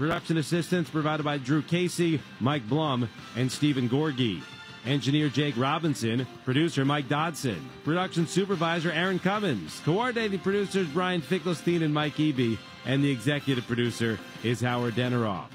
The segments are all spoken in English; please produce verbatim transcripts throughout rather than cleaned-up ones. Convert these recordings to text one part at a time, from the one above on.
Production assistance provided by Drew Casey, Mike Blum, and Stephen Gorgie. Engineer Jake Robinson, producer Mike Dodson, production supervisor Aaron Cummins, coordinating producers Brian Finkelstein and Mike Eby, and the executive producer is Howard Deneroff.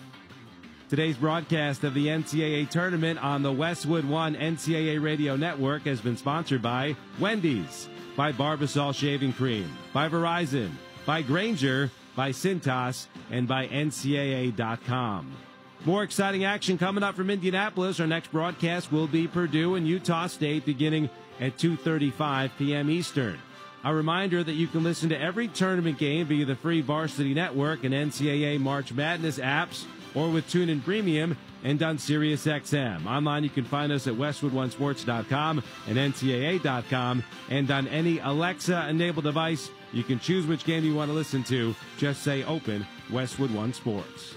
Today's broadcast of the N C double A tournament on the Westwood One N C double A radio network has been sponsored by Wendy's, by Barbasol Shaving Cream, by Verizon, by Grainger, by Cintas, and by N C double A dot com. More exciting action coming up from Indianapolis. Our next broadcast will be Purdue and Utah State beginning at two thirty-five p m Eastern. A reminder that you can listen to every tournament game via the free Varsity Network and N C double A March Madness apps or with TuneIn Premium and on SiriusXM. Online, you can find us at Westwood One Sports dot com and N C double A dot com, and on any Alexa-enabled device, you can choose which game you want to listen to. Just say open Westwood One Sports.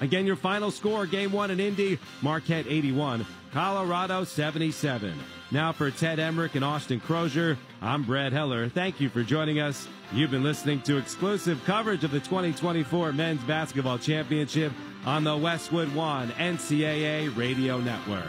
Again, your final score, game one in Indy, Marquette eighty-one, Colorado seventy-seven. Now for Ted Emmerich and Austin Crozier, I'm Brad Heller. Thank you for joining us. You've been listening to exclusive coverage of the twenty twenty-four Men's Basketball Championship on the Westwood One N C double A Radio Network.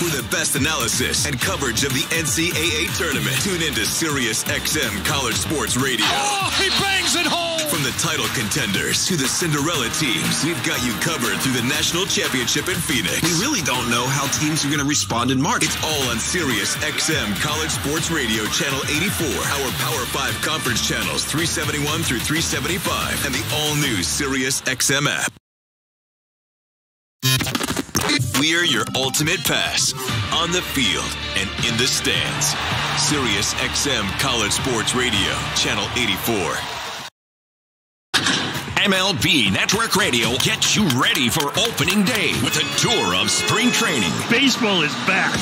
For the best analysis and coverage of the N C double A tournament, tune into SiriusXM College Sports Radio. Oh, he bangs it home! From the title contenders to the Cinderella teams, we've got you covered through the national championship in Phoenix. We really don't know how teams are going to respond in March. It's all on SiriusXM College Sports Radio, Channel eighty-four, our Power five conference channels, three seventy-one through three seventy-five, and the all-new SiriusXM app. We're your ultimate pass on the field and in the stands. SiriusXM College Sports Radio, Channel eighty-four. M L B Network Radio gets you ready for opening day with a tour of spring training. Baseball is back.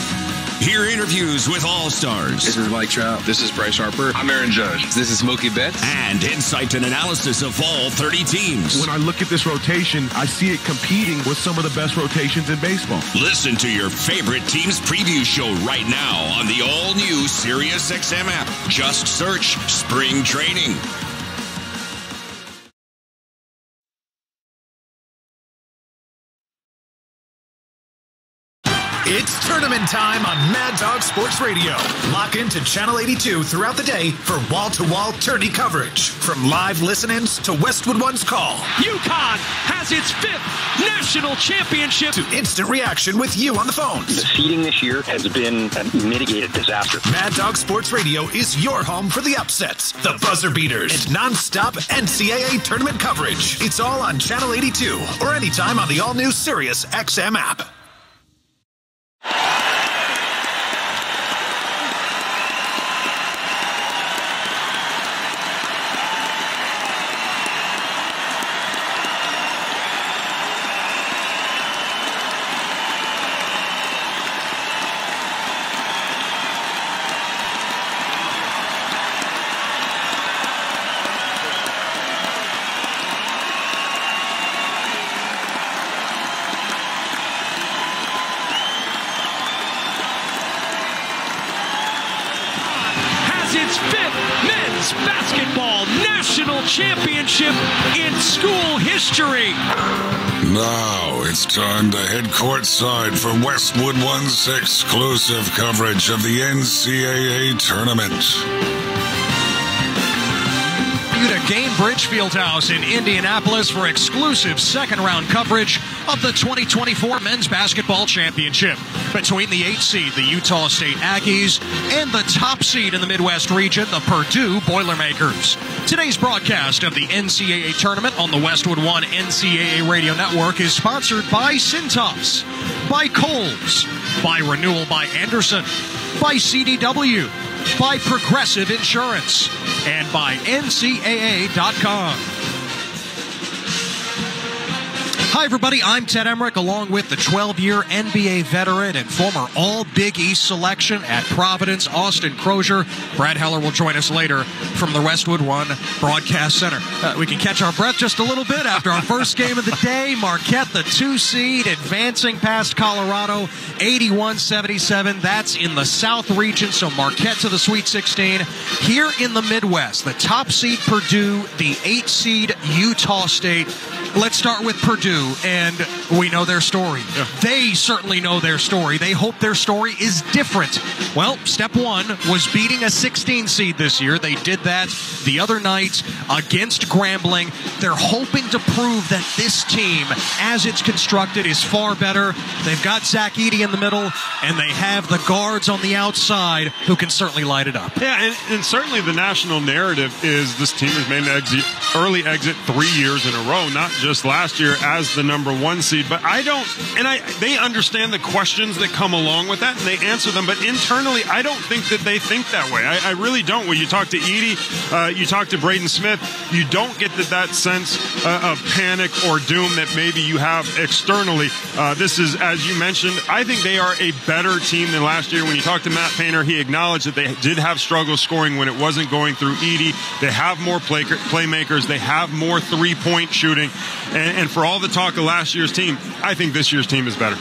Hear interviews with all-stars. This is Mike Trout. This is Bryce Harper. I'm Aaron Judge. This is Mookie Betts. And insight and analysis of all thirty teams. When I look at this rotation, I see it competing with some of the best rotations in baseball. Listen to your favorite team's preview show right now on the all-new SiriusXM app. Just search Spring Training. It's tournament time on Mad Dog Sports Radio. Lock into Channel eighty-two throughout the day for wall-to-wall tourney coverage. From live listen-ins to Westwood One's call. UConn has its fifth national championship. To instant reaction with you on the phones. The seeding this year has been a mitigated disaster. Mad Dog Sports Radio is your home for the upsets, the buzzer beaters, and non-stop N C double A tournament coverage. It's all on Channel eighty-two or anytime on the all-new Sirius X M app. Championship in school history. Now it's time to head courtside for Westwood One's exclusive coverage of the N C double A tournament. You to Gainbridge Fieldhouse in Indianapolis for exclusive second-round coverage of the twenty twenty-four Men's Basketball Championship between the eighth seed, the Utah State Aggies, and the top seed in the Midwest region, the Purdue Boilermakers. Today's broadcast of the N C double A tournament on the Westwood One N C double A Radio Network is sponsored by Cintas, by Kohl's, by Renewal by Anderson, by C D W, by Progressive Insurance, and by N C double A dot com. Hi, everybody. I'm Ted Emmerich, along with the twelve-year N B A veteran and former All-Big East selection at Providence, Austin Crozier. Brad Heller will join us later from the Westwood One Broadcast Center. Uh, we can catch our breath just a little bit after our first game of the day. Marquette, the two-seed, advancing past Colorado, eighty-one seventy-seven. That's in the South region, so Marquette to the Sweet sixteen. Here in the Midwest, the top seed, Purdue, the eight-seed, Utah State. Let's start with Purdue. And we know their story. Yeah. They certainly know their story. They hope their story is different. Well, step one was beating a sixteen seed this year. They did that the other night against Grambling. They're hoping to prove that this team, as it's constructed, is far better. They've got Zach Edey in the middle, and they have the guards on the outside who can certainly light it up. Yeah, and, and certainly the national narrative is this team has made an exit, early exit three years in a row, not just last year as the number one seed, but I don't, and I they understand the questions that come along with that, and they answer them, but internally, I don't think that they think that way. I, I really don't. When you talk to Edey, uh, you talk to Braden Smith, you don't get that, that sense uh, of panic or doom that maybe you have externally. Uh, this is, as you mentioned, I think they are a better team than last year. When you talk to Matt Painter, he acknowledged that they did have struggle scoring when it wasn't going through Edey. They have more play, playmakers. They have more three-point shooting, and, and for all the talk of last year's team, I think this year's team is better.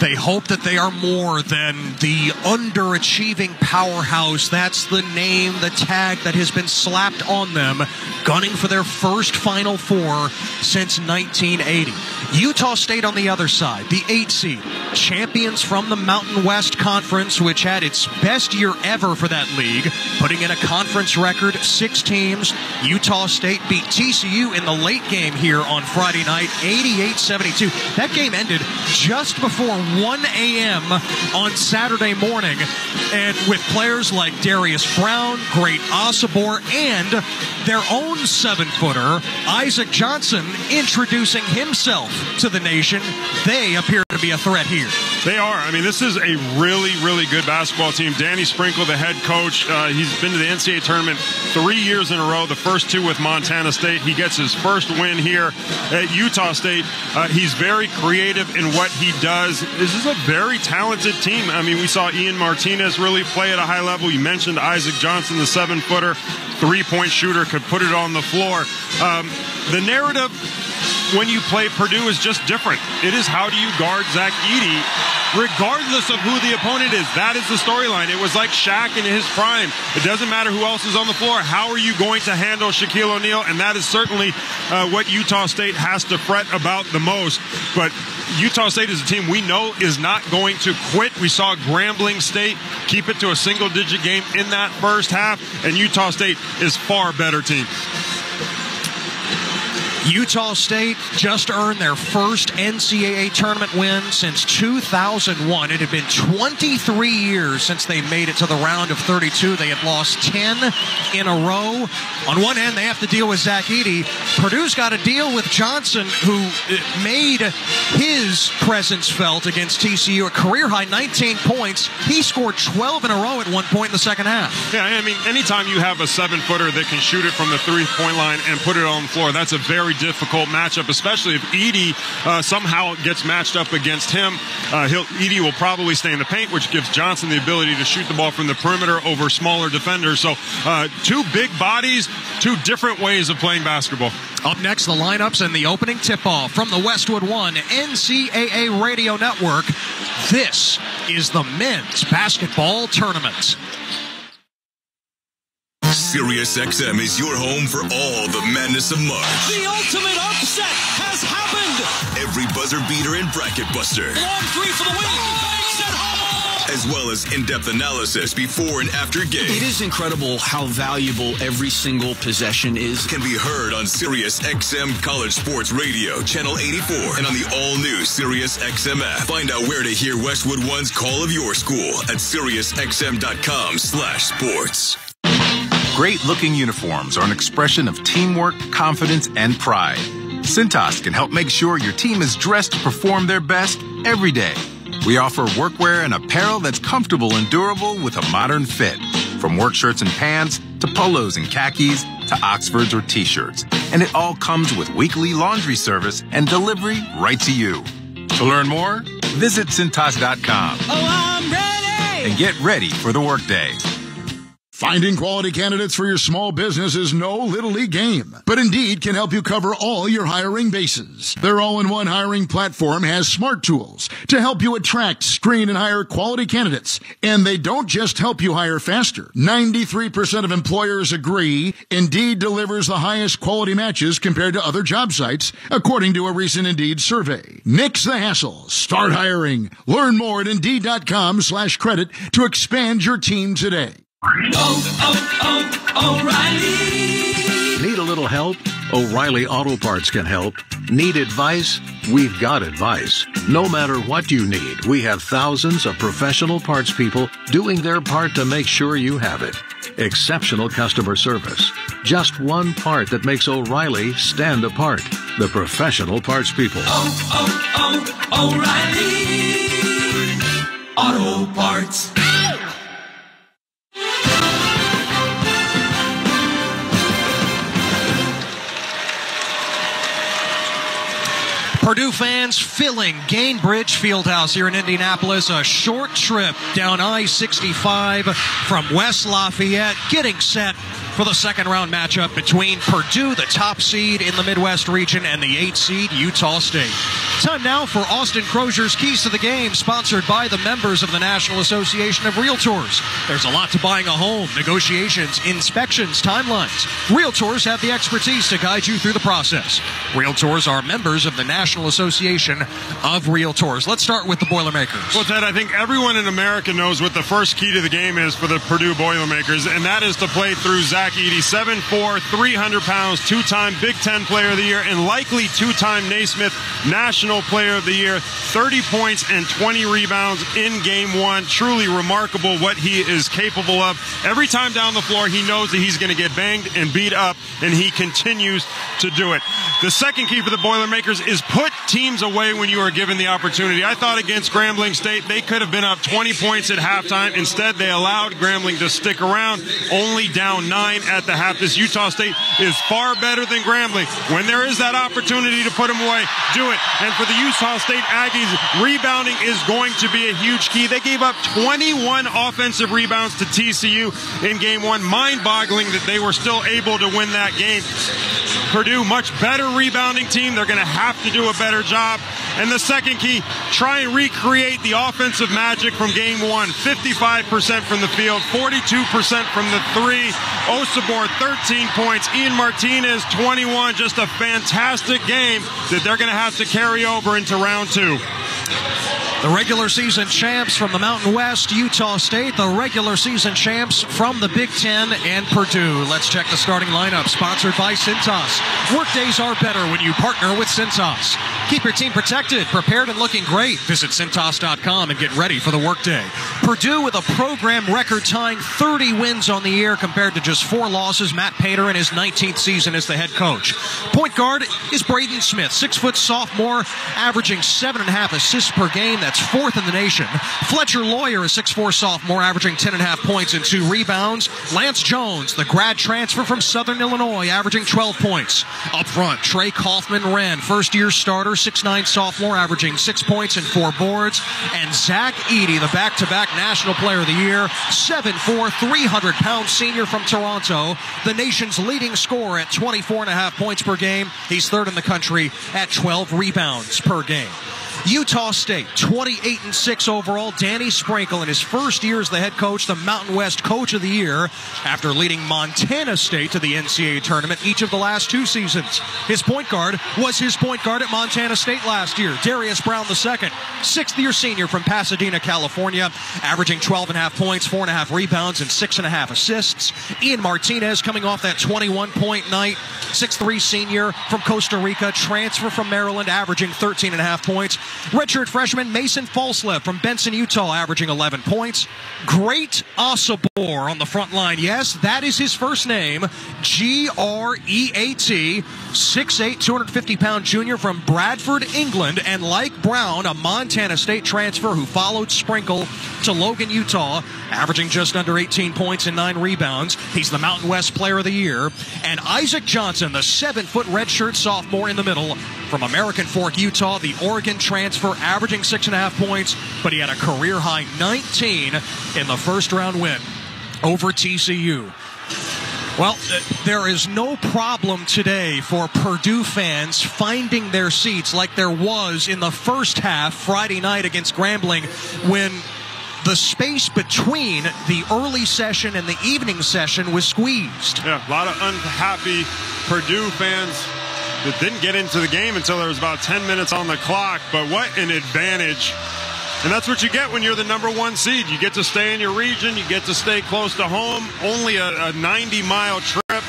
They hope that they are more than the underachieving powerhouse. That's the name, the tag that has been slapped on them, gunning for their first Final Four since nineteen eighty. Utah State on the other side, the eight seed, champions from the Mountain West Conference, which had its best year ever for that league, putting in a conference record, six teams. Utah State beat T C U in the late game here on Friday night, eighty-eight seventy-two. That game ended just before one a m on Saturday morning, and with players like Darius Brown, Great Osobor, and their own seven-footer, Isaac Johnson, introducing himself to the nation. They appear to be a threat here. They are. I mean, this is a really, really good basketball team. Danny Sprinkle, the head coach, uh, he's been to the N C double A tournament three years in a row, the first two with Montana State. He gets his first win here at Utah State. Uh, he's very creative in what he does. This is a very talented team. I mean, we saw Ian Martinez really play at a high level. You mentioned Isaac Johnson, the seven-footer, three-point shooter, could put it on the floor. Um, the narrative when you play Purdue is just different. It is, how do you guard Zach Edey, regardless of who the opponent is? That is the storyline. It was like Shaq in his prime. It doesn't matter who else is on the floor. How are you going to handle Shaquille O'Neal? And that is certainly uh, what Utah State has to fret about the most. But Utah State is a team we know is not going to quit. We saw Grambling State keep it to a single-digit game in that first half, and Utah State is far better team. Utah State just earned their first N C double A tournament win since two thousand one. It had been twenty-three years since they made it to the round of thirty-two. They had lost ten in a row. On one hand, they have to deal with Zach Edey. Purdue's got to deal with Johnson, who made his presence felt against T C U. A career-high nineteen points. He scored twelve in a row at one point in the second half. Yeah, I mean, anytime you have a seven-footer that can shoot it from the three-point line and put it on the floor, that's a very difficult matchup, especially if Edey uh, somehow gets matched up against him. Uh, he'll, Edey will probably stay in the paint, which gives Johnson the ability to shoot the ball from the perimeter over smaller defenders. So uh, two big bodies, two different ways of playing basketball. Up next, the lineups and the opening tip-off from the Westwood One N C double A Radio Network. This is the men's basketball tournament. SiriusXM is your home for all the madness of March. The ultimate upset has happened. Every buzzer beater and bracket buster. Long three for the win. Banks at home. As well as in-depth analysis before and after game. It is incredible how valuable every single possession is. Can be heard on SiriusXM College Sports Radio, Channel eighty-four, and on the all-new SiriusXM app. Find out where to hear Westwood One's Call of Your School at SiriusXM dot com slash sports. Great-looking uniforms are an expression of teamwork, confidence, and pride. Cintas can help make sure your team is dressed to perform their best every day. We offer workwear and apparel that's comfortable and durable with a modern fit. From work shirts and pants, to polos and khakis, to oxfords or t-shirts. And it all comes with weekly laundry service and delivery right to you. To learn more, visit Cintas dot com. Oh, I'm ready! And get ready for the workday. Finding quality candidates for your small business is no little league game, but Indeed can help you cover all your hiring bases. Their all-in-one hiring platform has smart tools to help you attract, screen, and hire quality candidates. And they don't just help you hire faster. ninety-three percent of employers agree Indeed delivers the highest quality matches compared to other job sites, according to a recent Indeed survey. Nix the hassle. Start hiring. Learn more at Indeed dot com slash credit to expand your team today. Oh, oh, oh, O'Reilly! Need a little help? O'Reilly Auto Parts can help. Need advice? We've got advice. No matter what you need, we have thousands of professional parts people doing their part to make sure you have it. Exceptional customer service. Just one part that makes O'Reilly stand apart. The professional parts people. Oh, oh, oh, O'Reilly! Auto Parts. Purdue fans filling Gainbridge Fieldhouse here in Indianapolis. A short trip down I sixty-five from West Lafayette, getting set for the second round matchup between Purdue, the top seed in the Midwest region, and the eighth seed, Utah State. Time now for Austin Crozier's Keys to the Game, sponsored by the members of the National Association of Realtors. There's a lot to buying a home: negotiations, inspections, timelines. Realtors have the expertise to guide you through the process. Realtors are members of the National Association of Realtors. Let's start with the Boilermakers. Well, Ted, I think everyone in America knows what the first key to the game is for the Purdue Boilermakers, and that is to play through Zach Edey, seven foot four, three hundred pounds, two-time Big Ten Player of the Year, and likely two-time Naismith National Player of the Year. thirty points and twenty rebounds in game one. Truly remarkable what he is capable of. Every time down the floor, he knows that he's going to get banged and beat up, and he continues to do it. The second key for the Boilermakers is put teams away when you are given the opportunity. I thought against Grambling State, they could have been up twenty points at halftime. Instead, they allowed Grambling to stick around, only down nine at the half. This Utah State is far better than Grambling. When there is that opportunity to put them away, do it. And for the Utah State Aggies, rebounding is going to be a huge key. They gave up twenty-one offensive rebounds to T C U in game one. Mind-boggling that they were still able to win that game. Purdue, much better rebounding team. They're going to have to do a better job. And the second key, try and recreate the offensive magic from game one. fifty-five percent from the field, forty-two percent from the three. Osobor, thirteen points. Ian Martinez, twenty-one. Just a fantastic game that they're going to have to carry over into round two. The regular season champs from the Mountain West, Utah State. The regular season champs from the Big Ten and Purdue. Let's check the starting lineup, sponsored by Cintas. Workdays are better when you partner with Cintas. Keep your team protected, prepared, and looking great. Visit Cintas dot com and get ready for the workday. Purdue with a program record-tying thirty wins on the year compared to just four losses. Matt Painter in his nineteenth season as the head coach. Point guard is Braden Smith, six-foot sophomore, averaging seven and a half assists per game. That's fourth in the nation. Fletcher Loyer, a six-four sophomore, averaging ten and a half points and two rebounds. Lance Jones, the grad transfer from Southern Illinois, averaging twelve points. Up front, Trey Kaufman-Renn, first-year starter, six-nine sophomore, averaging six points and four boards. And Zach Edey, the back-to-back National Player of the Year, seven-four, three hundred pound senior from Toronto, the nation's leading scorer at twenty-four and a half points per game. He's third in the country at twelve rebounds per game. Utah State, twenty-eight and six overall. Danny Sprinkle in his first year as the head coach, the Mountain West Coach of the Year, after leading Montana State to the N C double A tournament each of the last two seasons. His point guard was his point guard at Montana State last year, Darius Brown the second, sixth-year senior from Pasadena, California, averaging twelve and a half points, four and a half rebounds, and six and a half assists. Ian Martinez coming off that twenty-one point night, six-three senior from Costa Rica, transfer from Maryland, averaging thirteen and a half points. Redshirt freshman Mason Falslev from Benson, Utah, averaging eleven points. Great Osobor on the front line. Yes, that is his first name, G R E A T, six-eight, two hundred fifty pound junior from Bradford, England, and like Brown, a Montana State transfer who followed Sprinkle to Logan, Utah, averaging just under eighteen points and nine rebounds. He's the Mountain West Player of the Year. And Isaac Johnson, the seven-foot redshirt sophomore in the middle from American Fork, Utah, the Oregon transfer, averaging six and a half points, but he had a career-high nineteen in the first-round win over T C U. Well, there is no problem today for Purdue fans finding their seats like there was in the first half Friday night against Grambling, when the space between the early session and the evening session was squeezed. Yeah, a lot of unhappy Purdue fans that didn't get into the game until there was about ten minutes on the clock. But what an advantage. And that's what you get when you're the number one seed. You get to stay in your region. You get to stay close to home. Only a ninety mile trip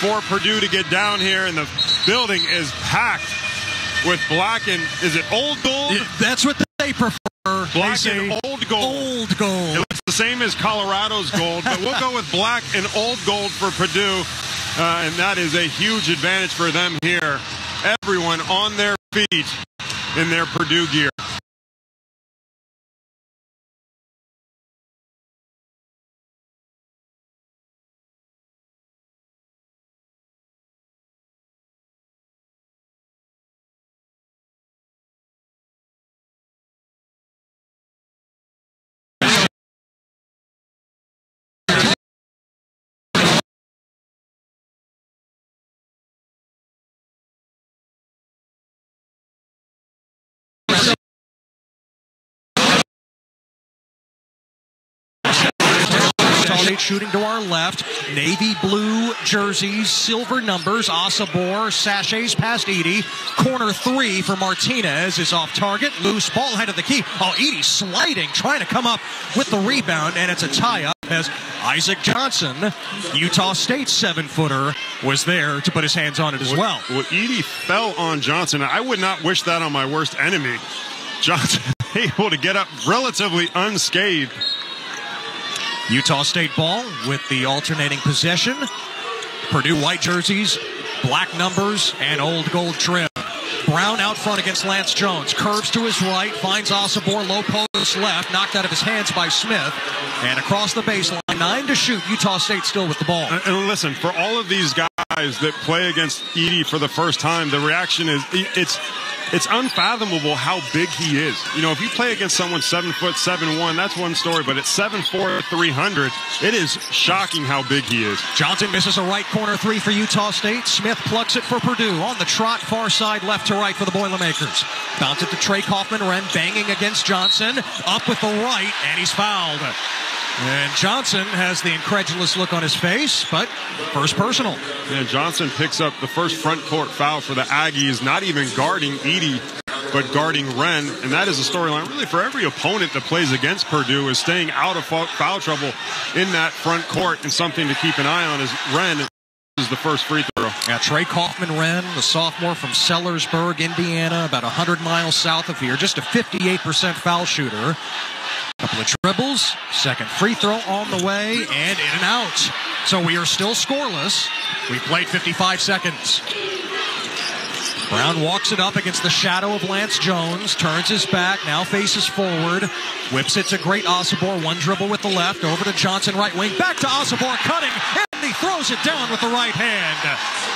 for Purdue to get down here. And the building is packed with black and, is it old gold? That's what they prefer. Black and old gold. Old gold. It looks the same as Colorado's gold. But we'll go with black and old gold for Purdue. Uh, and that is a huge advantage for them here. Everyone on their feet in their Purdue gear. Shooting to our left, navy blue jerseys, silver numbers, Osobor, sachets past Edey. Corner three for Martinez is off target, loose ball head of the key. Oh, Edey sliding, trying to come up with the rebound, and it's a tie-up as Isaac Johnson, Utah State's seven-footer, was there to put his hands on it as well. Well, Edey fell on Johnson. I would not wish that on my worst enemy. Johnson able to get up relatively unscathed. Utah State ball with the alternating possession. Purdue white jerseys, black numbers, and old gold trim. Brown out front against Lance Jones. Curves to his right, finds Osobor, low post left, knocked out of his hands by Smith. And across the baseline, nine to shoot. Utah State still with the ball. And, and listen, for all of these guys that play against Edey for the first time, the reaction is, it's it's unfathomable how big he is. You know, if you play against someone seven foot, seven one, that's one story. But at seven four, three hundred, it is shocking how big he is. Johnson misses a right corner three for Utah State. Smith plucks it for Purdue on the trot, far side, left to right for the Boilermakers. Bounce it to Trey Kaufman-Renn, banging against Johnson, up with the right, and he's fouled. And Johnson has the incredulous look on his face, but first personal. Yeah, Johnson picks up the first front court foul for the Aggies, not even guarding Edey, but guarding Wren. And that is a storyline really for every opponent that plays against Purdue, is staying out of foul trouble in that front court. And something to keep an eye on is Wren is the first free throw. Yeah, Trey Kaufman-Renn, the sophomore from Sellersburg, Indiana, about one hundred miles south of here, just a fifty-eight percent foul shooter. Couple of dribbles, second free throw on the way, and in and out. So we are still scoreless. We played fifty-five seconds. Brown walks it up against the shadow of Lance Jones, turns his back, now faces forward, whips it to Great Osobor, one dribble with the left, over to Johnson, right wing, back to Osobor, cutting, and he throws it down with the right hand.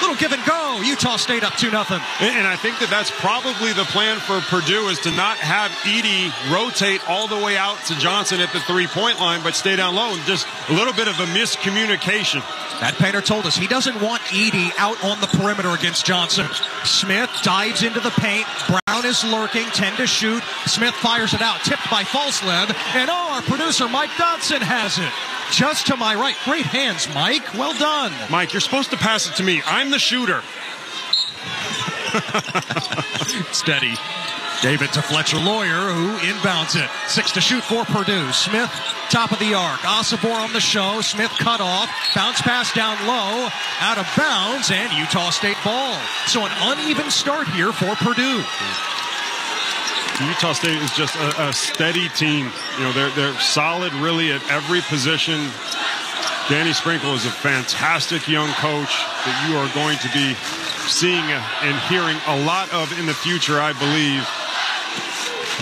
Little give and go, Utah State up two nothing. And I think that that's probably the plan for Purdue, is to not have Edey rotate all the way out to Johnson at the three-point line, but stay down low, and just a little bit of a miscommunication. Matt Painter told us he doesn't want Edey out on the perimeter against Johnson. Smith dives into the paint. Brown is lurking, tend to shoot. Smith fires it out, tipped by Falslev. And oh, our producer Mike Dodson has it. Just to my right. Great hands, Mike. Well done. Mike, you're supposed to pass it to me. I'm the shooter. Steady. Gave it to Fletcher Loyer, who inbounds it. Six to shoot for Purdue. Smith, top of the arc. Osobor on the show. Smith cut off. Bounce pass down low. Out of bounds, and Utah State ball. So an uneven start here for Purdue. Utah State is just a, a steady team. You know, they're, they're solid, really, at every position. Danny Sprinkle is a fantastic young coach that you are going to be seeing and hearing a lot of in the future, I believe.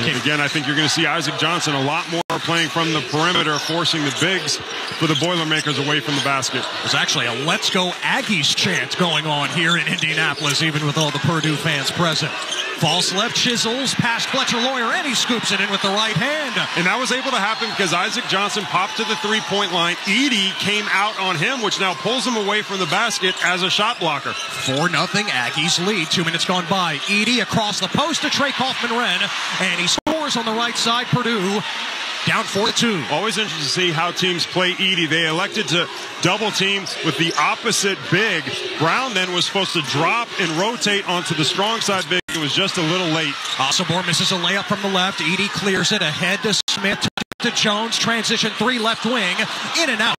And again, I think you're going to see Isaac Johnson a lot more playing from the perimeter, forcing the bigs for the Boilermakers away from the basket. There's actually a Let's Go Aggies chant going on here in Indianapolis, even with all the Purdue fans present. Falslev chisels past Fletcher Loyer, and he scoops it in with the right hand. And that was able to happen because Isaac Johnson popped to the three-point line. Edey came out on him, which now pulls him away from the basket as a shot blocker. four nothing Aggies lead. Two minutes gone by. Edey across the post to Trey Kaufman-Renn, and he scores on the right side. Purdue down four two. Always interesting to see how teams play Edey. They elected to double team with the opposite big. Brown then was supposed to drop and rotate onto the strong side big. It was just a little late. Osobor misses a layup from the left. Edey clears it ahead to Smith, to Jones. Transition three, left wing. In and out.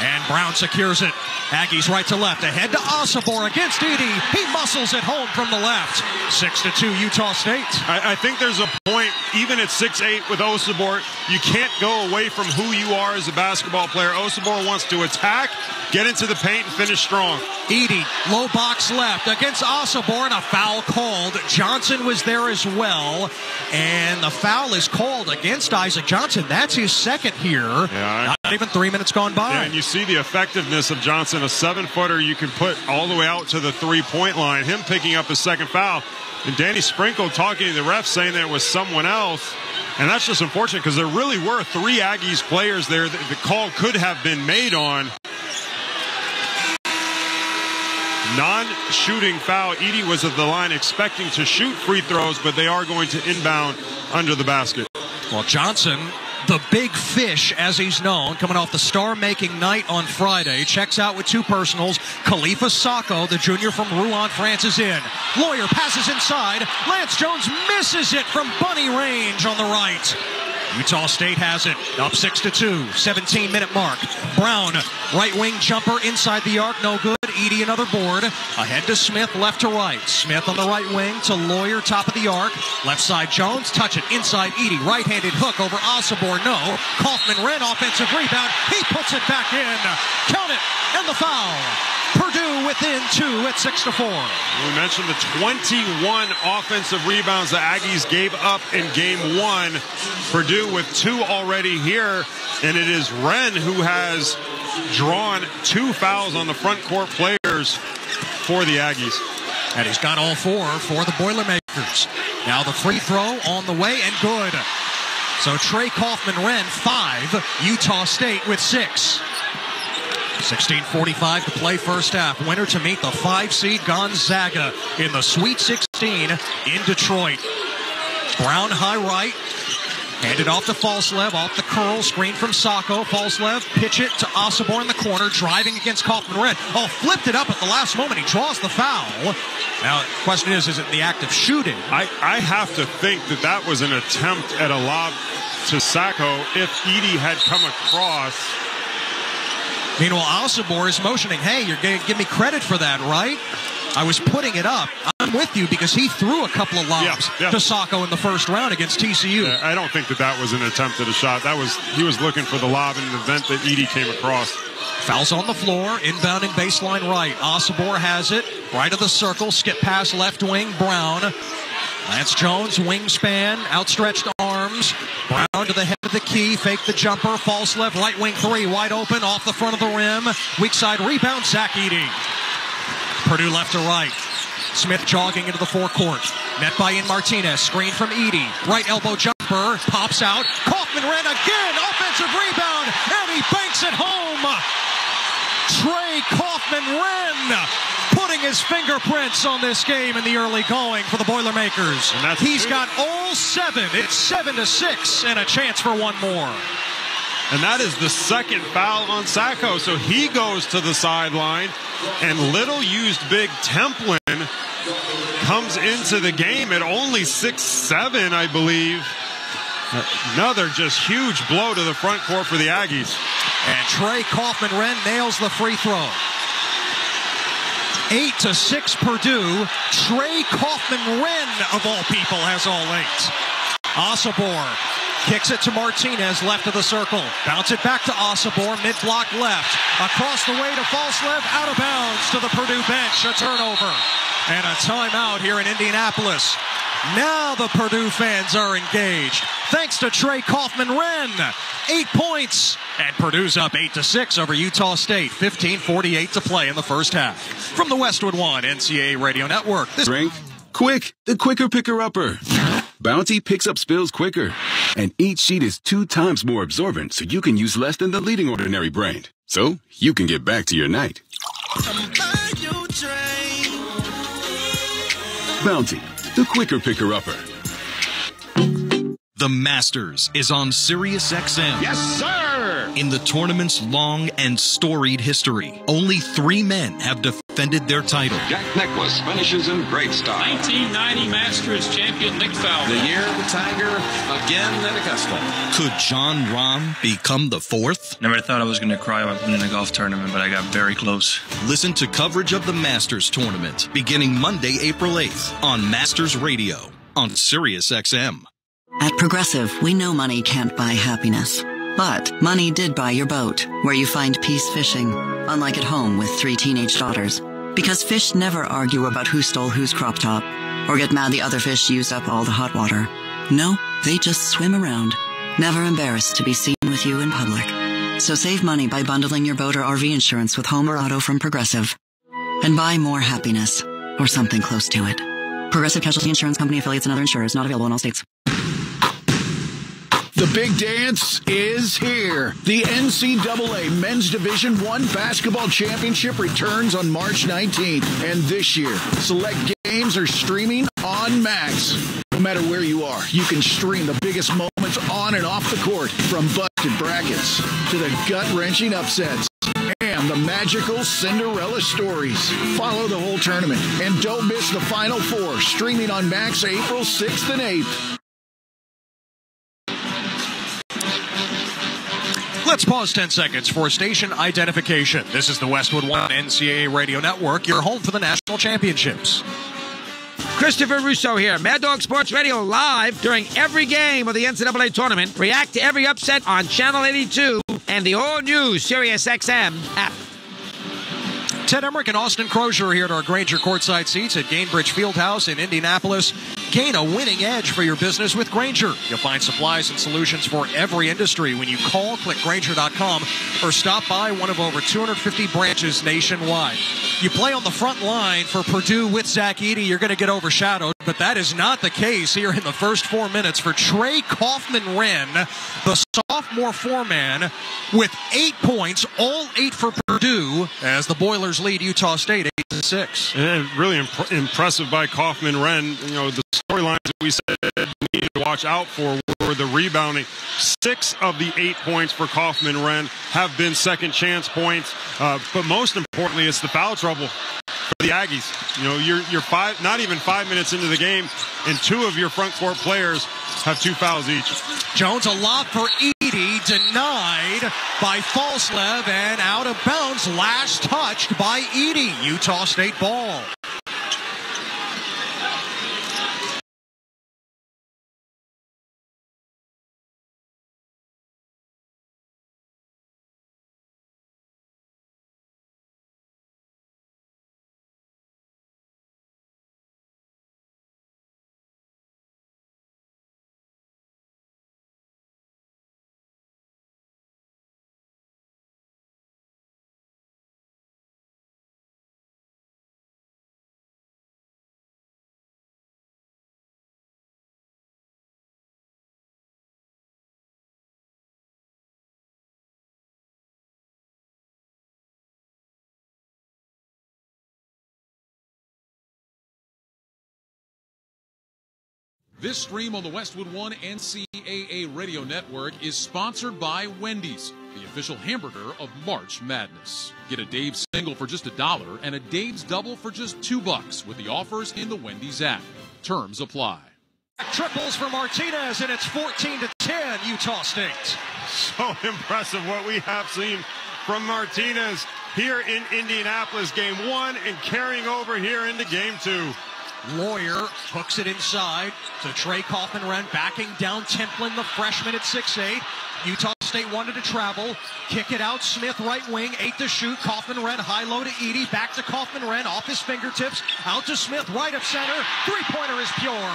And Brown secures it. Aggies right to left. Ahead to Osobor against Edey. He muscles it home from the left. six to two Utah State. I, I think there's a point, even at six eight with Osobor, you can't go away from who you are as a basketball player. Osobor wants to attack, get into the paint, and finish strong. Edey, low box left against Osobor, and a foul called. Johnson was there as well. And the foul is called against Isaac Johnson. That's his second here. Yeah, Not even three minutes gone by. Yeah, and you see the effectiveness of Johnson. A seven-footer you can put all the way out to the three-point line. Him picking up his second foul. And Danny Sprinkle talking to the ref, saying that it was someone else. And that's just unfortunate because there really were three Aggies players there that the call could have been made on. Non-shooting foul. Edey was at the line expecting to shoot free throws, but they are going to inbound under the basket. Well, Johnson, the big fish, as he's known, coming off the star-making night on Friday, checks out with two personals. Khalifa Sacko, the junior from Rouen, France, is in. Loyer passes inside. Lance Jones misses it from bunny range on the right. Utah State has it, up six to two, seventeen-minute mark. Brown, right-wing jumper inside the arc, no good. Edey, another board. Ahead to Smith, left to right. Smith on the right wing to Loyer, top of the arc. Left side, Jones, touch it inside Edey. Right-handed hook over Osobor, no. Kaufman-Renn, offensive rebound. He puts it back in. Count it, and the foul. Purdue within two at six to four. We mentioned the twenty-one offensive rebounds the Aggies gave up in game one. Purdue with two already here, and it is Wren who has drawn two fouls on the front court players for the Aggies. And he's got all four for the Boilermakers. Rutgers. Now the free throw on the way and good. So Trey Kaufman-Renn, five, Utah State with six. sixteen forty-five to play first half. Winner to meet the five seed Gonzaga in the Sweet sixteen in Detroit. Brown high right. Handed off to Falslev, off the curl, screen from Sacko. Falslev, pitch it to Osobor in the corner, driving against Kaufman-Renn. Oh, flipped it up at the last moment. He draws the foul. Now, the question is, is it the act of shooting? I, I have to think that that was an attempt at a lob to Sacko if Edey had come across. Meanwhile, Osobor is motioning, hey, you're going to give me credit for that, right? I was putting it up. I'm with you because he threw a couple of lobs yeah, yeah. to Sacko in the first round against T C U. Yeah, I don't think that that was an attempt at a shot. That was he was looking for the lob in an event that Edey came across. Fouls on the floor, inbounding baseline right. Osobor has it, right of the circle, skip pass left wing, Brown. Lance Jones, wingspan, outstretched arms. Brown to the head of the key, fake the jumper, false left, right wing three, wide open, off the front of the rim. Weak side rebound, Zach Edey. Purdue left to right. Smith jogging into the forecourt. Met by Ian Martinez. Screen from Edey. Right elbow jumper. Pops out. Kaufman-Renn again. Offensive rebound. And he banks it home. Trey Kaufman-Renn putting his fingerprints on this game in the early going for the Boilermakers. He's got all seven. It's seven to six and a chance for one more. And that is the second foul on Sacko. So he goes to the sideline, and little used big Templin comes into the game at only six seven, I believe. Another just huge blow to the front court for the Aggies. And Trey Kaufman-Renn nails the free throw. Eight to six Purdue. Trey Kaufman-Renn, of all people, has all eight. Osobor. Kicks it to Martinez, left of the circle. Bounce it back to Osobor, mid-block left. Across the way to Falslev, out of bounds to the Purdue bench. A turnover and a timeout here in Indianapolis. Now the Purdue fans are engaged. Thanks to Trey Kaufman-Renn. Eight points. And Purdue's up eight to six over Utah State. fifteen forty-eight to play in the first half. From the Westwood One N C double A Radio Network. This Drink quick, the quicker picker-upper. Bounty picks up spills quicker, and each sheet is two times more absorbent, so you can use less than the leading ordinary brand. So you can get back to your night. Bounty, the quicker picker-upper. The Masters is on Sirius X M. Yes, sir! In the tournament's long and storied history, only three men have defined defended their title. Jack Nicklaus finishes in great style. nineteen ninety Masters champion Nick Faldo. The year of the Tiger, again at Augusta. Could Jon Rahm become the fourth? Never thought I was going to cry when winning a golf tournament, but I got very close. Listen to coverage of the Masters tournament beginning Monday, April eighth on Masters Radio on Sirius X M. At Progressive, we know money can't buy happiness. But money did buy your boat, where you find peace fishing, unlike at home with three teenage daughters. Because fish never argue about who stole whose crop top, or get mad the other fish used up all the hot water. No, they just swim around, never embarrassed to be seen with you in public. So save money by bundling your boat or R V insurance with home or auto from Progressive. And buy more happiness, or something close to it. Progressive Casualty Insurance Company, affiliates, and other insurers. Not available in all states. The big dance is here. The N C double A Men's Division one Basketball Championship returns on March nineteenth. And this year, select games are streaming on Max. No matter where you are, you can stream the biggest moments on and off the court, from busted brackets to the gut-wrenching upsets and the magical Cinderella stories. Follow the whole tournament and don't miss the Final Four, streaming on Max April sixth and eighth. Let's pause ten seconds for station identification. This is the Westwood One N C double A Radio Network, your home for the national championships. Christopher Russo here. Mad Dog Sports Radio live during every game of the N C double A tournament. React to every upset on Channel eighty-two and the all-new Sirius X M app. Ted Emmerich and Austin Crozier are here at our Grainger courtside seats at Gainbridge Fieldhouse in Indianapolis. Gain a winning edge for your business with Grainger. You'll find supplies and solutions for every industry when you call, click Grainger dot com, or stop by one of over two hundred fifty branches nationwide. you play on the front line for Purdue with Zach Edey, you're going to get overshadowed. But that is not the case here in the first four minutes for Trey Kaufman-Renn, the sophomore four-man, with eight points, all eight for Purdue, as the Boilers lead Utah State eight to six. And really imp impressive by Kaufman-Renn. You know, the storylines that we said we needed to watch out for were the rebounding. Six of the eight points for Kaufman-Renn have been second chance points, uh, but most importantly, it's the foul trouble for the Aggies. You know, you're, you're five, not even five minutes into the game, and two of your front court players have two fouls each. Jones, a lob for Edey, denied by Falslev and out of bounds, last touched by Edey. Utah State ball. This stream on the Westwood One N C double A radio network is sponsored by Wendy's, the official hamburger of March Madness. Get a Dave's single for just a dollar and a Dave's double for just two bucks with the offers in the Wendy's app. Terms apply. Triples for Martinez, and it's fourteen to ten, Utah State. So impressive what we have seen from Martinez here in Indianapolis game one and carrying over here into game two. Loyer hooks it inside to Trey Kaufman-Renn, backing down Templin, the freshman, at six eight. Utah State wanted to travel. Kick it out. Smith, right wing, eight to shoot. Kaufman-Renn, high-low to Edey. Back to Kaufman-Renn, off his fingertips. Out to Smith, right up center. Three-pointer is pure.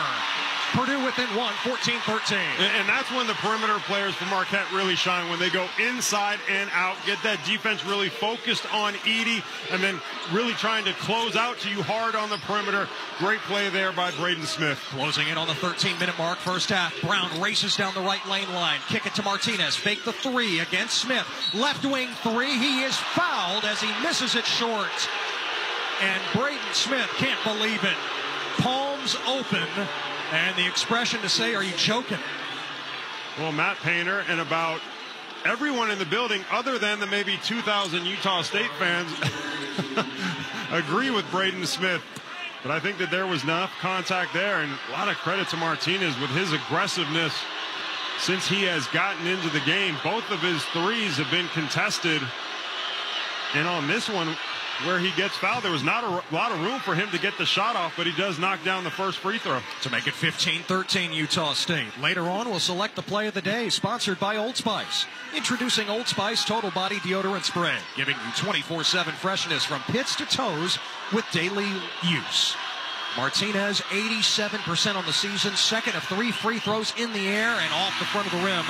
Purdue within one, fourteen thirteen. And that's when the perimeter players for Marquette really shine, when they go inside and out, get that defense really focused on Edey, and then really trying to close out to you hard on the perimeter. Great play there by Braden Smith. Closing in on the thirteen minute mark, first half. Brown races down the right lane line. Kick it to Martinez. Fake the three against Smith. Left wing three. He is fouled as he misses it short. And Braden Smith can't believe it. Palms open. And the expression to say, are you joking? Well, Matt Painter and about everyone in the building, other than the maybe two thousand Utah State fans, agree with Braden Smith. But I think that there was enough contact there, and a lot of credit to Martinez with his aggressiveness since he has gotten into the game. Both of his threes have been contested. And on this one, where he gets fouled, there was not a lot of room for him to get the shot off, but he does knock down the first free throw. To make it fifteen thirteen, Utah State. Later on, we'll select the play of the day, sponsored by Old Spice. Introducing Old Spice Total Body Deodorant Spray, giving you twenty-four seven freshness from pits to toes with daily use. Martinez, eighty-seven percent on the season, second of three free throws in the air and off the front of the rim.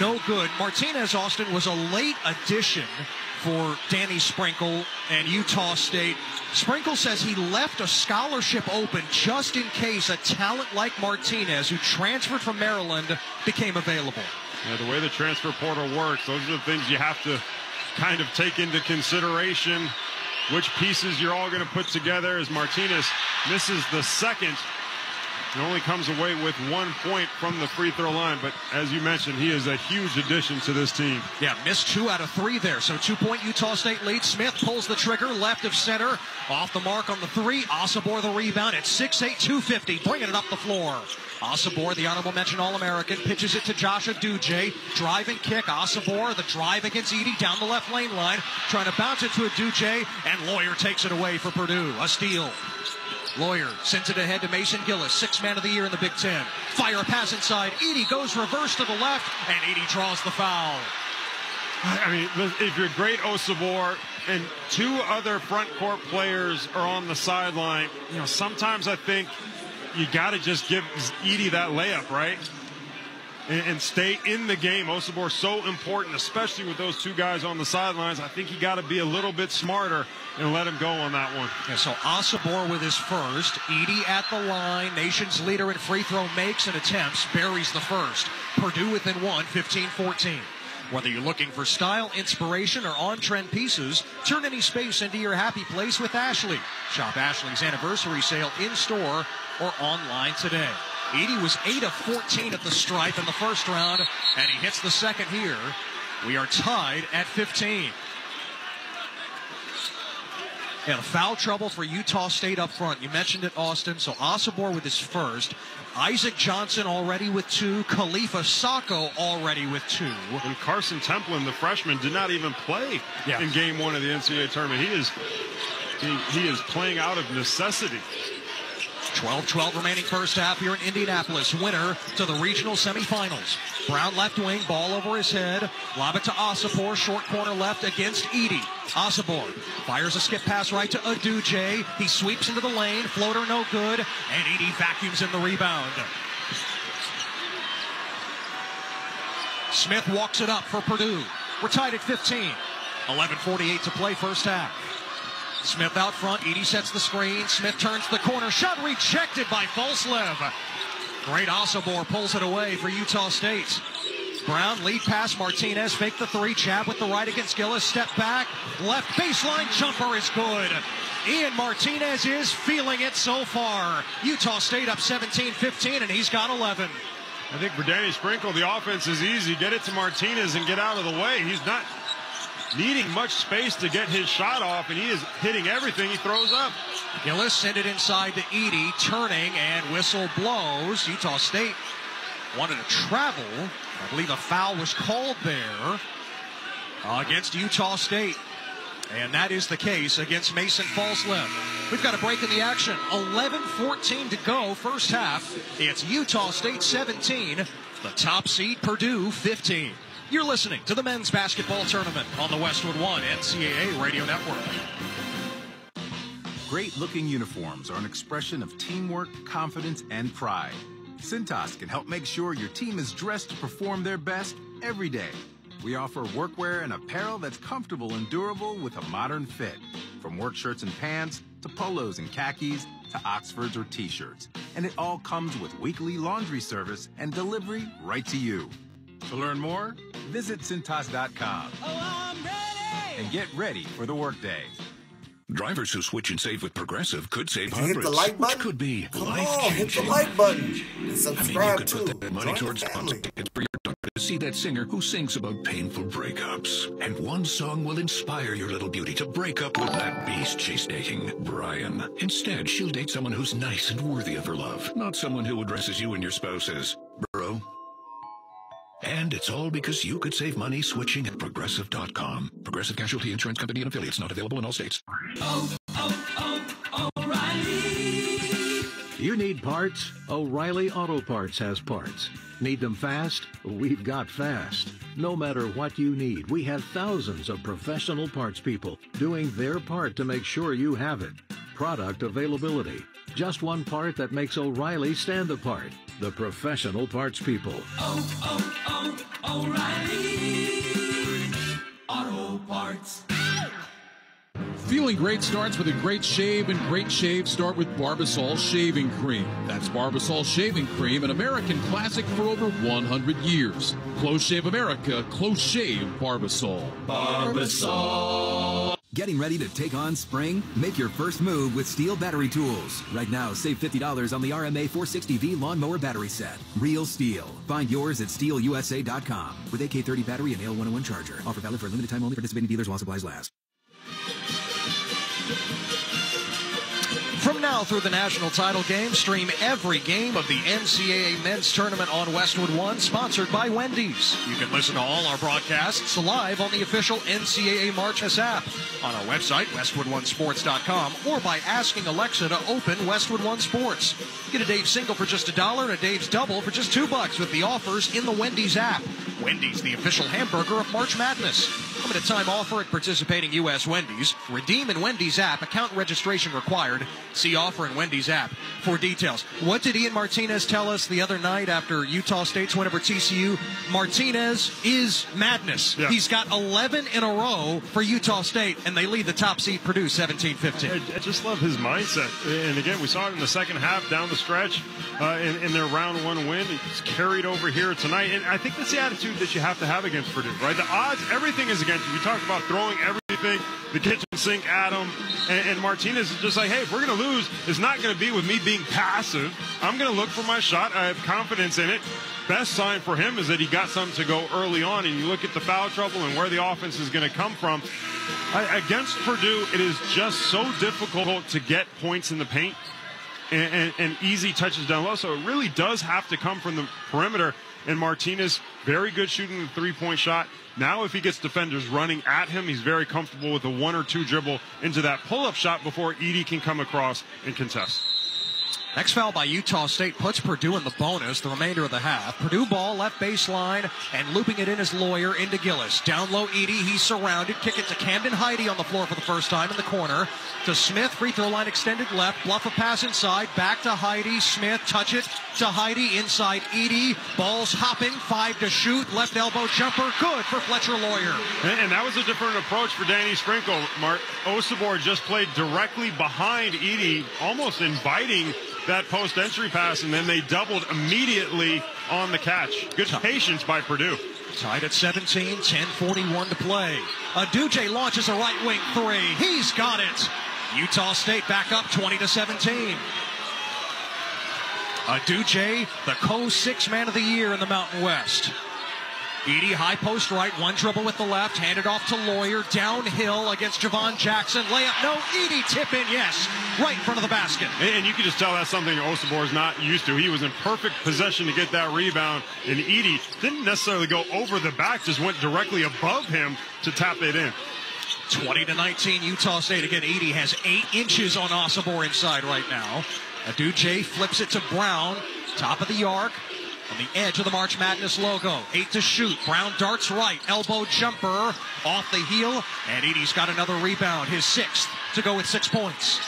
No good. Martinez, Austin, was a late addition for Danny Sprinkle and Utah State. Sprinkle says he left a scholarship open just in case a talent like Martinez, who transferred from Maryland, became available. Yeah, the way the transfer portal works, those are the things you have to kind of take into consideration, which pieces you're all going to put together, as Martinez misses the second and only comes away with one point from the free throw line. But as you mentioned, he is a huge addition to this team. Yeah, missed two out of three there. So two-point Utah State lead. Smith pulls the trigger left of center. Off the mark on the three. Osobor the rebound at six eight, two fifty. Bringing it up the floor. Osobor, the honorable mention All-American, pitches it to Joshua Uduje. Drive and kick. Osobor, the drive against Edey down the left lane line. Trying to bounce it to Uduje. And Loyer takes it away for Purdue. A steal. Loyer sends it ahead to Mason Gillis, sixth man of the year in the Big Ten. Fire a pass inside. Edey goes reverse to the left, and Edey draws the foul. I mean, if you're Great Osobor and two other front court players are on the sideline, you know, sometimes I think you got to just give Edey that layup, right? and, and stay in the game. Osobor so important, especially with those two guys on the sidelines. I think you got to be a little bit smarter and let him go on that one. Yeah, so Osobor with his first. Edey at the line. Nation's leader in free throw makes and attempts. Buries the first. Purdue within one, fifteen fourteen. Whether you're looking for style, inspiration, or on-trend pieces, turn any space into your happy place with Ashley. Shop Ashley's anniversary sale in-store or online today. Edey was eight of fourteen at the stripe in the first round, and he hits the second here. We are tied at fifteen. Yeah, the foul trouble for Utah State up front. You mentioned it, Austin. So Osobor with his first. Isaac Johnson already with two. Khalifa Sacko already with two. And Carson Templin, the freshman, did not even play yeah. in game one of the N C double A tournament. He is, he, he is playing out of necessity. twelve twelve remaining first half here in Indianapolis. Winner to the regional semifinals. Brown left wing, ball over his head. Lob it to Osobor, short corner left against Edey. Osobor fires a skip pass right to Uduje. He sweeps into the lane, floater no good, and Edey vacuums in the rebound. Smith walks it up for Purdue. We're tied at fifteen. eleven forty-eight to play first half. Smith out front. Edey sets the screen. Smith turns the corner. Shot rejected by Falslev. Great Osobor pulls it away for Utah State. Brown lead pass. Martinez fake the three. Jab with the right against Gillis. Step back. Left baseline jumper is good. Ian Martinez is feeling it so far. Utah State up seventeen fifteen, and he's got eleven. I think for Danny Sprinkle, the offense is easy. Get it to Martinez and get out of the way. He's not needing much space to get his shot off, and he is hitting everything he throws up. Gillis sent it inside to Edey, turning, and whistle blows. Utah State wanted to travel. I believe a foul was called there against Utah State, and that is the case against Mason Falslev. We've got a break in the action. eleven fourteen to go, first half. It's Utah State seventeen, the top seed Purdue fifteen. You're listening to the men's basketball tournament on the Westwood One N C double A Radio Network. Great-looking uniforms are an expression of teamwork, confidence, and pride. Cintas can help make sure your team is dressed to perform their best every day. We offer workwear and apparel that's comfortable and durable with a modern fit. From work shirts and pants, to polos and khakis, to Oxfords or T-shirts. And it all comes with weekly laundry service and delivery right to you. To learn more, visit Cintas dot com. Oh, I'm ready! And get ready for the workday. Drivers who switch and save with Progressive could save hundreds. Hit the like button. Which could be Come on, hit the like button. And subscribe I mean, you could put that money towards tickets for your daughter to see that singer who sings about painful breakups. And one song will inspire your little beauty to break up with that beast she's dating, Brian. Instead, she'll date someone who's nice and worthy of her love, not someone who addresses you and your spouse as bro. And it's all because you could save money switching at Progressive dot com. Progressive Casualty Insurance Company and affiliates, not available in all states. Oh, oh, oh, O'Reilly. You need parts? O'Reilly Auto Parts has parts. Need them fast? We've got fast. No matter what you need, we have thousands of professional parts people doing their part to make sure you have it. Product availability. Just one part that makes O'Reilly stand apart. The professional parts people. Oh, oh, oh, O'Reilly Auto Parts. Feeling great starts with a great shave, and great shaves start with Barbasol Shaving Cream. That's Barbasol Shaving Cream, an American classic for over one hundred years. Close Shave America, Close Shave Barbasol. Barbasol. Getting ready to take on spring? Make your first move with Steel battery tools. Right now, save fifty dollars on the R M A four sixty V lawnmower battery set. Real Steel. Find yours at steel U S A dot com. With A K thirty battery and A L one oh one charger. Offer valid for a limited time only. Participating dealers while supplies last. From now through the national title game, stream every game of the N C double A men's tournament on Westwood One, sponsored by Wendy's. You can listen to all our broadcasts live on the official N C double A Marches app, on our website, westwood one sports dot com, or by asking Alexa to open Westwood One Sports. Get a Dave's single for just a dollar and a Dave's double for just two bucks with the offers in the Wendy's app. Wendy's, the official hamburger of March Madness. Limited-time offer at participating U S Wendy's. Redeem in Wendy's app. Account registration required. See offer in Wendy's app for details. What did Ian Martinez tell us the other night after Utah State's win over T C U? Martinez is madness. Yeah. He's got eleven in a row for Utah State, and they lead the top seed Purdue seventeen fifteen. I, I just love his mindset. And, again, we saw it in the second half down the stretch uh, in, in their round one win. It's carried over here tonight. And I think that's the attitude that you have to have against Purdue, right? The odds, everything is against you. We talked about throwing everything, the kitchen sink at them. And, and Martinez is just like, hey, if we're going to lose, it's not going to be with me being passive. I'm going to look for my shot. I have confidence in it. Best sign for him is that he got something to go early on, and you look at the foul trouble and where the offense is going to come from. I, against Purdue, it is just so difficult to get points in the paint and, and, and easy touches down low, so it really does have to come from the perimeter. And Martinez, very good shooting the three-point shot. Now if he gets defenders running at him, he's very comfortable with a one or two dribble into that pull-up shot before Edey can come across and contest. Next foul by Utah State puts Purdue in the bonus the remainder of the half. Purdue ball, left baseline, and looping it in is Loyer into Gillis. Down low, Edey, he's surrounded. Kick it to Camden Heide on the floor for the first time in the corner. To Smith, free throw line extended left. Bluff a pass inside, back to Heide. Smith, touch it to Heide, inside Edey. Ball's hopping, five to shoot. Left elbow jumper, good for Fletcher Loyer. And, and that was a different approach for Danny Sprinkle. Mark Osobor just played directly behind Edey, almost inviting that post-entry pass, and then they doubled immediately on the catch. Good patience by Purdue. Tied at seventeen, ten forty-one to play. Uduje launches a right wing three. He's got it. Utah State back up twenty to seventeen. Uduje, the co-six man of the year in the Mountain West. Edey, high post right, one dribble with the left, handed off to Loyer, downhill against Javon Jackson, layup, no, Edey, tip in, yes, right in front of the basket. And you can just tell that's something Osobor is not used to. He was in perfect possession to get that rebound, and Edey didn't necessarily go over the back, just went directly above him to tap it in. twenty to nineteen, Utah State. Again, Edey has eight inches on Osobor inside right now. Uduje flips it to Brown, top of the arc. On the edge of the March Madness logo. Eight to shoot. Brown darts right. Elbow jumper off the heel. And Edey's got another rebound. His sixth to go with six points.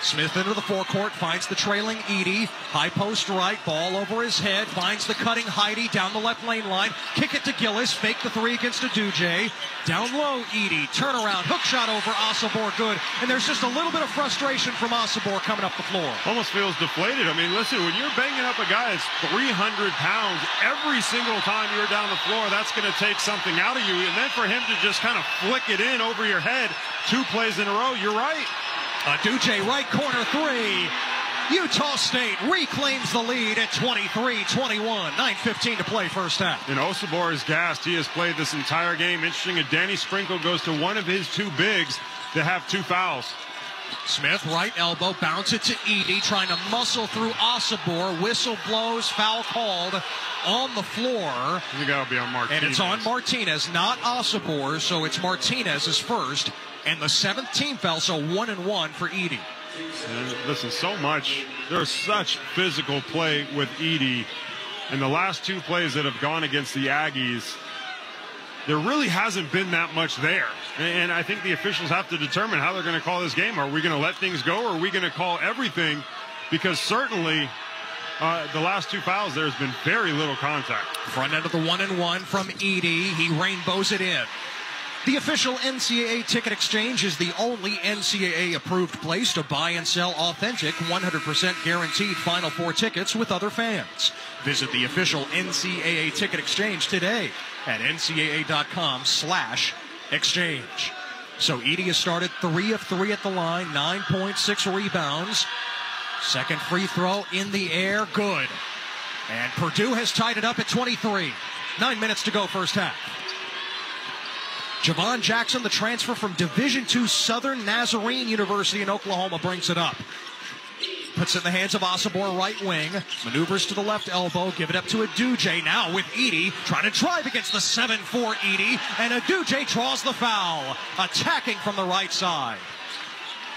Smith into the forecourt. Finds the trailing Edey. High post right. Ball over his head. Finds the cutting Heide down the left lane line. Kick it to Gillis. Fake the three against Uduje. Down low Edey. Turnaround. Hook shot over Osobor. Good. And there's just a little bit of frustration from Osobor coming up the floor. Almost feels deflated. I mean, listen, when you're banging up a guy that's three hundred pounds every single time you're down the floor, that's going to take something out of you. And then for him to just kind of flick it in over your head two plays in a row, you're right. Uduje, right corner three. Utah State reclaims the lead at twenty-three twenty-one. nine fifteen to play first half. And Osobor is gassed. He has played this entire game. Interesting that Danny Sprinkle goes to one of his two bigs to have two fouls. Smith, right elbow, bounce it to Edey, trying to muscle through Osobor. Whistle blows, foul called on the floor. You gotta be on Martinez. And it's on Martinez, not Osobor, so it's Martinez's first. And the seventh team foul, so one and one for Edey. And listen, so much. There's such physical play with Edey. And the last two plays that have gone against the Aggies, there really hasn't been that much there. And, and I think the officials have to determine how they're going to call this game. Are we going to let things go, or are we going to call everything? Because certainly uh, the last two fouls, there's been very little contact. Front end of the one and one from Edey. He rainbows it in. The official N C double A ticket exchange is the only N C double A-approved place to buy and sell authentic, one hundred percent guaranteed Final Four tickets with other fans. Visit the official N C double A ticket exchange today at ncaa.com slash exchange. So Edey has started three of three at the line, nine point six rebounds. Second free throw in the air, good. And Purdue has tied it up at twenty-three. Nine minutes to go first half. Javon Jackson, the transfer from Division two Southern Nazarene University in Oklahoma, brings it up. Puts it in the hands of Osobor, right wing. Maneuvers to the left elbow. Give it up to Uduje. Now with Edey. Trying to drive against the seven four Edey. And Uduje draws the foul. Attacking from the right side.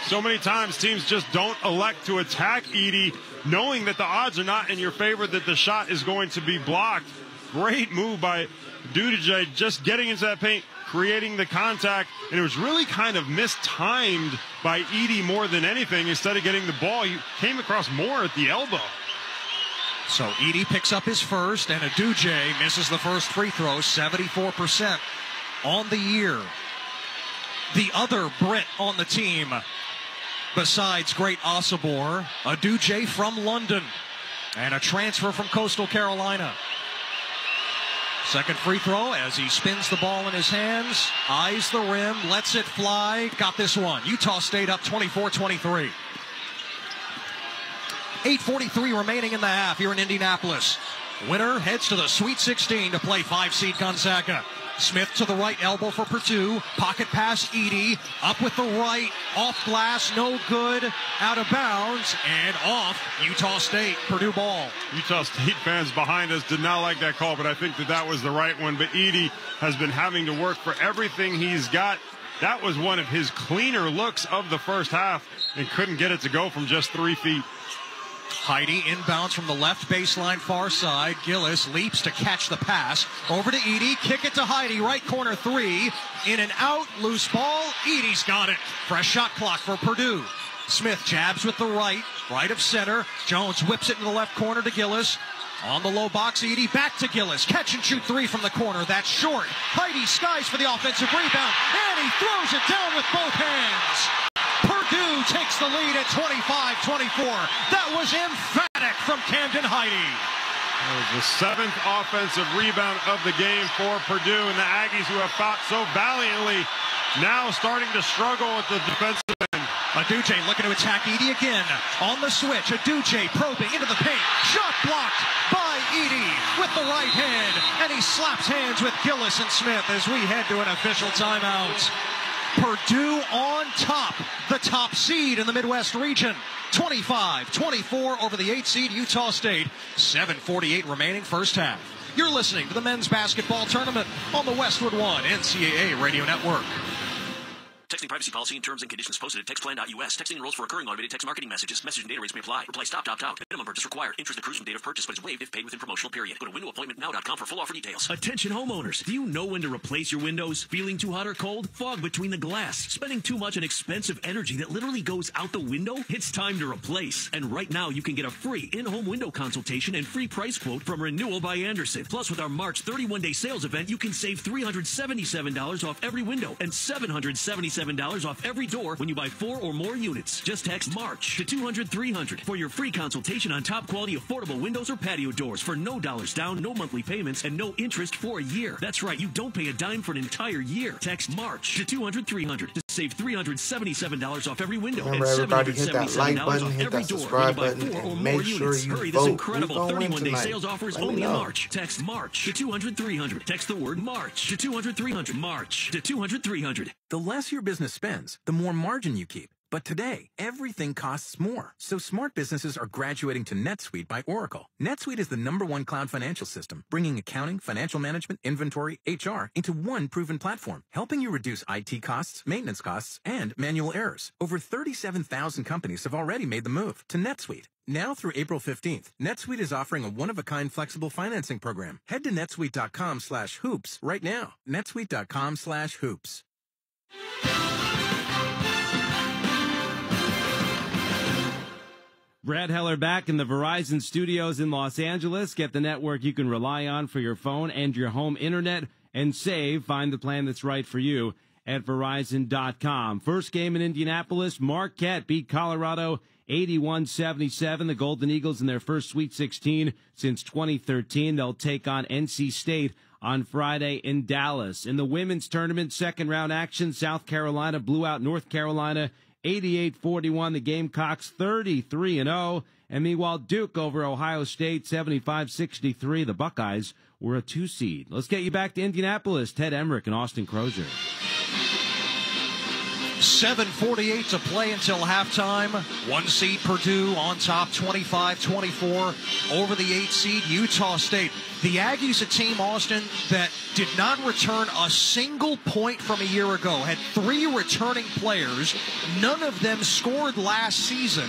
So many times teams just don't elect to attack Edey, knowing that the odds are not in your favor, that the shot is going to be blocked. Great move by Uduje, just getting into that paint. creating the contact, and it was really kind of mistimed by Edey more than anything. Instead of getting the ball, he came across more at the elbow. So Edey picks up his first, and Uduje misses the first free throw, seventy-four percent on the year. The other Brit on the team, besides Great Osobor, Uduje from London, and a transfer from Coastal Carolina. Second free throw as he spins the ball in his hands, eyes the rim, lets it fly, got this one. Utah State up twenty-four twenty-three. eight forty-three remaining in the half here in Indianapolis. Winner heads to the Sweet sixteen to play five-seed Gonzaga. Smith to the right elbow for Purdue. Pocket pass, Edey. Up with the right. Off glass, no good. Out of bounds and off Utah State. Purdue ball. Utah State fans behind us did not like that call, but I think that that was the right one. But Edey has been having to work for everything he's got. That was one of his cleaner looks of the first half and couldn't get it to go from just three feet. Heide inbounds from the left baseline, far side. Gillis leaps to catch the pass. Over to Edey. Kick it to Heide. Right corner three. In and out. Loose ball. Edey's got it. Fresh shot clock for Purdue. Smith jabs with the right. Right of center. Jones whips it in the left corner to Gillis. On the low box, Edey back to Gillis. Catch and shoot three from the corner. That's short. Heide skies for the offensive rebound. And he throws it down with both hands. Purdue takes the lead at twenty-five twenty-four. That was emphatic from Camden Heide. That was the seventh offensive rebound of the game for Purdue, and the Aggies, who have fought so valiantly, now starting to struggle with the defensive end. Uduje looking to attack Edey again. On the switch, Uduje probing into the paint. Shot blocked by Edey with the right hand, and he slaps hands with Gillis and Smith as we head to an official timeout. Purdue on top, the top seed in the Midwest region. twenty-five twenty-four over the eight seed Utah State. seven forty-eight remaining first half. You're listening to the men's basketball tournament on the Westwood One N C double A Radio Network. Texting privacy policy and terms and conditions posted at text plan dot U S. Texting rules for recurring automated text marketing messages. Message and data rates may apply. Reply stop, opt out. Minimum purchase required. Interest accrues from date of purchase, but is waived if paid within promotional period. Go to window appointment now dot com for full offer details. Attention homeowners. Do you know when to replace your windows? Feeling too hot or cold? Fog between the glass? Spending too much on expensive energy that literally goes out the window? It's time to replace. And right now, you can get a free in-home window consultation and free price quote from Renewal by Anderson. Plus, with our March thirty-first day sales event, you can save three hundred seventy-seven dollars off every window and seven hundred seventy-seven dollars seven dollars off every door when you buy four or more units. Just text MARCH to two hundred three hundred for your free consultation on top quality affordable windows or patio doors for no dollars down, no monthly payments, and no interest for a year. That's right, you don't pay a dime for an entire year. Text MARCH to two hundred three hundred to save three hundred seventy-seven dollars off every window. Remember, and everybody hit that like button, hit that subscribe button, and make sure you vote. This incredible thirty-one day sales offers only in March. Text MARCH to two hundred three hundred. Text the word MARCH to two hundred three hundred. MARCH to two hundred three hundred. The less your business spends, the more margin you keep. But today, everything costs more. So smart businesses are graduating to NetSuite by Oracle. NetSuite is the number one cloud financial system, bringing accounting, financial management, inventory, H R into one proven platform, helping you reduce I T costs, maintenance costs, and manual errors. Over thirty-seven thousand companies have already made the move to NetSuite. Now through April fifteenth, NetSuite is offering a one-of-a-kind flexible financing program. Head to netsuite dot com slash hoops right now. netsuite dot com slash hoops. Brad Heller back in the Verizon studios in Los Angeles. Get the network you can rely on for your phone and your home internet and save. Find the plan that's right for you at Verizon dot com. First game in Indianapolis, Marquette beat Colorado eighty-one seventy-seven. The Golden Eagles in their first Sweet sixteen since twenty thirteen. They'll take on N C State on Friday in Dallas. In the women's tournament, second round action, South Carolina blew out North Carolina eighty-eight forty-one, the Gamecocks thirty-three and oh. And meanwhile, Duke over Ohio State, seventy-five sixty-three. The Buckeyes were a two seed. Let's get you back to Indianapolis. Ted Emmerich and Austin Crozier. seven forty-eight to play until halftime. One seed Purdue on top, twenty-five twenty-four over the eight seed Utah State. The Aggies, a team, Austin, that did not return a single point from a year ago, had three returning players. None of them scored last season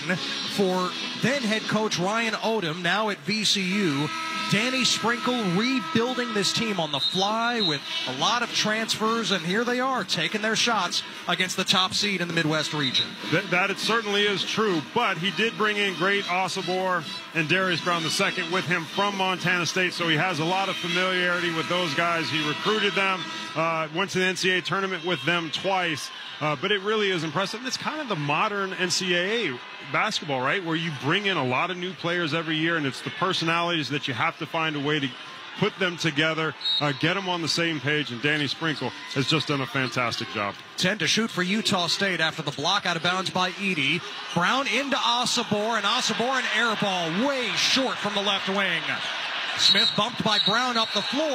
for then head coach Ryan Odom, now at V C U. Danny Sprinkle rebuilding this team on the fly with a lot of transfers, and here they are taking their shots against the top seed in the Midwest region. That, that it certainly is true, but he did bring in Great Osobor and Darius Brown the second with him from Montana State, so he has a lot of familiarity with those guys. He recruited them, uh, went to the N C double A tournament with them twice, uh, but it really is impressive. And it's kind of the modern N C double A basketball, right, where you bring in a lot of new players every year, and it's the personalities that you have to find a way to put them together, uh, get them on the same page, and Danny Sprinkle has just done a fantastic job. ten to shoot for Utah State after the block out of bounds by Edey. Brown into Osobor, and Osobor an air ball way short from the left wing. Smith bumped by Brown up the floor,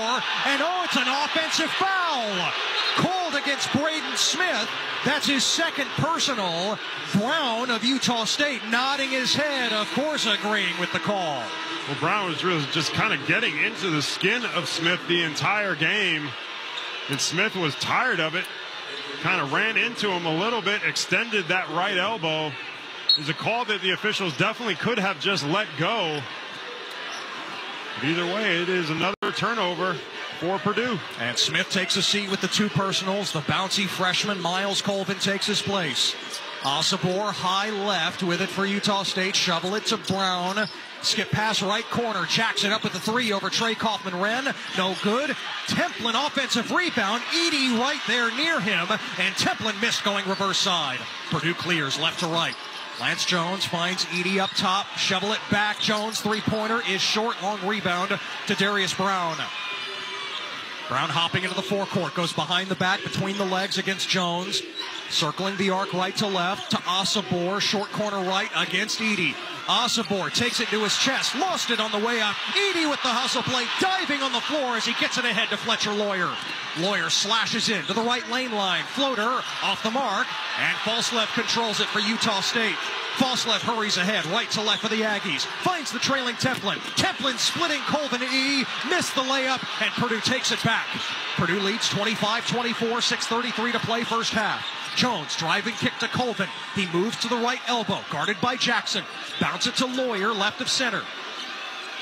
and oh, it's an offensive foul! Called against Braden Smith. That's his second personal. Brown of Utah State nodding his head, of course agreeing with the call. Well, Brown was really just kind of getting into the skin of Smith the entire game, and Smith was tired of it. Kind of ran into him a little bit, extended that right elbow. It's a call that the officials definitely could have just let go. Either way, it is another turnover for Purdue. And Smith takes a seat with the two personals. The bouncy freshman, Miles Colvin, takes his place. Osobor high left with it for Utah State. Shovel it to Brown. Skip pass right corner. Jackson up with the three over Trey Kaufman-Renn. No good. Templin offensive rebound. Edey right there near him. And Templin missed going reverse side. Purdue clears left to right. Lance Jones finds Edey up top. Shovel it back. Jones three-pointer is short. Long rebound to Darius Brown. Brown hopping into the forecourt. Goes behind the back, between the legs against Jones. Circling the arc right to left to Osobor. Short corner right against Edey. Osobor takes it to his chest. Lost it on the way up. Edey with the hustle play. Diving on the floor as he gets it ahead to Fletcher Loyer. Loyer slashes in to the right lane line. Floater off the mark. And Falslev controls it for Utah State. Falslev hurries ahead, right to left for the Aggies. Finds the trailing Templin. Templin splitting Colvin and Edey. Missed the layup, and Purdue takes it back. Purdue leads twenty-five twenty-four, six thirty-three to play first half. Jones driving kick to Colvin. He moves to the right elbow, guarded by Jackson. Bounce it to Loyer, left of center.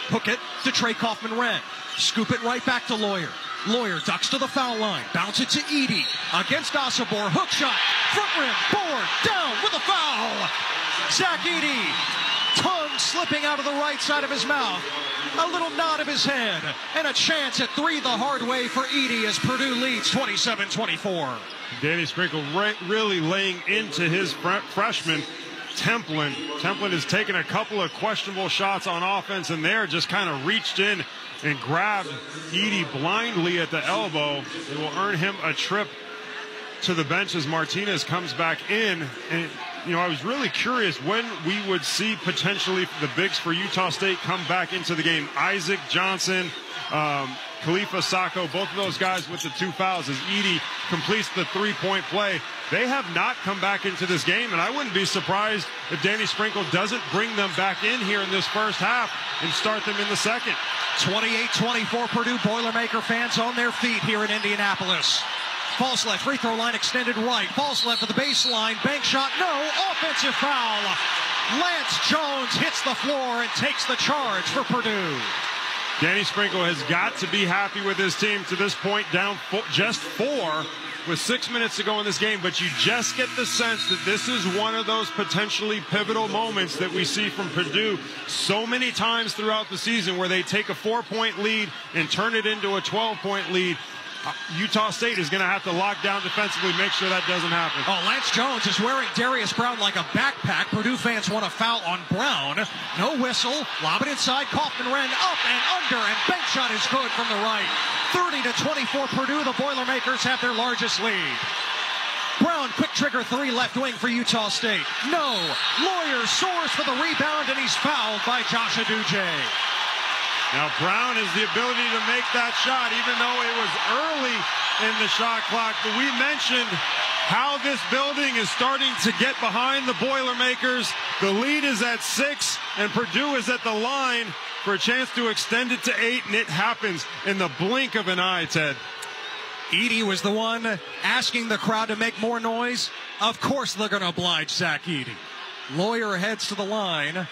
Hook it to Trey Kaufman-Renn. Scoop it right back to Loyer. Loyer ducks to the foul line. Bounce it to Edey. Against Osobor. Hook shot. Front rim. Board. Down with a foul. Zach Edey, tongue slipping out of the right side of his mouth, a little nod of his head, and a chance at three the hard way for Edey as Purdue leads twenty-seven twenty-four. Danny Sprinkle re really laying into his fr freshman, Templin. Templin has taken a couple of questionable shots on offense, and there just kind of reached in and grabbed Edey blindly at the elbow. It will earn him a trip to the bench as Martinez comes back in. And you know, I was really curious when we would see potentially the bigs for Utah State come back into the game. Isaac Johnson, um, Khalifa Sacko, both of those guys with the two fouls as Edey completes the three-point play. They have not come back into this game, and I wouldn't be surprised if Danny Sprinkle doesn't bring them back in here in this first half and start them in the second. twenty-eight twenty-four, Purdue Boilermaker fans on their feet here in Indianapolis. Falslev, free throw line extended right. Falslev for the baseline, bank shot, no, offensive foul. Lance Jones hits the floor and takes the charge for Purdue. Danny Sprinkle has got to be happy with his team to this point, down fo just four with six minutes to go in this game, but you just get the sense that this is one of those potentially pivotal moments that we see from Purdue so many times throughout the season where they take a four-point lead and turn it into a twelve-point lead. Utah State is going to have to lock down defensively, make sure that doesn't happen. Oh, Lance Jones is wearing Darius Brown like a backpack. Purdue fans want a foul on Brown. No whistle. Lob it inside. Kaufman-Renn up and under, and bank shot is good from the right. thirty to twenty-four, Purdue. The Boilermakers have their largest lead. Brown, quick trigger three, left wing for Utah State. No. Loyer soars for the rebound, and he's fouled by Joshua Uduje. Now Brown has the ability to make that shot, even though it was early in the shot clock. But we mentioned how this building is starting to get behind the Boilermakers. The lead is at six, and Purdue is at the line for a chance to extend it to eight, and it happens in the blink of an eye, Ted. Edey was the one asking the crowd to make more noise. Of course they're going to oblige Zach Edey. Loyer heads to the line.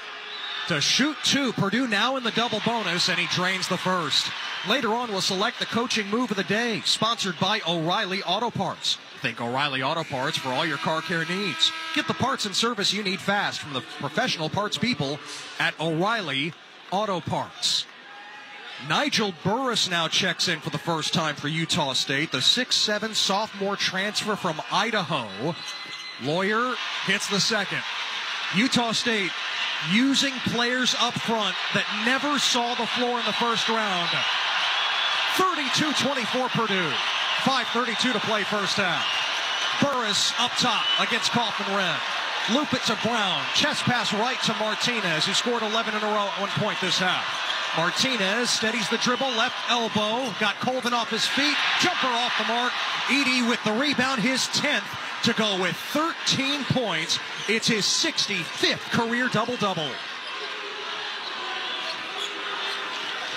to shoot two. Purdue now in the double bonus, and he drains the first. Later on, we'll select the coaching move of the day, sponsored by O'Reilly Auto Parts. Think O'Reilly Auto Parts for all your car care needs. Get the parts and service you need fast from the professional parts people at O'Reilly Auto Parts. Nigel Burrus now checks in for the first time for Utah State, the six seven sophomore transfer from Idaho. Loyer hits the second. Utah State using players up front that never saw the floor in the first round. thirty-two twenty-four Purdue. five thirty-two to play first half. Burrus up top against Kaufman-Renn. Loop it to Brown. Chest pass right to Martinez, who scored eleven in a row at one point this half. Martinez steadies the dribble, left elbow, got Colvin off his feet, jumper off the mark. Edey with the rebound, his tenth to go with thirteen points. It's his sixty-fifth career double-double.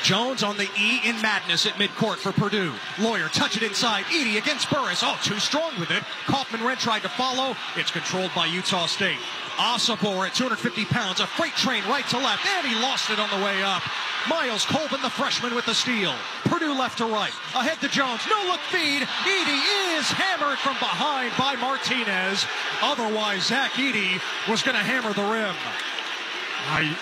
Jones on the E in madness at midcourt for Purdue. Loyer, touch it inside. Edey against Burrus. Oh, too strong with it. Kaufman-Renn tried to follow. It's controlled by Utah State. Osobor at two hundred fifty pounds. A freight train right to left. And he lost it on the way up. Miles Colvin, the freshman, with the steal. Purdue left to right. Ahead to Jones. No-look feed. Edey is hammered from behind by Martinez. Otherwise, Zach Edey was going to hammer the rim.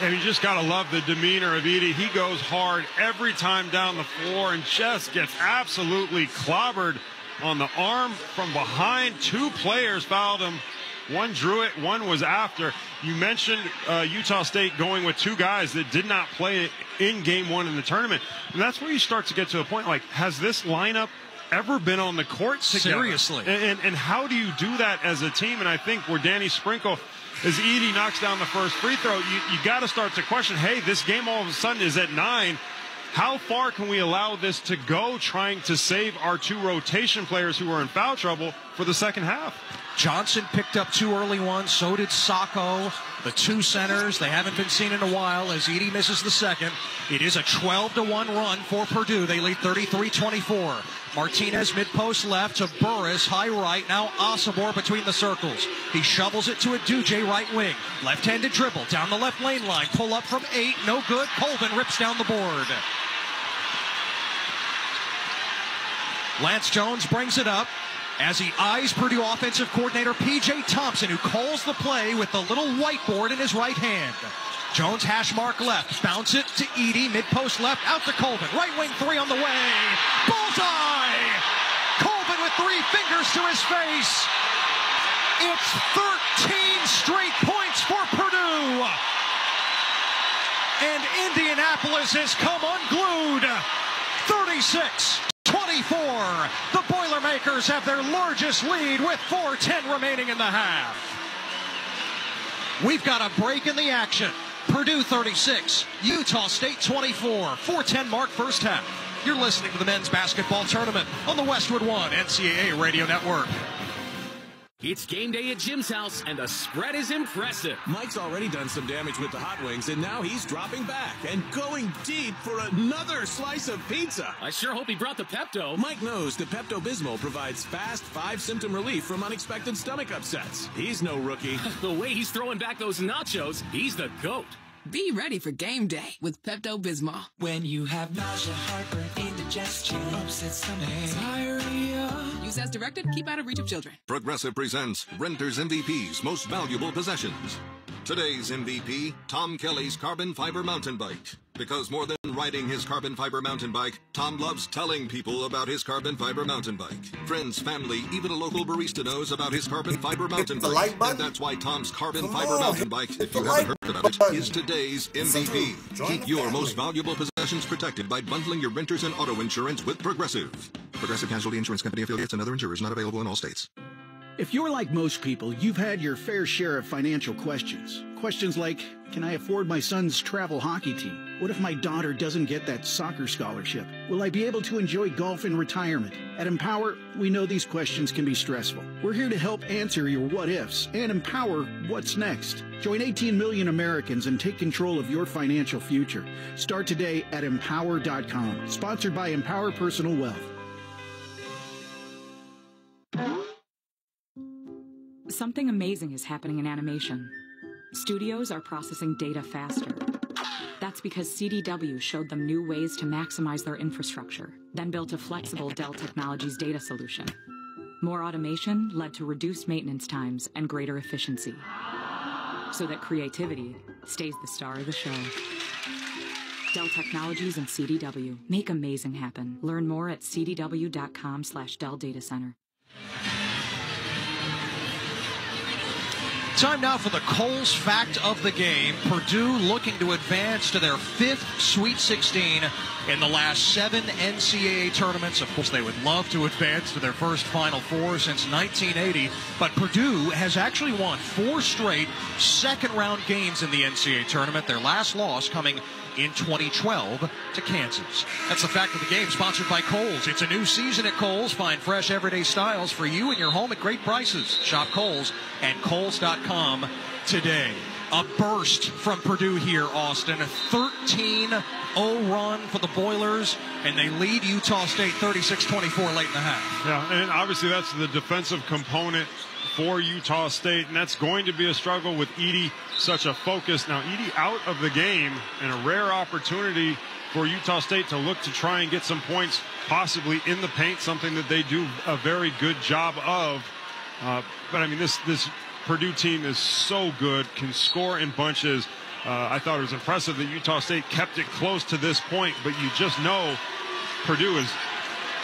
And you just got to love the demeanor of Edey. He goes hard every time down the floor and just gets absolutely clobbered on the arm from behind. Two players fouled him. One drew it. One was after. You mentioned uh, Utah State going with two guys that did not play in game one in the tournament. And that's where you start to get to a point like, has this lineup ever been on the court together? Seriously. And, and, and how do you do that as a team? And I think where Danny Sprinkle, as Edey knocks down the first free throw, you, you got to start to question, hey, this game all of a sudden is at nine. How far can we allow this to go, trying to save our two rotation players who are in foul trouble for the second half? Johnson picked up two early ones. So did Sacko. The two centers, they haven't been seen in a while as Edey misses the second. It is a twelve to one run for Purdue. They lead thirty-three twenty-four. Martinez mid-post left to Burrus, high right. Now Osobor between the circles. He shovels it to Uduje, right wing. Left-handed dribble down the left lane line. Pull up from eight. No good. Colvin rips down the board. Lance Jones brings it up as he eyes Purdue offensive coordinator P J Thompson, who calls the play with the little whiteboard in his right hand. Jones hash mark left, bounce it to Edey, mid-post left, out to Colvin. Right wing three on the way. Bullseye! Colvin with three fingers to his face. It's thirteen straight points for Purdue. And Indianapolis has come unglued. thirty-six twenty-four. The Boilermakers have their largest lead with four ten remaining in the half. We've got a break in the action. Purdue thirty-six, Utah State twenty-four. four ten mark first half. You're listening to the men's basketball tournament on the Westwood One N C double A Radio Network. It's game day at Jim's house, and the spread is impressive. Mike's already done some damage with the hot wings, and now he's dropping back and going deep for another slice of pizza. I sure hope he brought the Pepto. Mike knows the Pepto-Bismol provides fast five-symptom relief from unexpected stomach upsets. He's no rookie. The way he's throwing back those nachos, he's the GOAT. Be ready for game day with Pepto-Bismol. When you have nausea, heartburn, indigestion, upset stomach, diarrhea. Use as directed. Keep out of reach of children. Progressive presents Renters M V P's Most Valuable Possessions. Today's M V P, Tom Kelly's carbon fiber mountain bike. Because more than riding his carbon fiber mountain bike, Tom loves telling people about his carbon fiber mountain bike. Friends, family, even a local barista knows about his carbon fiber mountain bike. Like and that's why Tom's carbon oh, fiber mountain bike, if you haven't like heard about button. It, is today's M V P. Keep your family. Most valuable possessions protected by bundling your renters and auto insurance with Progressive. Progressive Casualty Insurance Company affiliates and other insurers, not available in all states. If you're like most people, you've had your fair share of financial questions. Questions like, can I afford my son's travel hockey team? What if my daughter doesn't get that soccer scholarship? Will I be able to enjoy golf in retirement? At Empower, we know these questions can be stressful. We're here to help answer your what-ifs and empower what's next. Join eighteen million Americans and take control of your financial future. Start today at empower dot com. Sponsored by Empower Personal Wealth. Something amazing is happening in animation. Studios are processing data faster, That's because C D W showed them new ways to maximize their infrastructure, then built a flexible Dell Technologies data solution. More automation led to reduced maintenance times and greater efficiency, so that creativity stays the star of the show. Dell Technologies and C D W make amazing happen. Learn more at cdw.com slash Dell Data Center. Time now for the Coles fact of the game. Purdue looking to advance to their fifth Sweet sixteen in the last seven N C double A tournaments. Of course, they would love to advance to their first Final Four since nineteen eighty, but Purdue has actually won four straight second-round games in the N C double A tournament, their last loss coming in twenty twelve to Kansas. That's the fact of the game, sponsored by Kohl's. It's a new season at Kohl's. Find fresh everyday styles for you and your home at great prices. Shop Kohl's and Kohl's dot com today. A burst from Purdue here, Austin. A thirteen oh run for the Boilers, and they lead Utah State thirty-six twenty-four late in the half. Yeah, and obviously that's the defensive component for Utah State, and that's going to be a struggle with Edey, such a focus. Now, Edey out of the game, and a rare opportunity for Utah State to look to try and get some points, possibly in the paint, something that they do a very good job of. Uh, but, I mean, this, this Purdue team is so good, can score in bunches. Uh, I thought it was impressive that Utah State kept it close to this point, but you just know Purdue is...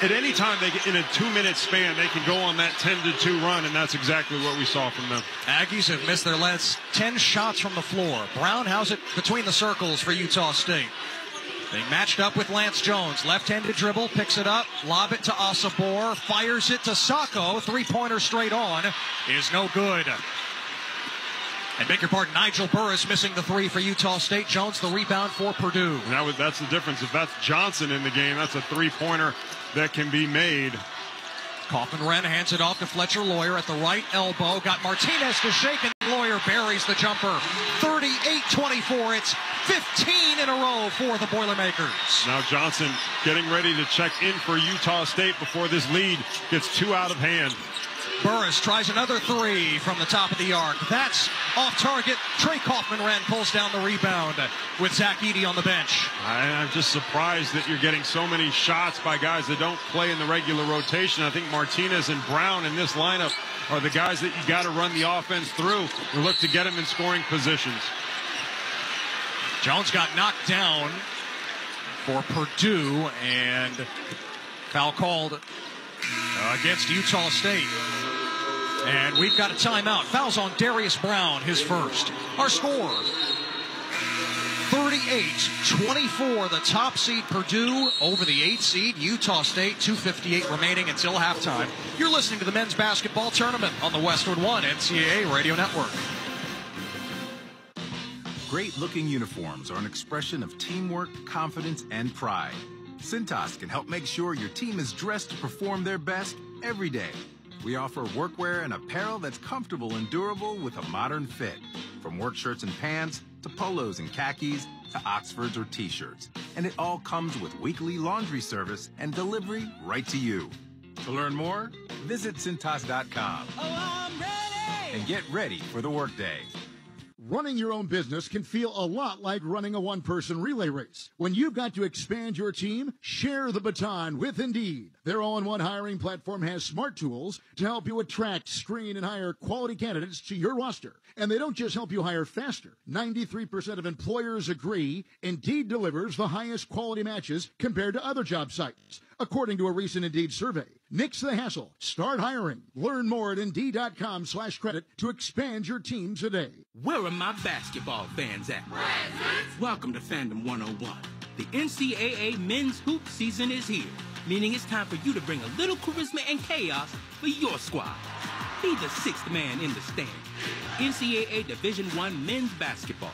At any time, they get in a two-minute span, they can go on that ten to two run, and that's exactly what we saw from them. Aggies have missed their last ten shots from the floor. Brown has it between the circles for Utah State. They matched up with Lance Jones. Left-handed dribble, picks it up, lob it to Osobor, fires it to Sacko. Three-pointer straight on is no good. And beg your pardon, Nigel Burrus missing the three for Utah State. Jones the rebound for Purdue. And that was, that's the difference. If that's Johnson in the game, that's a three-pointer that can be made. Kaufman-Renn hands it off to Fletcher Loyer at the right elbow. Got Martinez to shake, and Loyer buries the jumper. thirty-eight twenty-four. It's fifteen in a row for the Boilermakers. Now Johnson getting ready to check in for Utah State before this lead gets too out of hand. Burrus tries another three from the top of the arc. That's off target. Trey Kaufman-Renn pulls down the rebound with Zach Edey on the bench. I, I'm just surprised that you're getting so many shots by guys that don't play in the regular rotation. I think Martinez and Brown in this lineup are the guys that you got to run the offense through and look to get them in scoring positions. Jones got knocked down for Purdue, and foul called against Utah State. And we've got a timeout. Fouls on Darius Brown, his first. Our score, thirty-eight twenty-four. The top seed Purdue over the eighth seed Utah State. two fifty-eight remaining until halftime. You're listening to the men's basketball tournament on the Westwood One N C double A Radio Network. Great-looking uniforms are an expression of teamwork, confidence, and pride. Cintas can help make sure your team is dressed to perform their best every day. We offer workwear and apparel that's comfortable and durable with a modern fit. From work shirts and pants, to polos and khakis, to oxfords or t-shirts. And it all comes with weekly laundry service and delivery right to you. To learn more, visit Cintas dot com. Oh, I'm ready! And get ready for the workday. Running your own business can feel a lot like running a one-person relay race. When you've got to expand your team, share the baton with Indeed. Their all-in-one hiring platform has smart tools to help you attract, screen, and hire quality candidates to your roster. And they don't just help you hire faster. ninety-three percent of employers agree Indeed delivers the highest quality matches compared to other job sites, according to a recent Indeed survey. Nix the hassle. Start hiring. Learn more at Indeed.com slash credit to expand your team today. Where are my basketball fans at? Presents. Welcome to Fandom one oh one. The N C double A men's hoop season is here, meaning it's time for you to bring a little charisma and chaos for your squad. Be the sixth man in the stand. N C double A Division one men's basketball.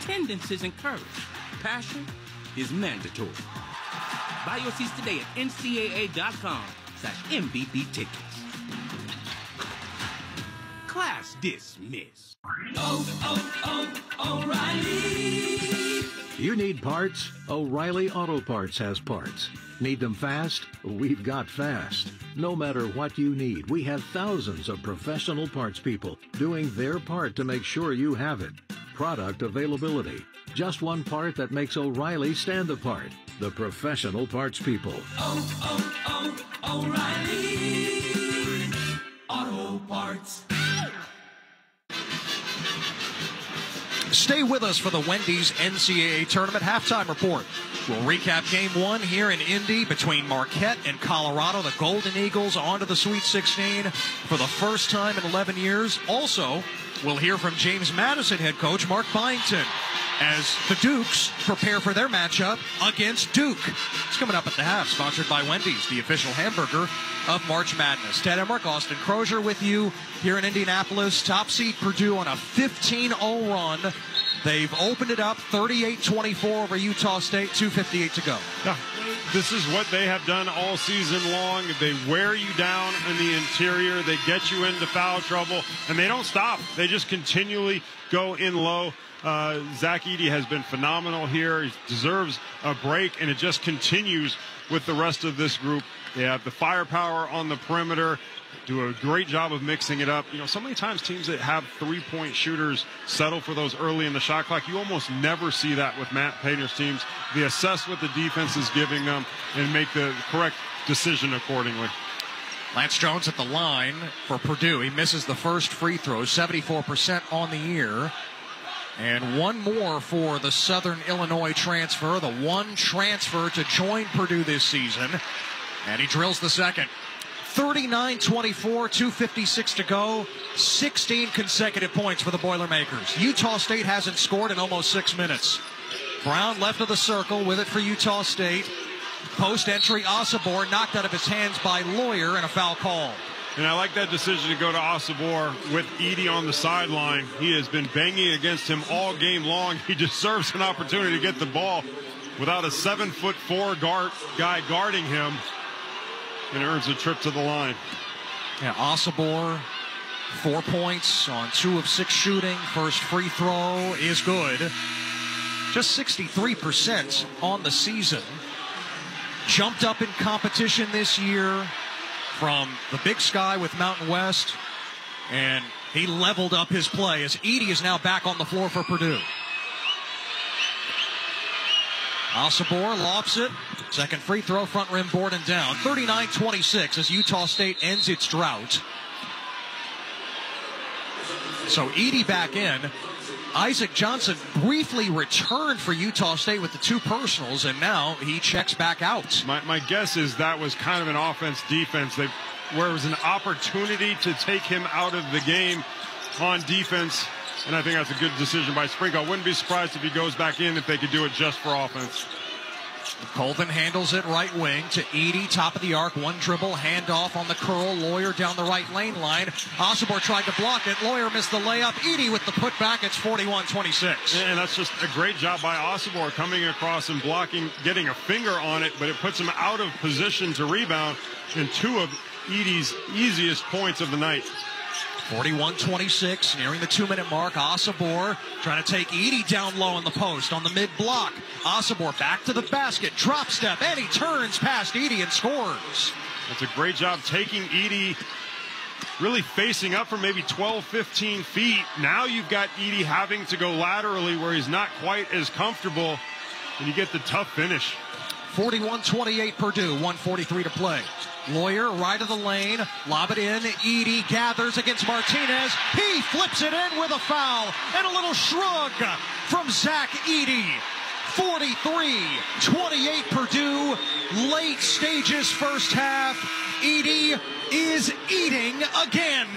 Attendance is encouraged. Passion is mandatory. Buy your seats today at N C double A dot com slash M V P tickets. Class dismissed. Oh, oh, oh, O'Reilly. You need parts? O'Reilly Auto Parts has parts. Need them fast? We've got fast. No matter what you need, we have thousands of professional parts people doing their part to make sure you have it. Product availability, Just one part that makes O'Reilly stand apart. The professional parts people. Oh, oh, oh, O'Reilly Auto Parts. Stay with us for the Wendy's N C double A Tournament Halftime Report. We'll recap Game one here in Indy between Marquette and Colorado. The Golden Eagles on to the Sweet sixteen for the first time in eleven years. Also, we'll hear from James Madison head coach Mark Byington as the Dukes prepare for their matchup against Duke. It's coming up at the half, sponsored by Wendy's, the official hamburger of March Madness. Ted Emmerich, Austin Crozier with you here in Indianapolis. Top seed Purdue on a fifteen oh run. They've opened it up thirty-eight twenty-four over Utah State, two fifty-eight to go. Yeah, this is what they have done all season long. They wear you down in the interior. They get you into foul trouble, and they don't stop. They just continually go in low. Uh, Zach Edey has been phenomenal here. He deserves a break, and it just continues with the rest of this group. They have the firepower on the perimeter, do a great job of mixing it up. You know, so many times teams that have three-point shooters settle for those early in the shot clock. You almost never see that with Matt Painter's teams. They assess what the defense is giving them and make the correct decision accordingly. Lance Jones at the line for Purdue. He misses the first free throw, seventy-four percent on the year. And one more for the Southern Illinois transfer, the one transfer to join Purdue this season. And he drills the second. thirty-nine twenty-four, two fifty-six to go. sixteen consecutive points for the Boilermakers. Utah State hasn't scored in almost six minutes. Brown left of the circle with it for Utah State. Post-entry, Osobor knocked out of his hands by Loyer and a foul call. And I like that decision to go to Osobor with Edey on the sideline. He has been banging against him all game long. He deserves an opportunity to get the ball without a seven-foot-four guard guy guarding him, and earns a trip to the line. Yeah, Osobor, four points on two of six shooting. First free throw is good. Just sixty-three percent on the season. Jumped up in competition this year from the Big Sky with Mountain West, and he leveled up his play as Edey is now back on the floor for Purdue. Osobor lofts it. Second free throw, front rim board and down. thirty-nine twenty-six as Utah State ends its drought. So Edey back in. Isaac Johnson briefly returned for Utah State with the two personals, and now he checks back out. My, my guess is that was kind of an offense-defense, they, where it was an opportunity to take him out of the game on defense. And I think that's a good decision by Sprinkle. I wouldn't be surprised if he goes back in if they could do it just for offense. Colvin handles it right wing to Edey, top of the arc, one dribble, handoff on the curl, Loyer down the right lane line. Osobor tried to block it, Loyer missed the layup, Edey with the putback, it's forty-one twenty-six. And that's just a great job by Osobor coming across and blocking, getting a finger on it, but it puts him out of position to rebound in two of Edie's easiest points of the night. forty-one twenty-six, nearing the two-minute mark. Osobor trying to take Edey down low in the post on the mid-block. Osobor back to the basket, drop step, and he turns past Edey and scores. That's a great job taking Edey, really facing up for maybe twelve, fifteen feet. Now you've got Edey having to go laterally where he's not quite as comfortable, and you get the tough finish. forty-one twenty-eight Purdue, one forty-three to play. Loyer right of the lane, lob it in. Edey gathers against Martinez. He flips it in with a foul and a little shrug from Zach Edey. forty-three twenty-eight Purdue, late stages first half. Edey is eating again.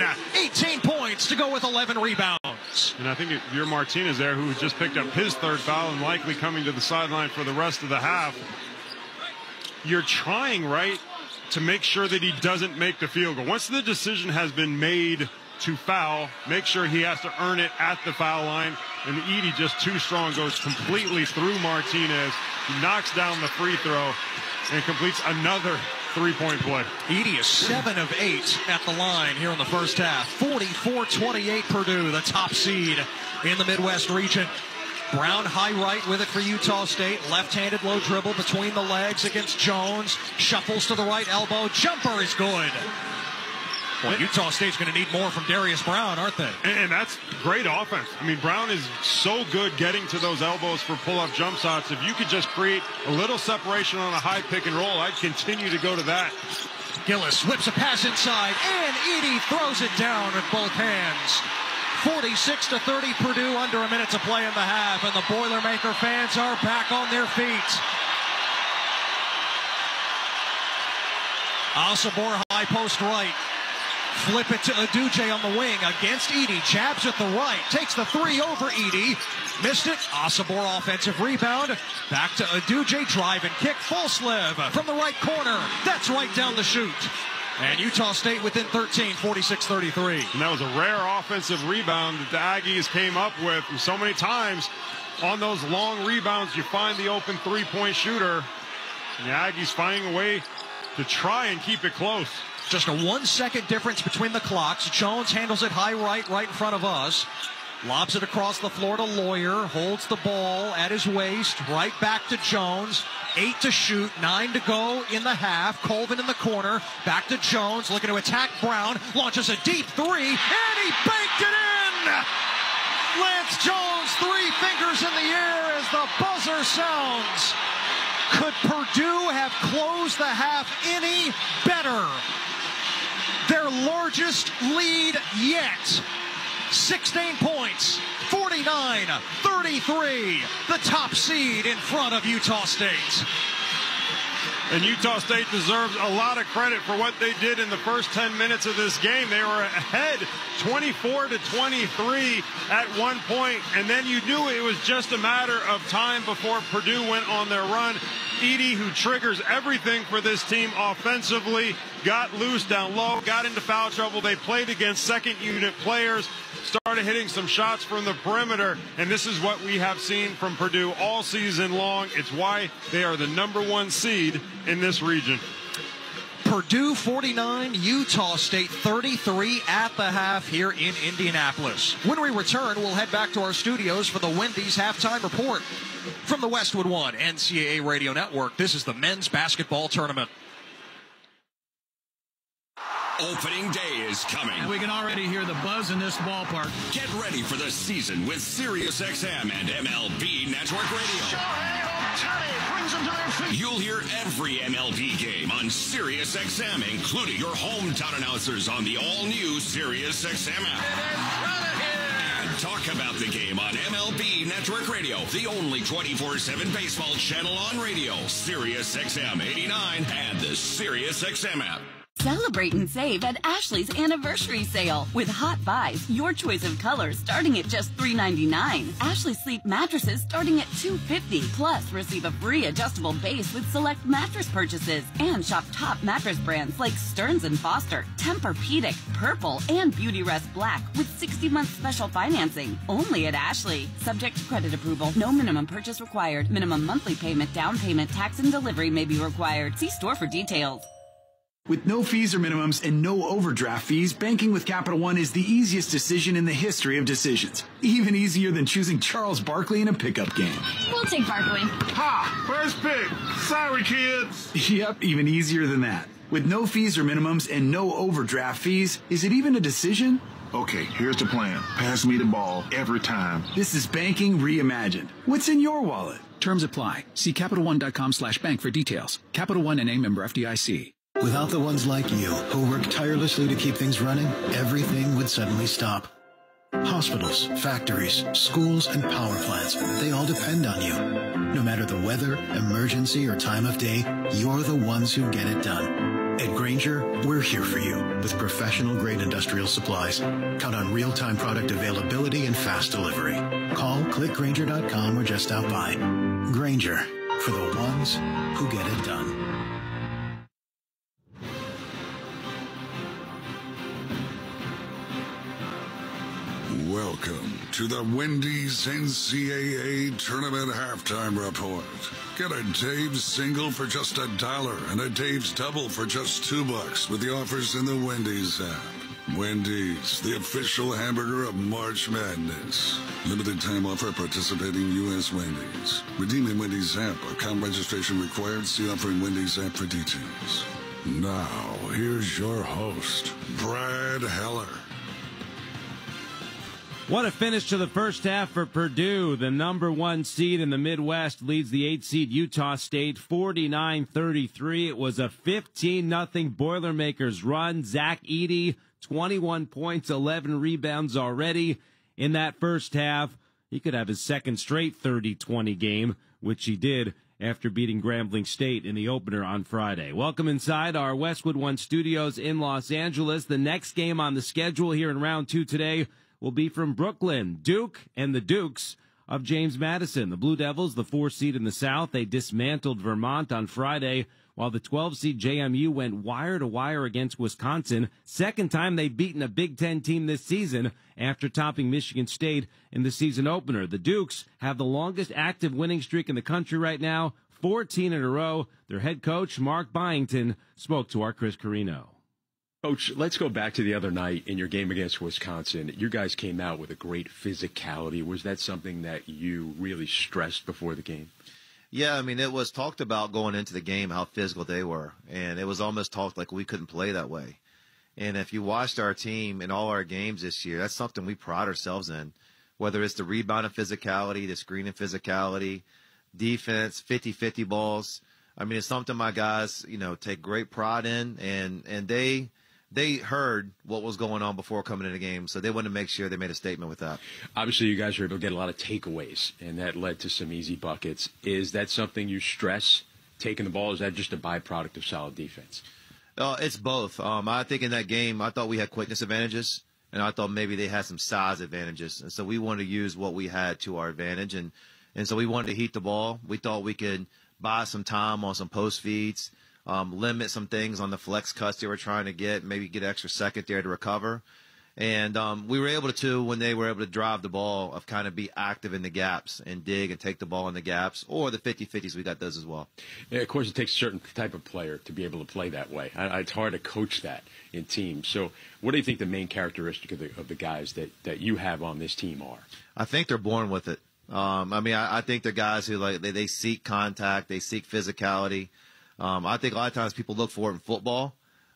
eighteen points to go with eleven rebounds. And I think you're Martinez there, who just picked up his third foul and likely coming to the sideline for the rest of the half. You're trying, right, to make sure that he doesn't make the field goal. Once the decision has been made to foul, make sure he has to earn it at the foul line. And Edey, just too strong, goes completely through Martinez. He knocks down the free throw and completes another three-point play. Edey is seven of eight at the line here in the first half. forty-four twenty-eight Purdue, the top seed in the Midwest region. Brown high right with it for Utah State. Left-handed low dribble between the legs against Jones. Shuffles to the right elbow. Jumper is good. point. Utah State's going to need more from Darius Brown, aren't they? And, and that's great offense. I mean, Brown is so good getting to those elbows for pull-up jump shots. If you could just create a little separation on a high pick and roll, I'd continue to go to that. Gillis whips a pass inside, and Edey throws it down with both hands. forty-six to thirty, Purdue, under a minute to play in the half, and the Boilermaker fans are back on their feet. Osobor high post right. Flip it to Uduje on the wing against Edey. Jabs at the right. Takes the three over Edey. Missed it. Osobor offensive rebound. Back to Uduje. Drive and kick. Falslev from the right corner. That's right down the chute. And Utah State within thirteen, forty-six thirty-three. And that was a rare offensive rebound that the Aggies came up with. And so many times on those long rebounds, you find the open three-point shooter. And the Aggies finding a way to try and keep it close. Just a one-second difference between the clocks. Jones handles it high right, right in front of us. Lobs it across the floor to Loyer. Holds the ball at his waist. Right back to Jones. Eight to shoot. Nine to go in the half. Colvin in the corner. Back to Jones. Looking to attack Brown. Launches a deep three. And he banked it in! Lance Jones, three fingers in the air as the buzzer sounds. Could Purdue have closed the half any better? Their largest lead yet. sixteen points, forty-nine thirty-three. The top seed in front of Utah State. And Utah State deserves a lot of credit for what they did in the first ten minutes of this game. They were ahead twenty-four to twenty-three at one point, and then you knew it was just a matter of time before Purdue went on their run. Edey, who triggers everything for this team offensively, got loose down low, got into foul trouble. They played against second unit players, started hitting some shots from the perimeter, and this is what we have seen from Purdue all season long. It's why they are the number one seed in this region. Purdue forty-nine, Utah State thirty-three at the half here in Indianapolis. When we return, we'll head back to our studios for the Wendy's halftime report. From the Westwood One N C double A Radio Network, this is the men's basketball tournament. Opening day is coming. And we can already hear the buzz in this ballpark. Get ready for the season with SiriusXM and M L B Network Radio. You'll hear every M L B game on SiriusXM, including your hometown announcers on the all-new SiriusXM app. And talk about the game on M L B Network Radio, the only twenty-four seven baseball channel on radio, SiriusXM eighty-nine, and the SiriusXM app. Celebrate and save at Ashley's Anniversary Sale. With Hot Buys, your choice of colors starting at just three ninety-nine. Ashley Sleep mattresses starting at two fifty. Plus, receive a free adjustable base with select mattress purchases. And shop top mattress brands like Stearns and Foster, Tempur-Pedic, Purple, and Beautyrest Black with sixty month special financing. Only at Ashley. Subject to credit approval. No minimum purchase required. Minimum monthly payment, down payment, tax, and delivery may be required. See store for details. With no fees or minimums and no overdraft fees, banking with Capital One is the easiest decision in the history of decisions. Even easier than choosing Charles Barkley in a pickup game. We'll take Barkley. Ha! First pick! Sorry, kids! Yep, even easier than that. With no fees or minimums and no overdraft fees, is it even a decision? Okay, here's the plan. Pass me the ball every time. This is banking reimagined. What's in your wallet? Terms apply. See Capital One dot com slash bank for details. Capital One and a member F D I C. Without the ones like you, who work tirelessly to keep things running, everything would suddenly stop. Hospitals, factories, schools, and power plants, they all depend on you. No matter the weather, emergency, or time of day, you're the ones who get it done. At Grainger, we're here for you with professional-grade industrial supplies. Count on real-time product availability and fast delivery. Call, click Grainger dot com, or just stop by. Grainger, for the ones who get it done. Welcome to the Wendy's N C double A Tournament Halftime Report. Get a Dave's single for just a dollar and a Dave's double for just two bucks with the offers in the Wendy's app. Wendy's, the official hamburger of March Madness. Limited time offer participating U S Wendy's. Redeeming Wendy's app. Account registration required. See offering Wendy's app for details. Now, here's your host, Brad Heller. What a finish to the first half for Purdue. The number one seed in the Midwest leads the eight seed Utah State forty-nine thirty-three. It was a fifteen nothing Boilermakers run. Zach Edey, twenty-one points, eleven rebounds already in that first half. He could have his second straight thirty twenty game, which he did after beating Grambling State in the opener on Friday. Welcome inside our Westwood One studios in Los Angeles. The next game on the schedule here in round two today will be from Brooklyn, Duke and the Dukes of James Madison. The Blue Devils, the four seed in the South, they dismantled Vermont on Friday, while the twelve seed J M U went wire-to-wire against Wisconsin. Second time they've beaten a Big Ten team this season after topping Michigan State in the season opener. The Dukes have the longest active winning streak in the country right now, fourteen in a row. Their head coach, Mark Byington, spoke to our Chris Carino. Coach, let's go back to the other night in your game against Wisconsin. You guys came out with a great physicality. Was that something that you really stressed before the game? Yeah, I mean, it was talked about going into the game how physical they were, and it was almost talked like we couldn't play that way. And if you watched our team in all our games this year, that's something we pride ourselves in, whether it's the rebound of physicality, the screen of physicality, defense, fifty fifty balls. I mean, it's something my guys, you know, take great pride in, and, and they – they heard what was going on before coming in the game, so they wanted to make sure they made a statement with that. Obviously, you guys were able to get a lot of takeaways, and that led to some easy buckets. Is that something you stress, taking the ball? Is that just a byproduct of solid defense? Uh, it's both. Um, I think in that game, I thought we had quickness advantages, and I thought maybe they had some size advantages. And so we wanted to use what we had to our advantage, and, and so we wanted to heat the ball. We thought we could buy some time on some post feeds. Um, limit some things on the flex cuts they were trying to get, maybe get an extra second there to recover. And um, we were able to, too, when they were able to drive the ball, of kind of be active in the gaps and dig and take the ball in the gaps, or the fifty fifties, we got those as well. Yeah, of course, it takes a certain type of player to be able to play that way. I, it's hard to coach that in teams. So what do you think the main characteristic of the, of the guys that, that you have on this team are? I think they're born with it. Um, I mean, I, I think they're guys who, like, they, they seek contact, they seek physicality. Um, I think a lot of times people look for it in football,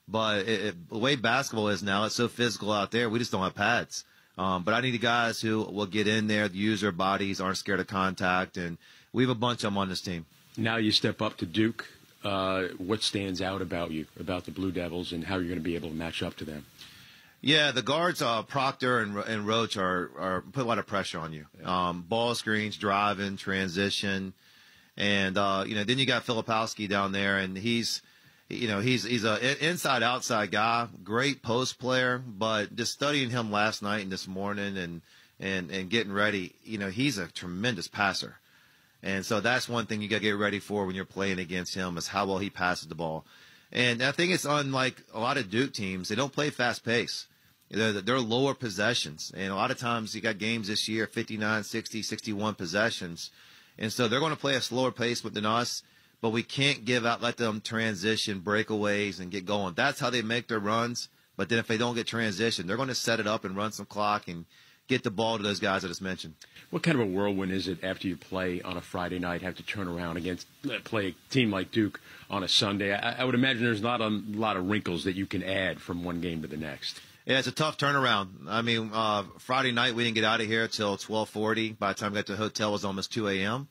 but it, it, the way basketball is now, it's so physical out there, we just don't have pads. Um, but I need the guys who will get in there, use their bodies, aren't scared of contact, and we have a bunch of them on this team. Now you step up to Duke. Uh, what stands out about you, about the Blue Devils, and how you're going to be able to match up to them? Yeah, the guards, uh, Proctor and, and Roach, are, are put a lot of pressure on you. Um, ball screens, driving, transition. And, uh, you know, then you got Filipowski down there, and he's, you know, he's he's an inside-outside guy, great post player, but just studying him last night and this morning and, and, and getting ready, you know, he's a tremendous passer. And so that's one thing you got to get ready for when you're playing against him is how well he passes the ball. And I think it's unlike a lot of Duke teams. They don't play fast pace. They're, they're lower possessions. And a lot of times you got games this year, fifty-nine, sixty, sixty-one possessions. And so they're going to play a slower pace than us, but we can't give out, let them transition, breakaways, and get going. That's how they make their runs. But then if they don't get transition, they're going to set it up and run some clock and get the ball to those guys I just mentioned. What kind of a whirlwind is it after you play on a Friday night, have to turn around against play a team like Duke on a Sunday? I, I would imagine there's not a lot of wrinkles that you can add from one game to the next. Yeah, it's a tough turnaround. I mean, uh, Friday night we didn't get out of here till twelve forty. By the time we got to the hotel, it was almost two a m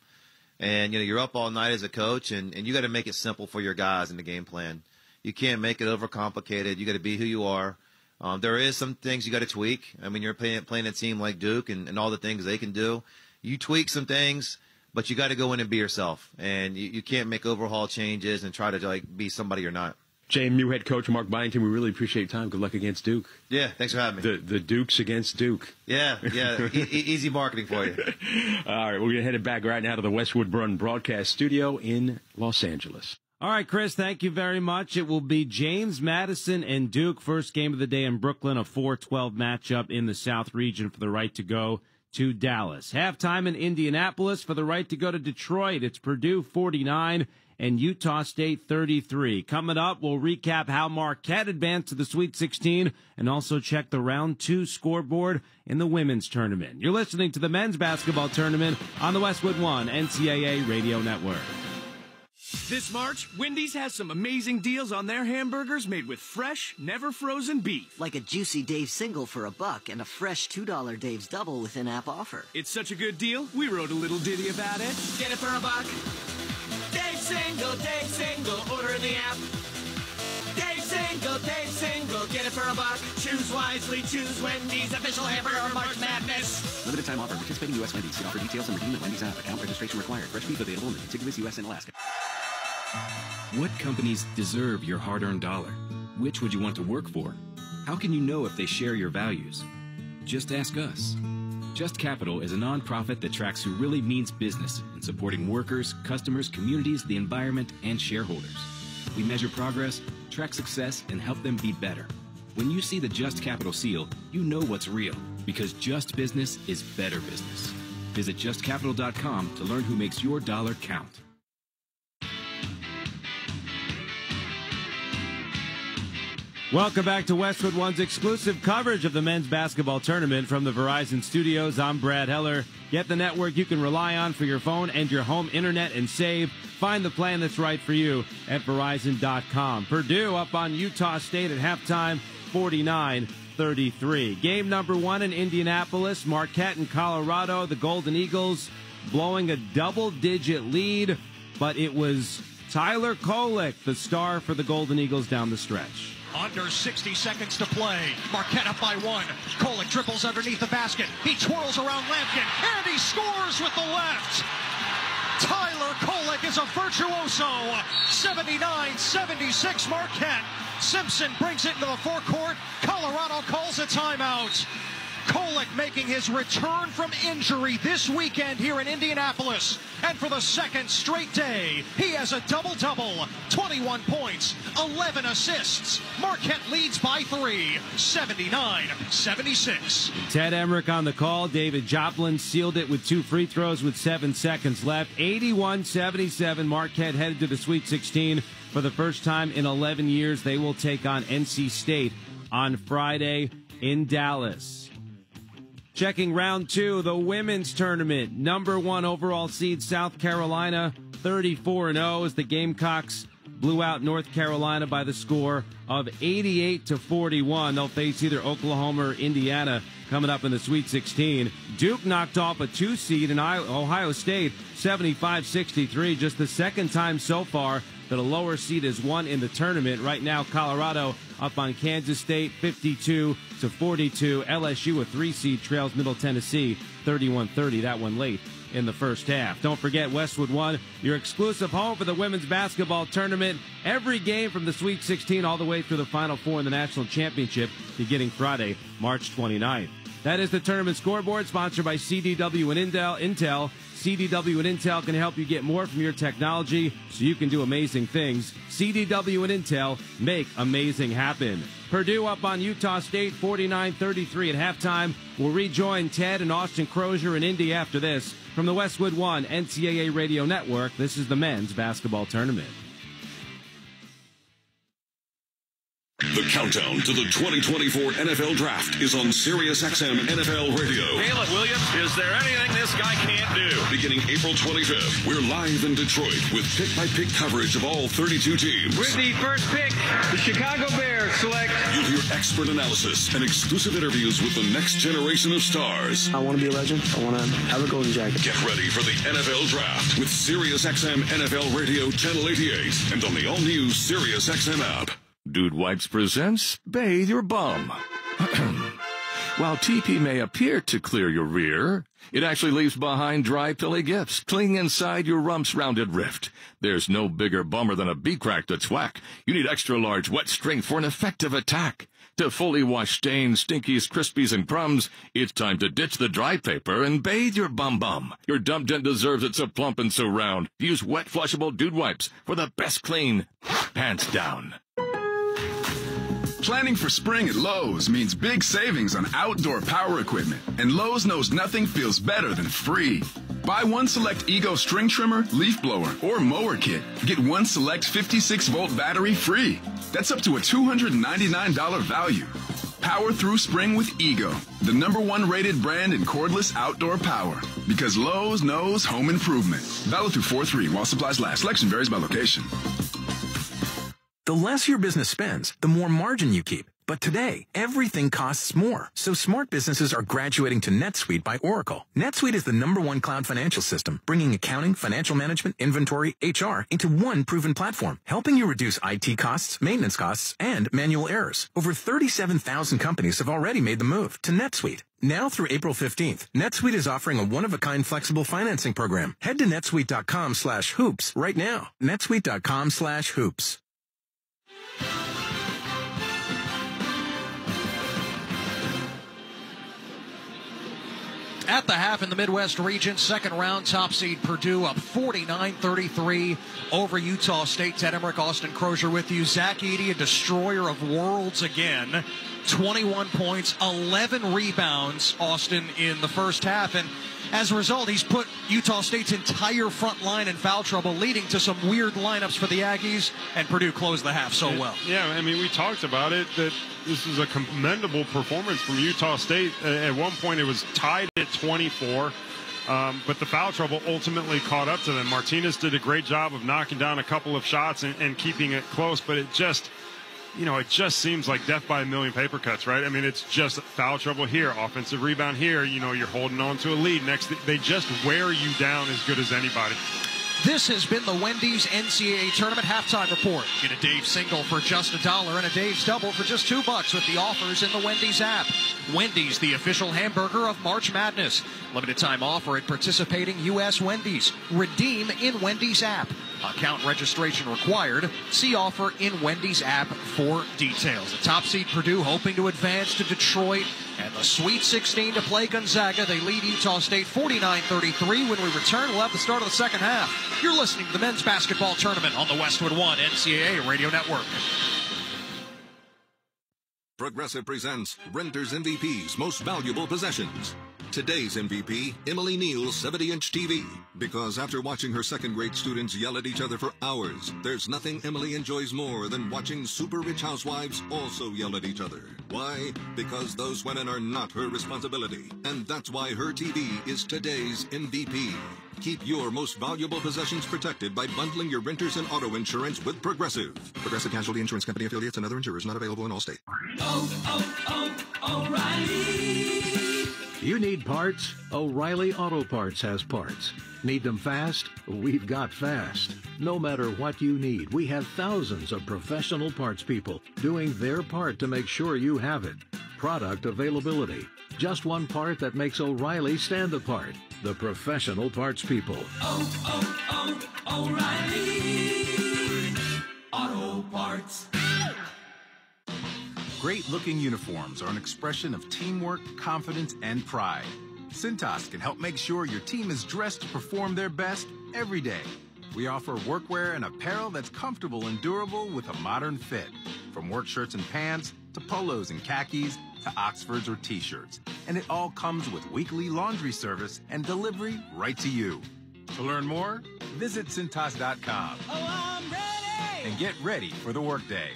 And, you know, you're up all night as a coach, and, and you got to make it simple for your guys in the game plan. You can't make it overcomplicated. You got to be who you are. Um, there is some things you got to tweak. I mean, you're playing, playing a team like Duke and, and all the things they can do. You tweak some things, but you got to go in and be yourself. And you, you can't make overhaul changes and try to, like, be somebody you're not. J M U head coach Mark Byington, we really appreciate your time. Good luck against Duke. Yeah, thanks for having me. The, the Dukes against Duke. Yeah, yeah, e easy marketing for you. All right, we're gonna head back right now to the Westwood One broadcast studio in Los Angeles. All right, Chris, thank you very much. It will be James Madison and Duke, first game of the day in Brooklyn, a four twelve matchup in the South region for the right to go to Dallas. Halftime in Indianapolis for the right to go to Detroit. It's Purdue forty-nine. And Utah State thirty-three. Coming up, we'll recap how Marquette advanced to the Sweet sixteen and also check the round two scoreboard in the women's tournament. You're listening to the men's basketball tournament on the Westwood One N C double A Radio Network. This March, Wendy's has some amazing deals on their hamburgers made with fresh, never-frozen beef. Like a juicy Dave's single for a buck and a fresh two dollar Dave's double with an app offer. It's such a good deal, we wrote a little ditty about it. Get it for a buck. Dave's single, Dave's single, order in the app. Dave's single, Dave's single, get it for a buck. Choose wisely, choose Wendy's, official hamburger of March Madness. Limited time offer, participating U S Wendy's. See offer details and redeem at Wendy's app. Account registration required. Fresh beef available in the contiguous U S and Alaska. What companies deserve your hard-earned dollar? Which would you want to work for? How can you know if they share your values? Just ask us. Just Capital is a nonprofit that tracks who really means business in supporting workers, customers, communities, the environment, and shareholders. We measure progress, track success, and help them be better. When you see the Just Capital seal, you know what's real, because just business is better business. Visit just capital dot com to learn who makes your dollar count. Welcome back to Westwood One's exclusive coverage of the men's basketball tournament from the Verizon Studios. I'm Brad Heller. Get the network you can rely on for your phone and your home internet and save. Find the plan that's right for you at Verizon dot com. Purdue up on Utah State at halftime, forty-nine thirty-three. Game number one in Indianapolis, Marquette and Colorado. The Golden Eagles blowing a double-digit lead, but it was Tyler Kolek, the star for the Golden Eagles down the stretch. Under sixty seconds to play. Marquette up by one. Kolek dribbles underneath the basket. He twirls around Lampkin, and he scores with the left. Tyler Kolek is a virtuoso. seventy-nine seventy-six Marquette. Simpson brings it into the forecourt. Colorado calls a timeout. Kolek making his return from injury this weekend here in Indianapolis. And for the second straight day, he has a double-double. twenty-one points, eleven assists. Marquette leads by three, seventy-nine seventy-six. Ted Emmerich on the call. David Joplin sealed it with two free throws with seven seconds left. eighty-one seventy-seven, Marquette headed to the Sweet sixteen. For the first time in eleven years, they will take on N C State on Friday in Dallas. Checking round two, the women's tournament. Number one overall seed South Carolina, thirty-four and oh, as the Gamecocks blew out North Carolina by the score of eighty-eight to forty-one. They'll face either Oklahoma or Indiana coming up in the Sweet sixteen. Duke knocked off a two seed in Ohio State, seventy-five sixty-three. Just the second time so far that a lower seed has won in the tournament. Right now, Colorado up on Kansas State, fifty-two to forty-two. L S U, a three-seed, trails Middle Tennessee, thirty-one thirty. That one late in the first half. Don't forget, Westwood One, your exclusive home for the women's basketball tournament. Every game from the Sweet sixteen all the way through the Final Four in the National Championship, beginning Friday, March twenty-ninth. That is the tournament scoreboard, sponsored by C D W and Intel. Intel. C D W and Intel can help you get more from your technology so you can do amazing things. C D W and Intel, make amazing happen. Purdue up on Utah State, forty-nine thirty-three at halftime. We'll rejoin Ted and Austin Crozier in Indy after this. From the Westwood One N C double A Radio Network, this is the men's basketball tournament. The countdown to the twenty twenty-four N F L Draft is on SiriusXM N F L Radio. Caleb Williams, is there anything this guy can't do? Beginning April twenty-fifth, we're live in Detroit with pick-by-pick coverage of all thirty-two teams. With the first pick, the Chicago Bears select. You'll hear expert analysis and exclusive interviews with the next generation of stars. I want to be a legend. I want to have a golden jacket. Get ready for the N F L Draft with SiriusXM N F L Radio Channel eighty-eight and on the all-new SiriusXM app. Dude Wipes presents Bathe Your Bum. While T P may appear to clear your rear, it actually leaves behind dry, pilly gifts clinging inside your rump's rounded rift. There's no bigger bummer than a bee crack that's whack. You need extra-large wet strength for an effective attack. To fully wash stains, stinkies, crispies, and crumbs, it's time to ditch the dry paper and bathe your bum-bum. Your dump dent deserves it so plump and so round. Use wet, flushable Dude Wipes for the best clean, pants down. Planning for spring at Lowe's means big savings on outdoor power equipment, and Lowe's knows nothing feels better than free. Buy one select Ego string trimmer, leaf blower, or mower kit. Get one select fifty-six volt battery free. That's up to a two hundred ninety-nine dollar value. Power through spring with Ego, the number one rated brand in cordless outdoor power. Because Lowe's knows home improvement. Valid through four three while supplies last. Selection varies by location. The less your business spends, the more margin you keep. But today, everything costs more, so smart businesses are graduating to NetSuite by Oracle. NetSuite is the number one cloud financial system, bringing accounting, financial management, inventory, H R into one proven platform, helping you reduce I T costs, maintenance costs, and manual errors. Over thirty-seven thousand companies have already made the move to NetSuite. Now through April fifteenth, NetSuite is offering a one-of-a-kind flexible financing program. Head to netsuite.com slash hoops right now. netsuite.com slash hoops. At the half in the Midwest region, second round, top seed Purdue up forty-nine thirty-three over Utah State. Ted Emmerich, Austin Crozier with you. Zach Edey, a destroyer of worlds again. twenty-one points, eleven rebounds, Austin, in the first half. And as a result, he's put Utah State's entire front line in foul trouble, leading to some weird lineups for the Aggies, and Purdue closed the half so well. Yeah, I mean, we talked about it, that this is a commendable performance from Utah State. At one point, it was tied at twenty-four, um, but the foul trouble ultimately caught up to them. Martinez did a great job of knocking down a couple of shots and, and keeping it close, but it just... You know, it just seems like death by a million paper cuts, right? I mean, it's just foul trouble here, offensive rebound here. You know, you're holding on to a lead. Next, they just wear you down as good as anybody. This has been the Wendy's N C double A Tournament Halftime Report. Get a Dave's single for just a dollar and a Dave's double for just two bucks with the offers in the Wendy's app. Wendy's, the official hamburger of March Madness. Limited time offer at participating U S Wendy's. Redeem in Wendy's app. Account registration required. See offer in Wendy's app for details. The top seed Purdue hoping to advance to Detroit and the Sweet sixteen to play Gonzaga. They lead Utah State forty-nine thirty-three. When we return, we'll have the start of the second half. You're listening to the men's basketball tournament on the Westwood One N C double A Radio Network. Progressive presents Renters M V P's Most Valuable Possessions. Today's M V P, Emily Neal's seventy-inch T V. Because after watching her second-grade students yell at each other for hours, there's nothing Emily enjoys more than watching super-rich housewives also yell at each other. Why? Because those women are not her responsibility. And that's why her T V is today's M V P. Keep your most valuable possessions protected by bundling your renters and auto insurance with Progressive. Progressive Casualty Insurance Company affiliates and other insurers, not available in all states. Oh, oh, oh, O'Reilly. You need parts? O'Reilly Auto Parts has parts. Need them fast? We've got fast. No matter what you need, we have thousands of professional parts people doing their part to make sure you have it. Product availability. Just one part that makes O'Reilly stand apart. The professional parts people. Oh, oh, oh, O'Reilly Auto Parts. Great-looking uniforms are an expression of teamwork, confidence, and pride. Cintas can help make sure your team is dressed to perform their best every day. We offer workwear and apparel that's comfortable and durable with a modern fit. From work shirts and pants, to polos and khakis, to Oxfords or T-shirts. And it all comes with weekly laundry service and delivery right to you. To learn more, visit Cintas dot com. Oh, I'm ready! And get ready for the workday.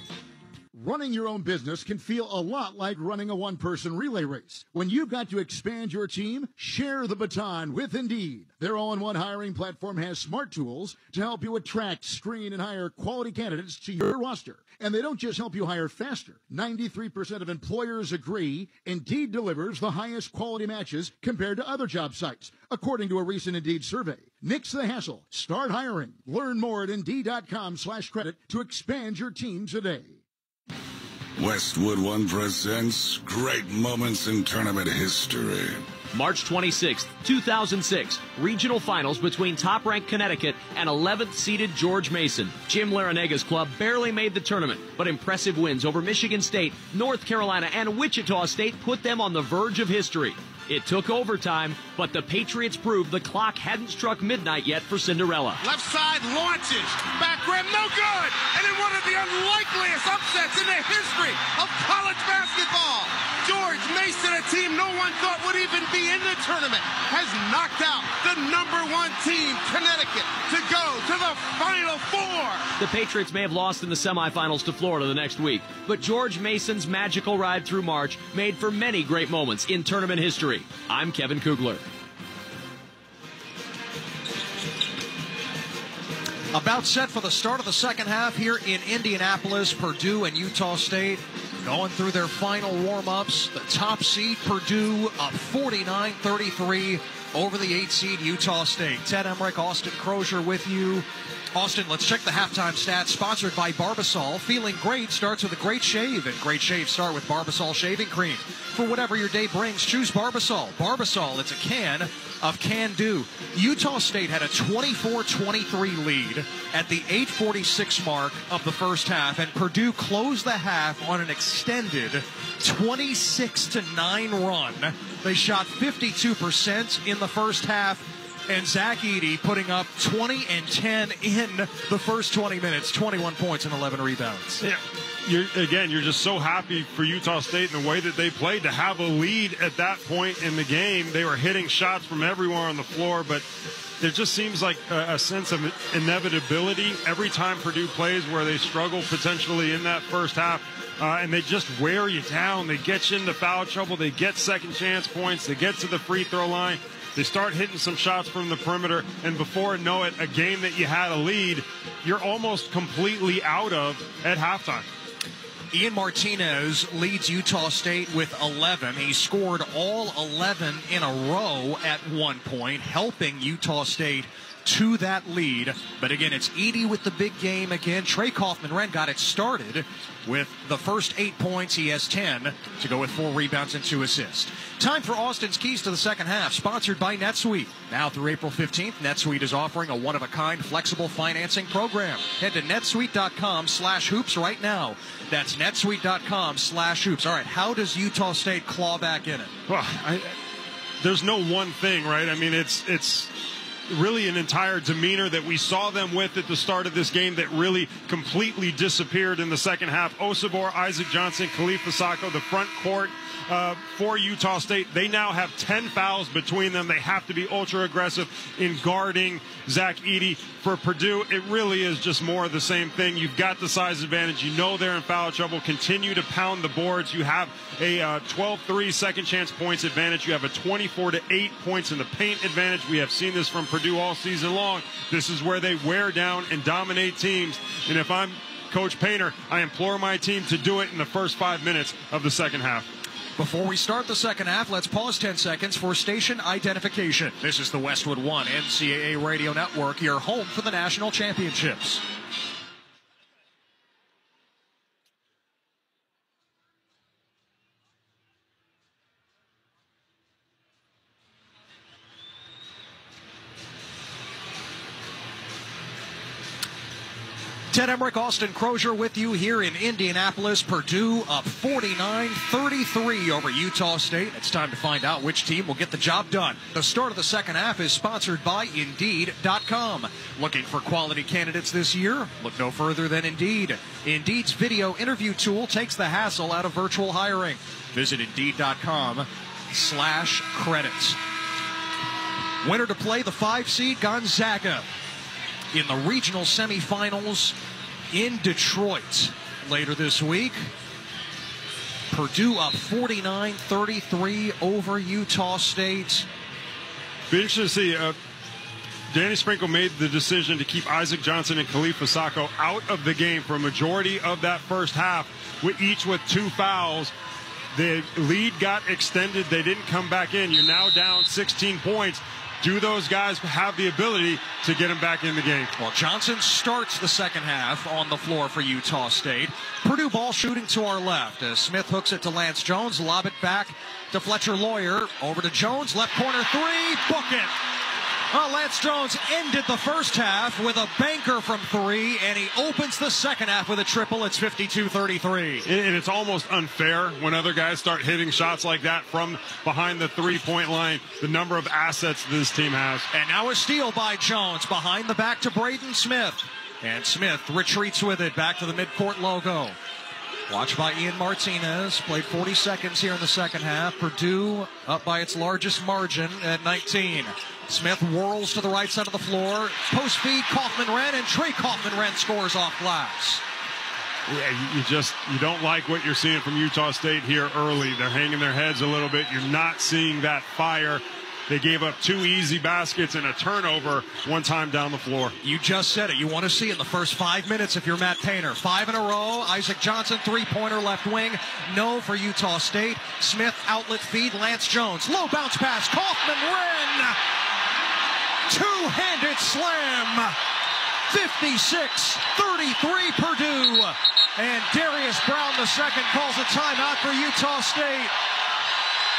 Running your own business can feel a lot like running a one-person relay race. When you've got to expand your team, share the baton with Indeed. Their all-in-one hiring platform has smart tools to help you attract, screen, and hire quality candidates to your roster. And they don't just help you hire faster. ninety-three percent of employers agree Indeed delivers the highest quality matches compared to other job sites, according to a recent Indeed survey. Nix the hassle. Start hiring. Learn more at Indeed.com slash credit to expand your team today. Westwood One presents Great Moments in Tournament History. March twenty-sixth, two thousand six, regional finals between top-ranked Connecticut and eleventh-seeded George Mason. Jim Larenega's club barely made the tournament, but impressive wins over Michigan State, North Carolina, and Wichita State put them on the verge of history. It took overtime, but the Patriots proved the clock hadn't struck midnight yet for Cinderella. Left side launches, back rim, no good, and in one of the unlikeliest upsets in the history of college basketball, George Mason, a team no one thought would even be in the tournament, has knocked out the number one team, Connecticut, to go to the Final Four. the Patriots may have lost in the semifinals to Florida the next week, but George Mason's magical ride through March made for many great moments in tournament history. I'm Kevin Kugler. About set for the start of the second half here in Indianapolis. Purdue and Utah State going through their final warm-ups. The top seed, Purdue, up forty-nine thirty-three over the eight seed, Utah State. Ted Emmerich, Austin Crozier with you. Austin, let's check the halftime stats. Sponsored by Barbasol. Feeling great starts with a great shave, and great shaves start with Barbasol shaving cream. For whatever your day brings, choose Barbasol. Barbasol, it's a can of can-do. Utah State had a twenty-four twenty-three lead at the eight forty-six mark of the first half, and Purdue closed the half on an extended twenty-six to nine run. They shot fifty-two percent in the first half, and Zach Edey putting up twenty and ten in the first twenty minutes, twenty-one points and eleven rebounds. Yeah, you're, again, you're just so happy for Utah State in the way that they played to have a lead at that point in the game. They were hitting shots from everywhere on the floor, but there just seems like a, a sense of inevitability every time Purdue plays where they struggle potentially in that first half. Uh, and they just wear you down. They get you into foul trouble. They get second chance points. They get to the free throw line. They start hitting some shots from the perimeter, and before you know it, a game that you had a lead, you're almost completely out of at halftime. Ian Martinez leads Utah State with eleven. He scored all eleven in a row at one point, helping Utah State to that lead. But again, it's Edey with the big game again. Trey Kaufman-Renn got it started with the first eight points. He has ten to go with four rebounds and two assists. Time for Austin's Keys to the Second Half, sponsored by NetSuite. Now through April fifteenth, NetSuite is offering a one-of-a-kind flexible financing program. Head to netsuite.com slash hoops right now. That's netsuite.com slash hoops. All right, how does Utah State claw back in it? Well, I, there's no one thing, right? I mean, it's it's... really an entire demeanor that we saw them with at the start of this game that really completely disappeared in the second half. Osobor, Isaac Johnson, Khalifa Sacko, the front court uh, for Utah State. They now have ten fouls between them. They have to be ultra aggressive in guarding Zach Edey. For Purdue, it really is just more of the same thing. You've got the size advantage. You know they're in foul trouble. Continue to pound the boards. You have a uh, twelve three second chance points advantage. You have a twenty-four to eight points in the paint advantage. We have seen this from Purdue all season long. This is where they wear down and dominate teams. And if I'm Coach Painter, I implore my team to do it in the first five minutes of the second half. Before we start the second half, let's pause ten seconds for station identification. This is the Westwood One N C double A Radio Network, your home for the national championships. Ted Emmerich, Austin Crozier with you here in Indianapolis. Purdue up forty-nine thirty-three over Utah State. It's time to find out which team will get the job done. The start of the second half is sponsored by Indeed dot com. Looking for quality candidates this year? Look no further than Indeed. Indeed's video interview tool takes the hassle out of virtual hiring. Visit Indeed dot com slash credits. Winner to play the five seed Gonzaga in the regional semifinals in Detroit later this week. Purdue up forty-nine thirty-three over Utah State. Be interesting to see. Uh, Danny Sprinkle made the decision to keep Isaac Johnson and Khalifa Sacko out of the game for a majority of that first half, with each with two fouls. The lead got extended. They didn't come back in. You're now down sixteen points. Do those guys have the ability to get them back in the game? Well, Johnson starts the second half on the floor for Utah State. Purdue ball shooting to our left as Smith hooks it to Lance Jones. Lob it back to Fletcher Loyer. Over to Jones. Left corner three. Book it. Well, Lance Jones ended the first half with a banker from three, and he opens the second half with a triple. It's fifty-two thirty-three. And it's almost unfair when other guys start hitting shots like that from behind the three-point line, the number of assets this team has. And now a steal by Jones behind the back to Braden Smith. And Smith retreats with it back to the midcourt logo. Watched by Ian Martinez, played forty seconds here in the second half. Purdue up by its largest margin at nineteen. Smith whirls to the right side of the floor. Post feed Kaufman-Renn, and Trey Kaufman-Renn scores off glass. Yeah, you just, you don't like what you're seeing from Utah State here early. They're hanging their heads a little bit. You're not seeing that fire. They gave up two easy baskets and a turnover one time down the floor. You just said it. You want to see in the first five minutes if you're Matt Painter. Five in a row. Isaac Johnson, three-pointer left wing. No for Utah State. Smith, outlet feed. Lance Jones. Low bounce pass. Kaufman-Renn. Two-handed slam. fifty-six thirty-three Purdue. And Darius Brown the second calls a timeout for Utah State.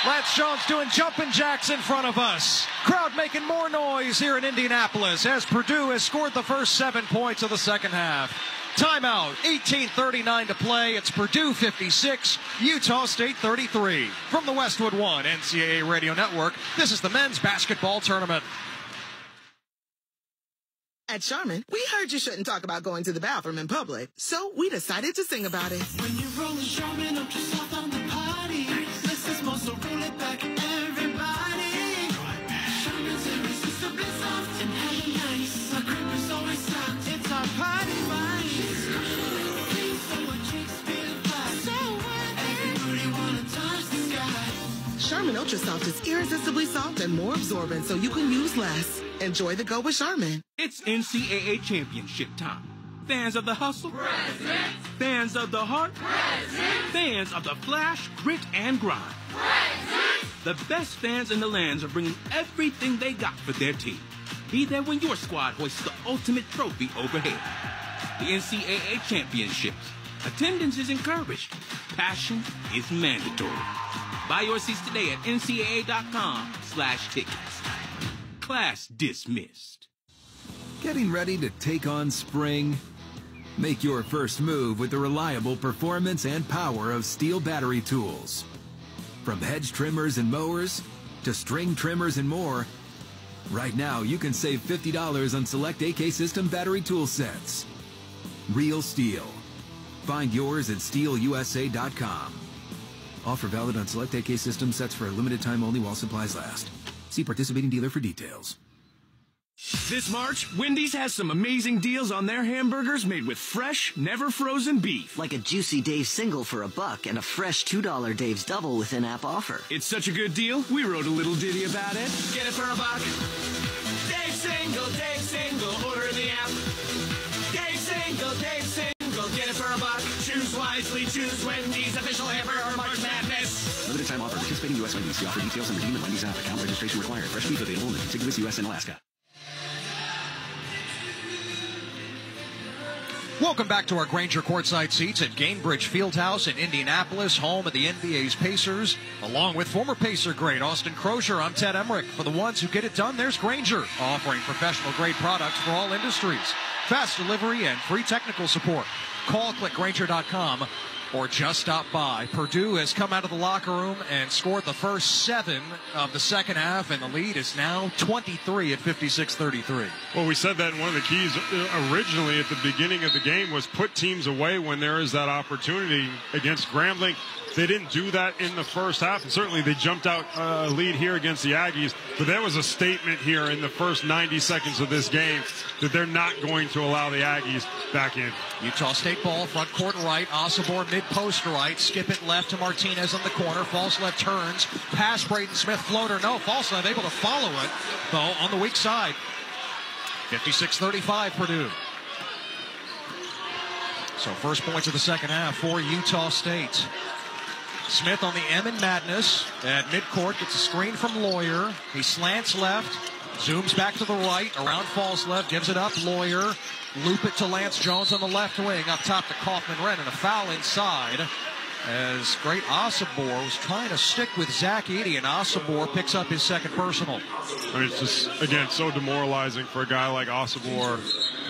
Lance Jones doing jumping jacks in front of us. Crowd making more noise here in Indianapolis as Purdue has scored the first seven points of the second half. Timeout, eighteen thirty-nine to play. It's Purdue fifty-six, Utah State thirty-three. From the Westwood One N C double A Radio Network, this is the men's basketball tournament. At Charmin, we heard you shouldn't talk about going to the bathroom in public, so we decided to sing about it. When you roll the Charmin up yourself on the party, this is most of roll it back, everybody. Charmin's irresistibly soft and hella nice. The cream is always soft. It's our party rice. So our cheeks feel flat. So what? Everybody wanna touch the sky. Charmin Ultra Soft is irresistibly soft and more absorbent, so you can use less. Enjoy the go with Charmin. It's N C double A championship time. Fans of the hustle. Present. Fans of the heart. Present. Fans of the flash, grit, and grind. Present. The best fans in the lands are bringing everything they got for their team. Be there when your squad hoists the ultimate trophy overhead. The N C double A championships. Attendance is encouraged. Passion is mandatory. Buy your seats today at N C double A dot com slash tickets. Class dismissed. Getting ready to take on spring? Make your first move with the reliable performance and power of Steel battery tools. From hedge trimmers and mowers to string trimmers and more, right now you can save fifty dollars on select A K System battery tool sets. Real Steel. Find yours at steel U S A dot com. Offer valid on select A K System sets for a limited time only while supplies last. See participating dealer for details. This March, Wendy's has some amazing deals on their hamburgers made with fresh, never-frozen beef. Like a juicy Dave's single for a buck and a fresh two dollar Dave's double with in-app offer. It's such a good deal, we wrote a little ditty about it. Get it for a buck. Dave's single, Dave's single, order in the app. Dave's single, Dave's single, get it for a buck. Choose wisely, choose Wendy's, official hamburger March Madness. Limited time offer, participating U S Wendy's. The offer details and redeem at Wendy's app. Account registration required. Fresh beef available in the contiguous U S and Alaska. Welcome back to our Grainger courtside seats at Gainbridge Fieldhouse in Indianapolis, home of the N B A's Pacers, along with former Pacer great Austin Crozier. I'm Ted Emmerich. For the ones who get it done, there's Grainger, offering professional-grade products for all industries, fast delivery, and free technical support. Call, click Grainger dot com, or just stop by. Purdue has come out of the locker room and scored the first seven of the second half, and the lead is now twenty-three at fifty-six thirty-three. Well, we said that one of the keys originally at the beginning of the game was put teams away when there is that opportunity. Against Grambling, they didn't do that in the first half, and certainly they jumped out a uh, lead here against the Aggies, but there was a statement here in the first ninety seconds of this game that they're not going to allow the Aggies back in. Utah State ball, front court right, Osobor mid post right, skip it left to Martinez on the corner, Falslev turns, pass Braden Smith, floater, no, Falslev able to follow it, though, on the weak side. fifty-six thirty-five Purdue. So first points of the second half for Utah State. Smith on the M in madness at midcourt, gets a screen from Loyer. He slants left, zooms back to the right, around Falslev, gives it up, Loyer, loop it to Lance Jones on the left wing, up top to Kaufman-Renn, and a foul inside as Great Osobor was trying to stick with Zach Edey, and Osobor picks up his second personal. I mean, it's just, again, so demoralizing for a guy like Osobor,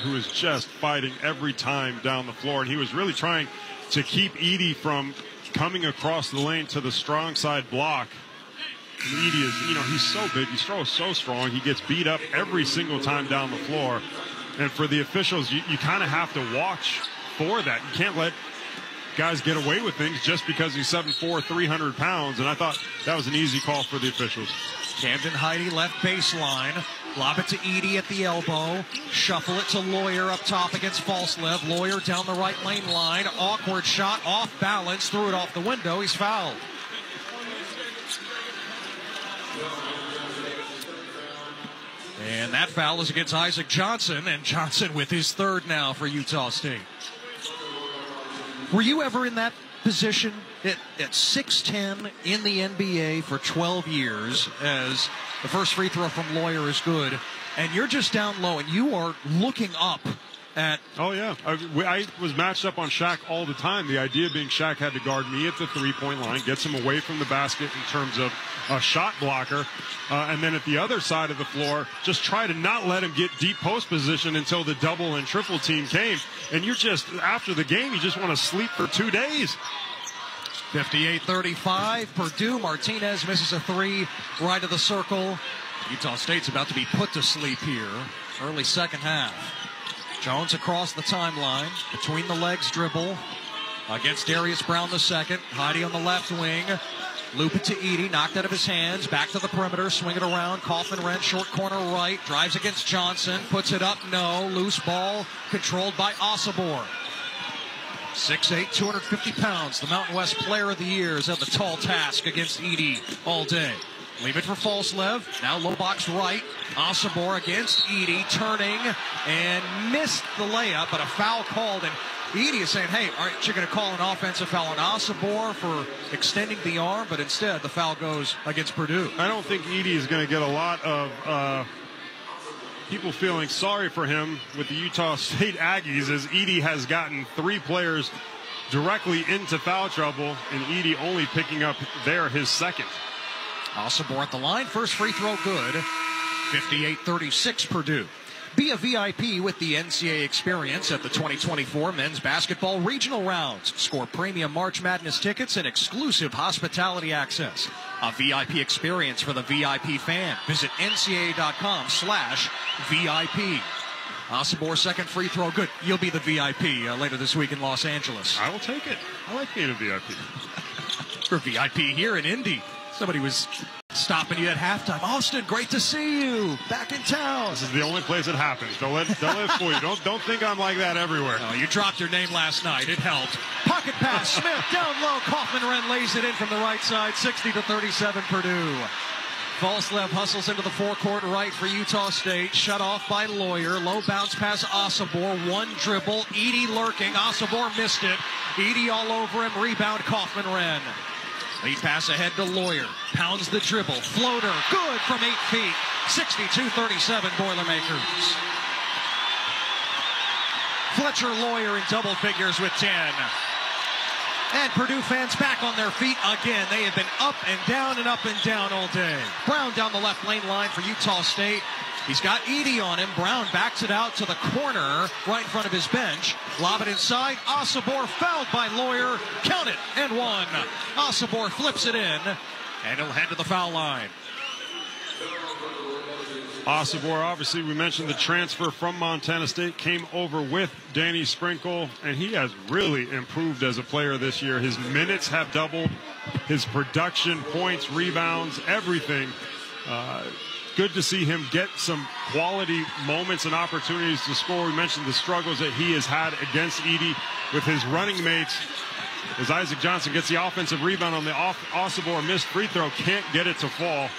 who is just fighting every time down the floor, and he was really trying to keep Edey from coming across the lane to the strong side block. Edey is, you know, he's so big, he's so, so strong, he gets beat up every single time down the floor. And for the officials, you, you kind of have to watch for that. You can't let guys get away with things just because he's seven four, three hundred pounds, and I thought that was an easy call for the officials. Camden Heide left baseline. Lob it to Edey at the elbow. Shuffle it to Loyer up top against Falslev. Loyer down the right lane line. Awkward shot, off balance, threw it off the window. He's fouled. And that foul is against Isaac Johnson, and Johnson with his third now for Utah State. Were you ever in that position at, at six ten in the N B A for twelve years, as the first free throw from Loyer is good, and you're just down low and you are looking up at... Oh, yeah. I, I was matched up on Shaq all the time. The idea being Shaq had to guard me at the three-point line, gets him away from the basket in terms of a shot blocker, uh, and then at the other side of the floor, just try to not let him get deep post position until the double and triple team came. And you're just, after the game, you just want to sleep for two days. fifty-eight thirty-five, Purdue. Martinez misses a three right of the circle. Utah State's about to be put to sleep here. Early second half. Jones across the timeline, between the legs dribble against Darius Brown the second. Heide on the left wing. Loop it to Edey, knocked out of his hands, back to the perimeter, swing it around, Kaufman-Renn, short corner right, drives against Johnson, puts it up, no, loose ball, controlled by Osobor. six eight, two hundred fifty pounds, the Mountain West Player of the Year has had the tall task against Edey all day. Leave it for Falslev, now low box right, Osobor against Edey, turning, and missed the layup, but a foul called, and Edey is saying, hey, aren't you going to call an offensive foul on Osobor for extending the arm? But instead, the foul goes against Purdue. I don't think Edey is going to get a lot of uh, people feeling sorry for him with the Utah State Aggies, as Edey has gotten three players directly into foul trouble, and Edey only picking up there his second. Osobor at the line, first free throw good, fifty-eight thirty-six Purdue. Be a V I P with the N C A A experience at the twenty twenty-four Men's Basketball Regional Rounds. Score premium March Madness tickets and exclusive hospitality access. A V I P experience for the V I P fan. Visit N C A A dot com slash V I P. Osobor, second free throw. Good. You'll be the V I P uh, later this week in Los Angeles. I will take it. I like being a V I P. We're V I P here in Indy. Somebody was stopping you at halftime. Austin, great to see you back in town. This is the only place it happens. Don't let don't let it fool you. Don't don't think I'm like that everywhere. No, you dropped your name last night. It helped. Pocket pass. Smith down low. Kaufman-Renn lays it in from the right side. sixty to thirty-seven. Purdue. Falslev hustles into the forecourt right for Utah State. Shut off by Loyer. Low bounce pass, Osobor. One dribble. Edey lurking. Osobor missed it. Edey all over him. Rebound, Kaufman-Renn. Lead pass ahead to Loyer. Pounds the dribble. Floater. Good from eight feet. sixty-two thirty-seven Boilermakers. Fletcher Loyer in double figures with ten. And Purdue fans back on their feet again. They have been up and down and up and down all day. Brown down the left lane line for Utah State. He's got Edey on him. Brown backs it out to the corner right in front of his bench. Lob it inside. Osobor fouled by Loyer. Count it and one. Osobor flips it in, and he'll head to the foul line. Osobor, obviously, we mentioned the transfer from Montana State, came over with Danny Sprinkle, and he has really improved as a player this year. His minutes have doubled. His production, points, rebounds, everything. Uh, Good to see him get some quality moments and opportunities to score. We mentioned the struggles that he has had against Edey with his running mates. As Isaac Johnson gets the offensive rebound on the Osobor missed free throw, can't get it to fall.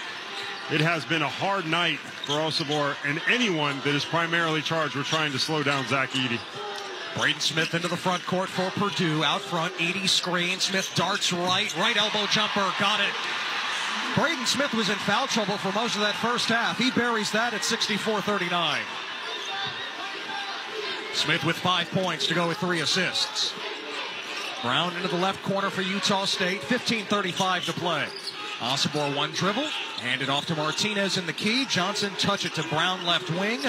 It has been a hard night for Osobor and anyone that is primarily charged with trying to slow down Zach Edey. Braden Smith into the front court for Purdue. Out front, Edey screen. Smith darts right. Right elbow jumper. Got it. Braden Smith was in foul trouble for most of that first half. He buries that at sixty-four thirty-nine. Smith with five points to go with three assists. Brown into the left corner for Utah State. fifteen thirty-five to play. Osobor one dribble. Handed off to Martinez in the key. Johnson touch it to Brown left wing.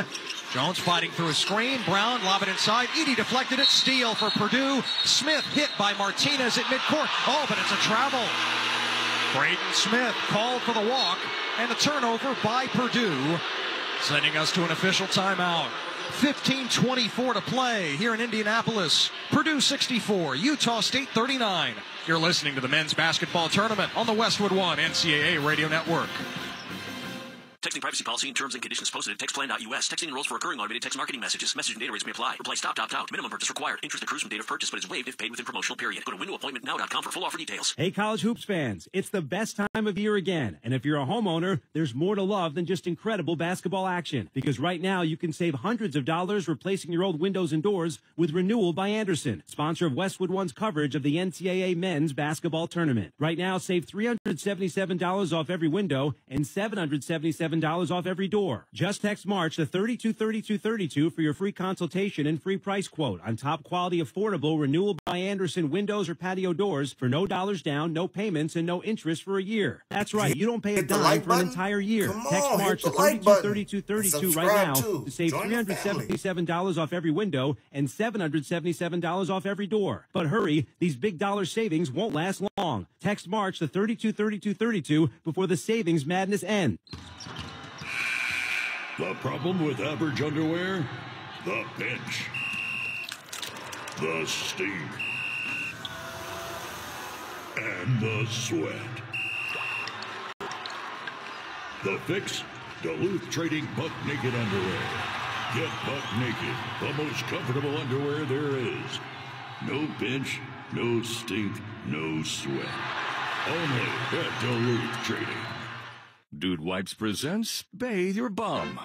Jones fighting through a screen. Brown lob it inside. Edey deflected it. Steal for Purdue. Smith hit by Martinez at midcourt. Oh, but it's a travel. Braden Smith called for the walk and a turnover by Purdue, sending us to an official timeout. fifteen twenty-four to play here in Indianapolis. Purdue sixty-four, Utah State thirty-nine. You're listening to the men's basketball tournament on the Westwood One N C double A Radio Network. Texting privacy policy and terms and conditions posted at text plan dot U S. Texting enrolls for recurring automated text marketing messages. Message and data rates may apply. Reply stop, opt out. Minimum purchase required. Interest accrues from date of purchase, but is waived if paid within promotional period. Go to window appointment now dot com for full offer details. Hey, college hoops fans. It's the best time of year again. And if you're a homeowner, there's more to love than just incredible basketball action. Because right now, you can save hundreds of dollars replacing your old windows and doors with Renewal by Anderson, sponsor of Westwood One's coverage of the N C double A men's basketball tournament. Right now, save three hundred seventy-seven dollars off every window and seven hundred seventy-seven dollars dollars off every door. Just text March to thirty-two thirty-two thirty-two for your free consultation and free price quote on top quality affordable Renewal by Anderson windows or patio doors for no dollars down, no payments, and no interest for a year. That's right, you don't pay a dime like for button. An entire year. Come text on, March to thirty-two thirty-two thirty-two right now too. To save Join three hundred seventy-seven dollars off every window and seven hundred seventy-seven dollars off every door. But hurry, these big dollar savings won't last long. Text March to thirty-two thirty-two thirty-two before the savings madness ends. The problem with average underwear? The pinch. The stink. And the sweat. The fix? Duluth Trading Buck Naked Underwear. Get Buck Naked, the most comfortable underwear there is. No pinch, no stink, no sweat. Only at Duluth Trading. Dude Wipes presents Bathe Your Bum.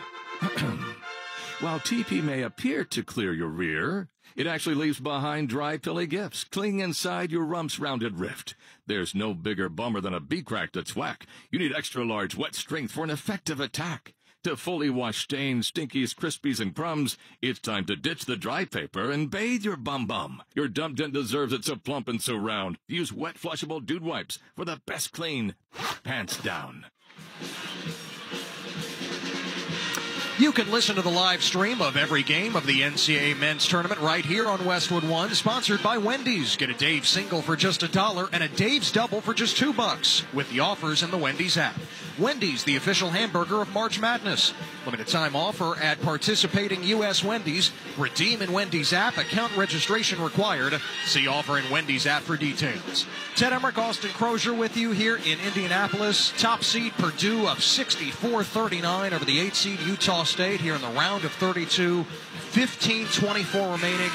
While T P may appear to clear your rear, it actually leaves behind dry, pilly gifts clinging inside your rump's rounded rift. There's no bigger bummer than a B-crack that's whack. You need extra-large wet strength for an effective attack. To fully wash stains, stinkies, crispies, and crumbs, it's time to ditch the dry paper and bathe your bum-bum. Your dump dent deserves it so plump and so round. Use wet, flushable Dude Wipes for the best clean, pants down. You can listen to the live stream of every game of the N C double A men's tournament right here on Westwood One, sponsored by Wendy's. Get a Dave's single for just a dollar and a Dave's double for just two bucks with the offers in the Wendy's app. Wendy's, the official hamburger of March Madness. Limited time offer at participating U S Wendy's. Redeem in Wendy's app. Account registration required. See offer in Wendy's app for details. Ted Emmerich, Austin Crozier with you here in Indianapolis. Top seed Purdue up sixty-four thirty-nine over the eight seed Utah State here in the round of thirty-two. fifteen twenty-four remaining.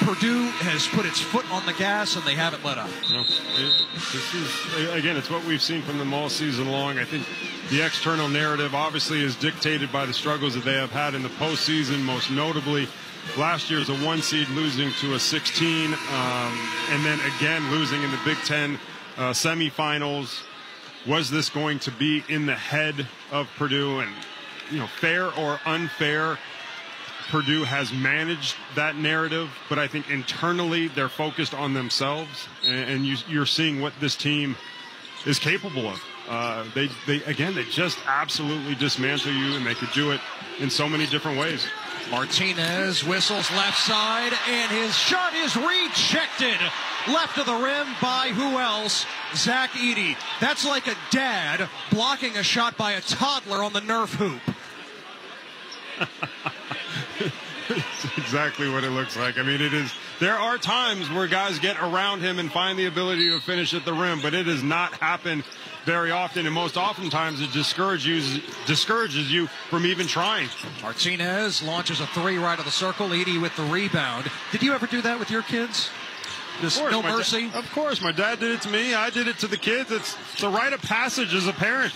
Purdue has put its foot on the gas, and they haven't let up. No, it, this is, again, it's what we've seen from them all season long. I think the external narrative obviously is dictated by the struggles that they have had in the postseason, most notably last year's a one seed losing to a sixteen, um, and then again losing in the Big Ten uh, semifinals. Was this going to be in the head of Purdue? And, you know, fair or unfair, Purdue has managed that narrative, but I think internally they're focused on themselves, and, and you, you're seeing what this team is capable of. Uh, they, they again, they just absolutely dismantle you, and they could do it in so many different ways. Martinez whistles left side, and his shot is rejected. Left of the rim by who else? Zach Edey. That's like a dad blocking a shot by a toddler on the Nerf hoop. It's exactly what it looks like. I mean, it is. There are times where guys get around him and find the ability to finish at the rim, but it does not happen very often, and most oftentimes it discourages, discourages you from even trying. Martinez launches a three right of the circle. Edey with the rebound. Did you ever do that with your kids? Just no mercy? Of course. My dad did it to me. I did it to the kids. It's the rite of passage as a parent.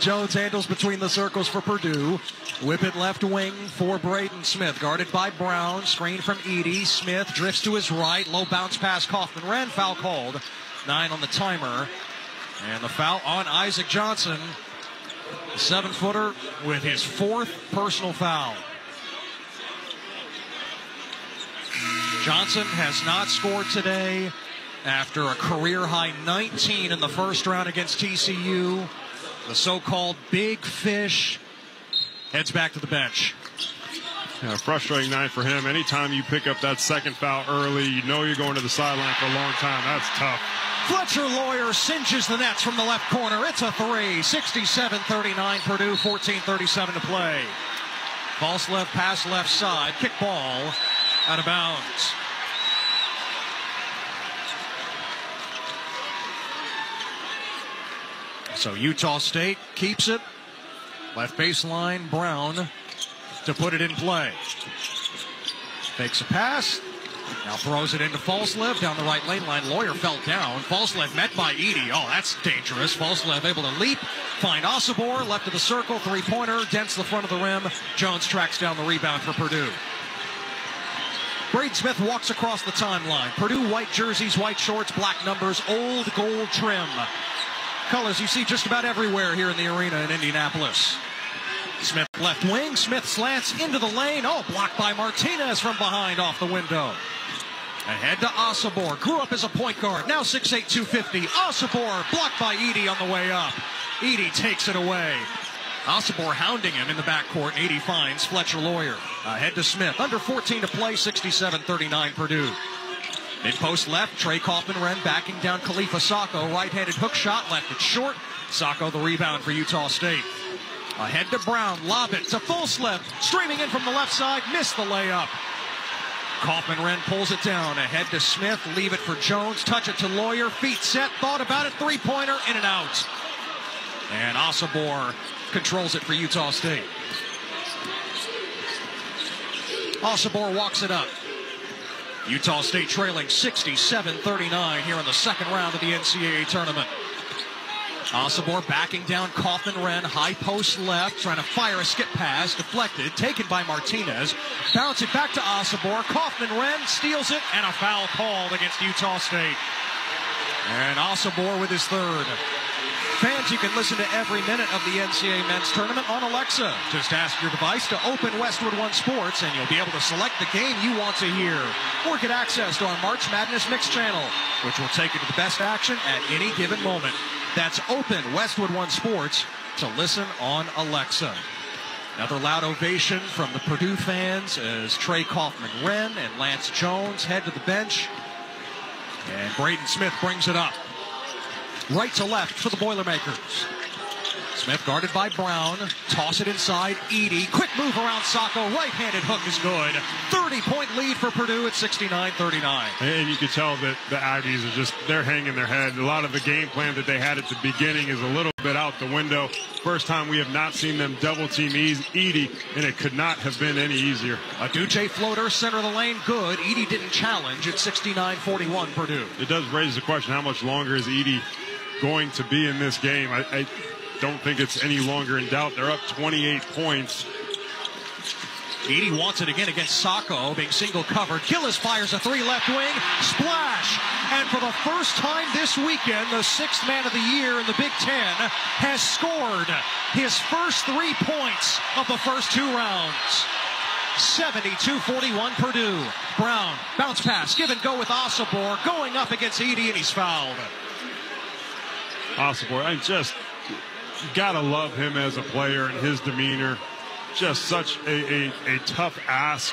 Jones handles between the circles for Purdue. Whip it left wing for Braden Smith. Guarded by Brown. Screen from Edey. Smith drifts to his right. Low bounce pass. Kaufman-Renn. Foul called. Nine on the timer. And the foul on Isaac Johnson. Seven-footer with his fourth personal foul. Johnson has not scored today after a career-high nineteen in the first round against T C U. The so-called big fish heads back to the bench. Yeah, frustrating night for him. Anytime you pick up that second foul early, you know you're going to the sideline for a long time. That's tough. Fletcher Loyer cinches the nets from the left corner. It's a three. sixty-seven thirty-nine Purdue, fourteen thirty-seven to play. Falslev pass left side, kick ball out of bounds. So Utah State keeps it. Left baseline, Brown to put it in play. Fakes a pass. Now throws it into Falslev down the right lane line. Loyer fell down. Falslev met by Edey. Oh, that's dangerous. Falslev able to leap. Find Osobor. Left of the circle. Three-pointer. Dents the front of the rim. Jones tracks down the rebound for Purdue. Braden Smith walks across the timeline. Purdue white jerseys, white shorts, black numbers, old gold trim. Colors you see just about everywhere here in the arena in Indianapolis. Smith left wing. Smith slants into the lane. Oh, blocked by Martinez from behind off the window. Ahead to Osobor. Grew up as a point guard. Now six eight, two fifty. Osobor blocked by Edey on the way up. Edey takes it away. Osobor hounding him in the backcourt. Edey finds Fletcher Loyer. Ahead to Smith. Under fourteen to play. sixty-seven thirty-nine Purdue. Mid-post left, Trey Kaufman-Renn backing down Khalifa Sacko. Right-handed hook shot, left it short. Sacko the rebound for Utah State. Ahead to Brown, lob it to Falslev. Streaming in from the left side, missed the layup. Kaufman-Renn pulls it down. Ahead to Smith, leave it for Jones. Touch it to Loyer, feet set, thought about it. Three-pointer, in and out. And Osobor controls it for Utah State. Osobor walks it up. Utah State trailing sixty-seven thirty-nine here in the second round of the N C double A tournament. Osobor backing down Kaufman-Renn, high post left, trying to fire a skip pass, deflected, taken by Martinez. Bounce it back to Osobor, Kaufman-Renn steals it, and a foul called against Utah State. And Osobor with his third. Fans, you can listen to every minute of the N C double A men's tournament on Alexa. Just ask your device to open Westwood One Sports, and you'll be able to select the game you want to hear. Or get access to our March Madness Mix channel, which will take you to the best action at any given moment. That's open Westwood One Sports to listen on Alexa. Another loud ovation from the Purdue fans as Trey Kaufman-Renn and Lance Jones head to the bench. And Braden Smith brings it up. Right to left for the Boilermakers. Smith guarded by Brown. Toss it inside. Edey. Quick move around Sacko. Right-handed hook is good. thirty-point lead for Purdue at sixty-nine thirty-nine. And you can tell that the Aggies are just, they're hanging their head. A lot of the game plan that they had at the beginning is a little bit out the window. First time we have not seen them double-team Edey, and it could not have been any easier. A Uduje floater, center of the lane, good. Edey didn't challenge at sixty-nine forty-one Purdue. It does raise the question, how much longer is Edey going to be in this game? I, I don't think it's any longer in doubt. They're up twenty-eight points. Edey wants it again against Sacko, being single covered. Gillis fires a three left wing. Splash! And for the first time this weekend, the sixth man of the year in the Big Ten has scored his first three points of the first two rounds. seventy-two forty-one Purdue. Brown, bounce pass, give and go with Osobor. Going up against Edey, and he's fouled. Osobor, I just gotta love him as a player and his demeanor. Just such a, a, a tough ask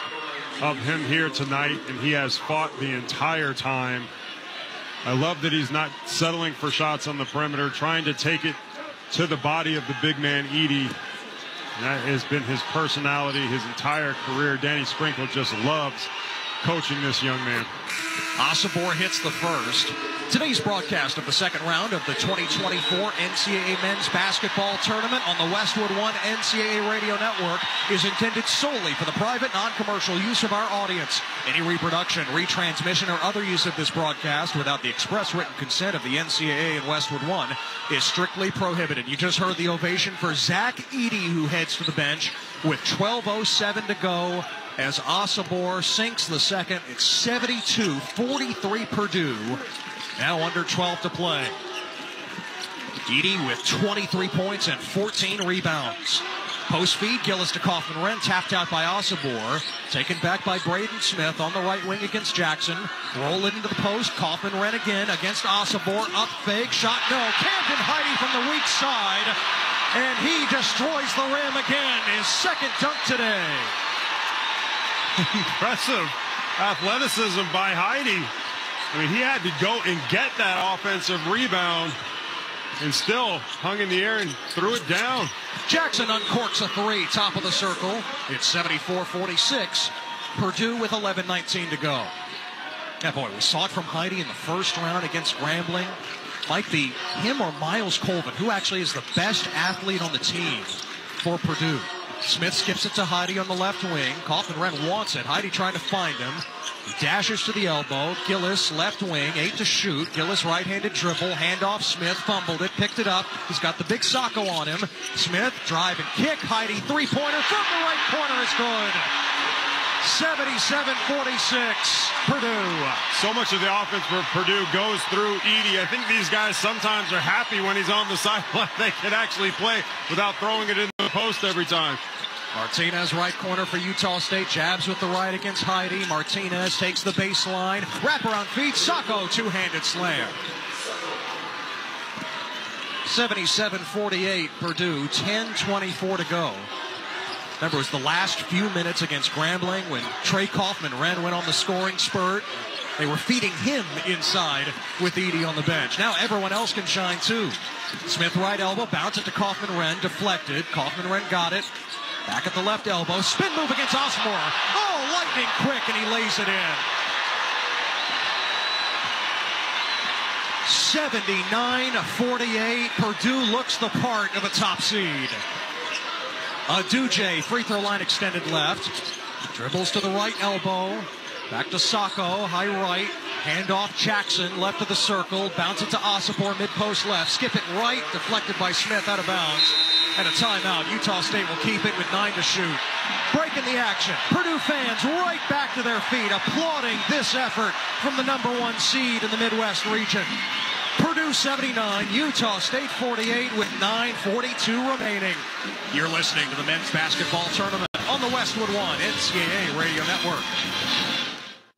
of him here tonight, and he has fought the entire time. I love that he's not settling for shots on the perimeter, trying to take it to the body of the big man Edey. And that has been his personality his entire career. Danny Sprinkle just loves coaching this young man. Osobor hits the first. Today's broadcast of the second round of the twenty twenty-four N C double A Men's Basketball Tournament on the Westwood One N C double A Radio Network is intended solely for the private, non-commercial use of our audience. Any reproduction, retransmission, or other use of this broadcast without the express written consent of the N C double A and Westwood One is strictly prohibited. You just heard the ovation for Zach Edey, who heads to the bench with twelve oh seven to go as Osobor sinks the second. It's seventy-two forty-three Purdue. Now under twelve to play. Edey with twenty-three points and fourteen rebounds. Post feed, Gillis to Kaufman-Renn, tapped out by Osobor. Taken back by Braden Smith on the right wing against Jackson. Roll it into the post, Kaufman-Renn again against Osobor. Up fake, shot no. Camden Heide from the weak side. And he destroys the rim again. His second dunk today. Impressive athleticism by Heide. I mean, he had to go and get that offensive rebound, and still hung in the air and threw it down. Jackson uncorks a three, top of the circle. It's seventy-four forty-six. Purdue with eleven nineteen to go. Yeah, boy, we saw it from Heide in the first round against Grambling. Might be him or Miles Colvin, who actually is the best athlete on the team for Purdue. Smith skips it to Heide on the left wing. Kaufman-Renn wants it. Heide trying to find him. He dashes to the elbow. Gillis, left wing, eight to shoot. Gillis, right-handed dribble. Handoff, Smith fumbled it, picked it up. He's got the big Sacko on him. Smith, drive and kick. Heide, three-pointer from the right corner is good. seventy-seven forty-six, Purdue. So much of the offense for Purdue goes through Edey. I think these guys sometimes are happy when he's on the sideline. They can actually play without throwing it in the post every time. Martinez, right corner for Utah State. Jabs with the right against Heide. Martinez takes the baseline. Wraparound feed. Sacko, two-handed slam. seventy-seven forty-eight, Purdue. ten twenty-four to go. Remember, it was the last few minutes against Grambling when Trey Kaufman-Renn went on the scoring spurt. They were feeding him inside with Edey on the bench. Now everyone else can shine, too. Smith, right elbow, bounce it to Kaufman-Renn, deflected. Kaufman-Renn got it. Back at the left elbow, spin move against Osobor. Oh, lightning quick, and he lays it in. seventy-nine forty-eight, Purdue looks the part of a top seed. Uduje, free throw line extended left. Dribbles to the right elbow. Back to Sacko, high right. Handoff Jackson, left of the circle. Bounce it to Osobor, mid-post left. Skip it right, deflected by Smith, out of bounds. And a timeout. Utah State will keep it with nine to shoot. Breaking the action. Purdue fans right back to their feet, applauding this effort from the number one seed in the Midwest region. Purdue seventy-nine, Utah State forty-eight with nine forty-two remaining. You're listening to the men's basketball tournament on the Westwood One N C double A Radio Network.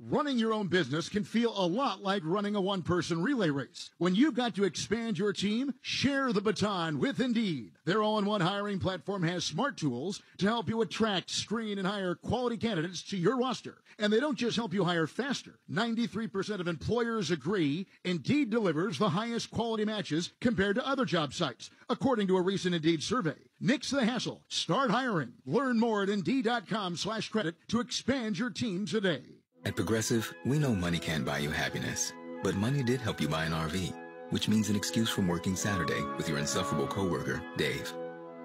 Running your own business can feel a lot like running a one-person relay race. When you've got to expand your team, share the baton with Indeed. Their all-in-one hiring platform has smart tools to help you attract, screen, and hire quality candidates to your roster. And they don't just help you hire faster. ninety-three percent of employers agree Indeed delivers the highest quality matches compared to other job sites, according to a recent Indeed survey. Nix the hassle. Start hiring. Learn more at Indeed.com slash credit to expand your team today. At Progressive, we know money can't buy you happiness, but money did help you buy an R V, which means an excuse from working Saturday with your insufferable coworker, Dave.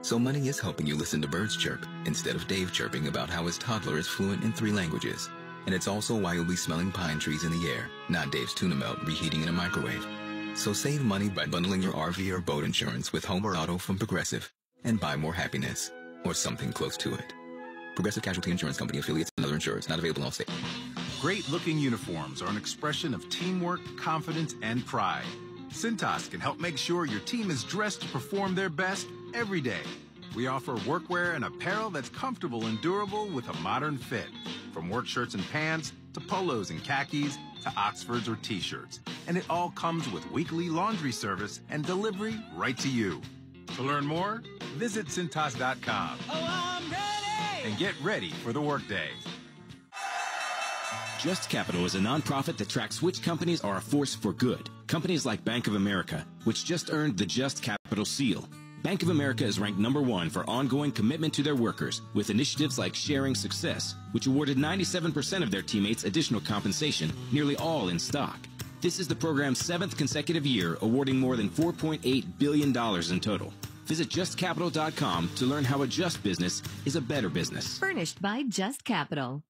So money is helping you listen to birds chirp instead of Dave chirping about how his toddler is fluent in three languages. And it's also why you'll be smelling pine trees in the air, not Dave's tuna melt reheating in a microwave. So save money by bundling your R V or boat insurance with home or auto from Progressive and buy more happiness or something close to it. Progressive Casualty Insurance Company, affiliates, and other insurers. Not available in all states. Great-looking uniforms are an expression of teamwork, confidence, and pride. Cintas can help make sure your team is dressed to perform their best every day. We offer workwear and apparel that's comfortable and durable with a modern fit. From work shirts and pants, to polos and khakis, to Oxfords or T-shirts. And it all comes with weekly laundry service and delivery right to you. To learn more, visit Cintas dot com. Oh, I'm ready! And get ready for the workday. Just Capital is a nonprofit that tracks which companies are a force for good. Companies like Bank of America, which just earned the Just Capital seal. Bank of America is ranked number one for ongoing commitment to their workers, with initiatives like Sharing Success, which awarded ninety-seven percent of their teammates additional compensation, nearly all in stock. This is the program's seventh consecutive year, awarding more than four point eight billion dollars in total. Visit Just Capital dot com to learn how a just business is a better business. Furnished by Just Capital.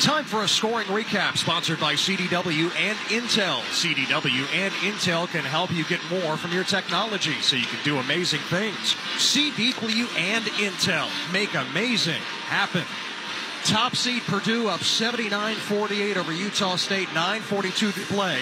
Time for a scoring recap sponsored by C D W and Intel. C D W and Intel can help you get more from your technology so you can do amazing things. C D W and Intel make amazing happen. Top seed Purdue up seventy-nine forty-eight over Utah State, nine forty-two to play.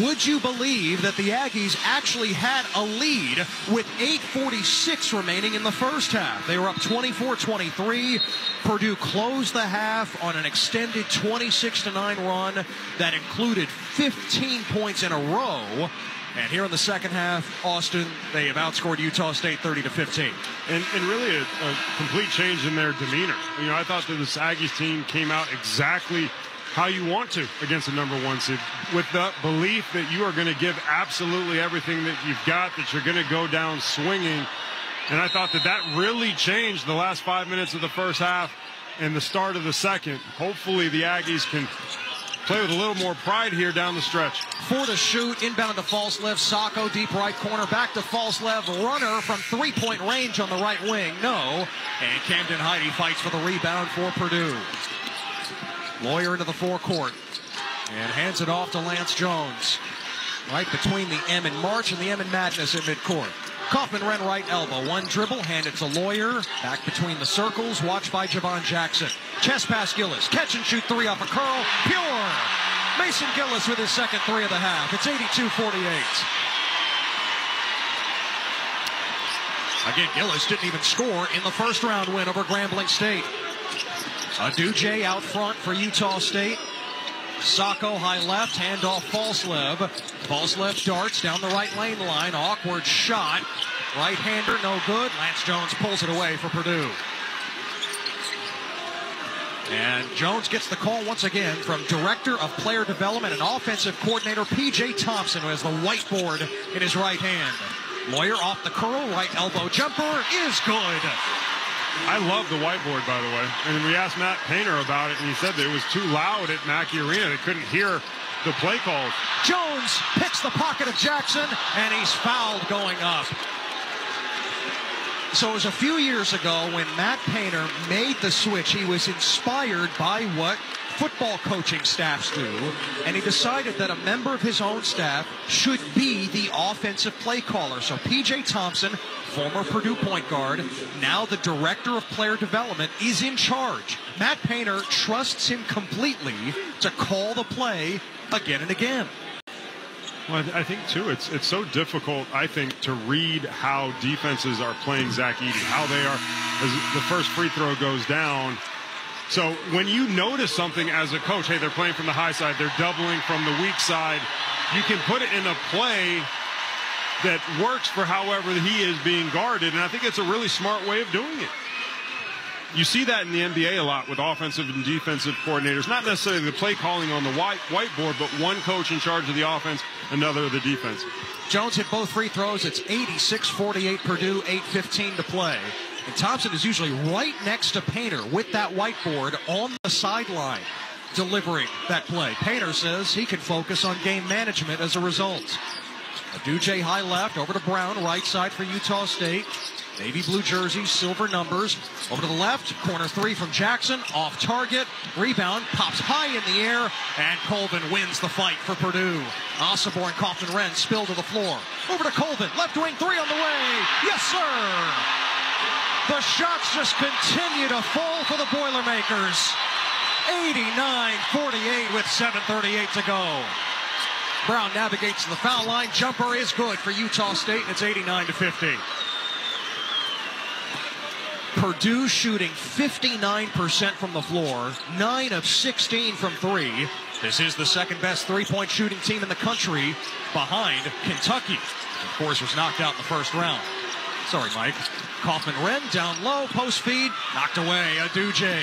Would you believe that the Aggies actually had a lead with eight forty-six remaining in the first half? They were up twenty-four twenty-three. Purdue closed the half on an extended twenty-six to nine run that included fifteen points in a row. And here in the second half, Austin, they have outscored Utah State thirty to fifteen. And, and really a, a complete change in their demeanor. You know, I thought that this Aggies team came out exactly how you want to against the number one seed, with the belief that you are going to give absolutely everything that you've got, that you're going to go down swinging. And I thought that that really changed the last five minutes of the first half and the start of the second. Hopefully the Aggies can play with a little more pride here down the stretch. Four to shoot, inbound to Falslev. Sacko, deep right corner, back to Falslev. Runner from three-point range on the right wing. No. And Camden Heide fights for the rebound for Purdue. Loyer into the forecourt and hands it off to Lance Jones. Right between the M and March and the M and Madness in midcourt. Kaufman-Renn right elbow. One dribble, hand it to Loyer. Back between the circles, watched by Javon Jackson. Chest pass Gillis. Catch and shoot three off a curl. Pure! Mason Gillis with his second three of the half. It's eighty-two forty-eight. Again, Gillis didn't even score in the first round win over Grambling State. Uduje out front for Utah State. Sacko high left, handoff Falslev. Falslev darts down the right lane line, awkward shot. Right-hander, no good. Lance Jones pulls it away for Purdue. And Jones gets the call once again from Director of Player Development and Offensive Coordinator P J Thompson, who has the whiteboard in his right hand. Loyer off the curl, right elbow jumper is good. I love the whiteboard, by the way. And we asked Matt Painter about it, and he said that it was too loud at Mackey Arena. They couldn't hear the play calls. Jones picks the pocket of Jackson, and he's fouled going up. So it was a few years ago when Matt Painter made the switch. He was inspired by what football coaching staffs do, and he decided that a member of his own staff should be the offensive play caller. So P J Thompson, former Purdue point guard, now the Director of Player Development, is in charge. Matt Painter trusts him completely to call the play again and again. Well, I think, too, it's it's so difficult, I think, to read how defenses are playing Zach Edey, how they are as the first free throw goes down. So when you notice something as a coach, hey, they're playing from the high side, they're doubling from the weak side, you can put it in a play that works for however he is being guarded, and I think it's a really smart way of doing it. You see that in the N B A a lot with offensive and defensive coordinators, not necessarily the play calling on the white whiteboard, but one coach in charge of the offense, another of the defense. Jones hit both free throws. It's eighty-six forty-eight Purdue, eight fifteen to play. And Thompson is usually right next to Painter with that whiteboard on the sideline delivering that play. Painter says he can focus on game management as a result. Uduje high left, over to Brown, right side for Utah State. Navy blue jersey, silver numbers. Over to the left, corner three from Jackson, off target. Rebound, pops high in the air, and Colvin wins the fight for Purdue. Osobor and Kaufman-Renn spill to the floor. Over to Colvin, left wing three on the way. Yes, sir! The shots just continue to fall for the Boilermakers. eighty-nine forty-eight with seven thirty-eight to go. Brown navigates to the foul line. Jumper is good for Utah State, and it's eighty-nine to fifty. Purdue shooting fifty-nine percent from the floor, nine of sixteen from three. This is the second-best three-point shooting team in the country behind Kentucky. Of course, was knocked out in the first round. Sorry, Mike. Kaufman-Renn down low, post feed, knocked away. Uduje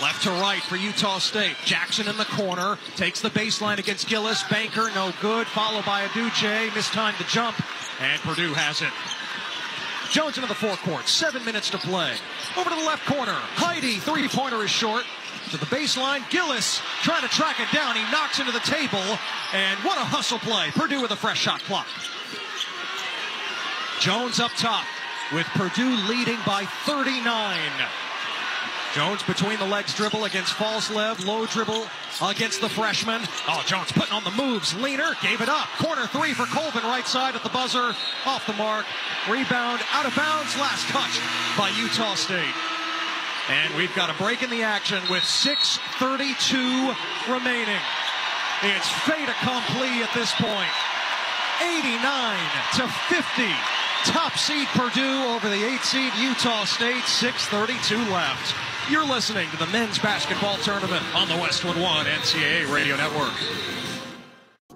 left to right for Utah State. Jackson in the corner, takes the baseline against Gillis. Banker, no good, followed by Uduje. Mistimed the jump, and Purdue has it. Jones into the forecourt, seven minutes to play. Over to the left corner, Heide, three-pointer is short. To the baseline, Gillis trying to track it down. He knocks into the table, and what a hustle play. Purdue with a fresh shot clock. Jones up top, with Purdue leading by thirty-nine. Jones between the legs dribble against Falslev. Low dribble against the freshman. Oh, Jones putting on the moves. Leaner gave it up. Corner three for Colvin, right side at the buzzer. Off the mark. Rebound out of bounds. Last touch by Utah State. And we've got a break in the action with six thirty-two remaining. It's fait accompli at this point. eighty-nine to fifty. Top seed Purdue over the eight seed Utah State, six thirty-two left. You're listening to the men's basketball tournament on the Westwood One N C double A Radio Network.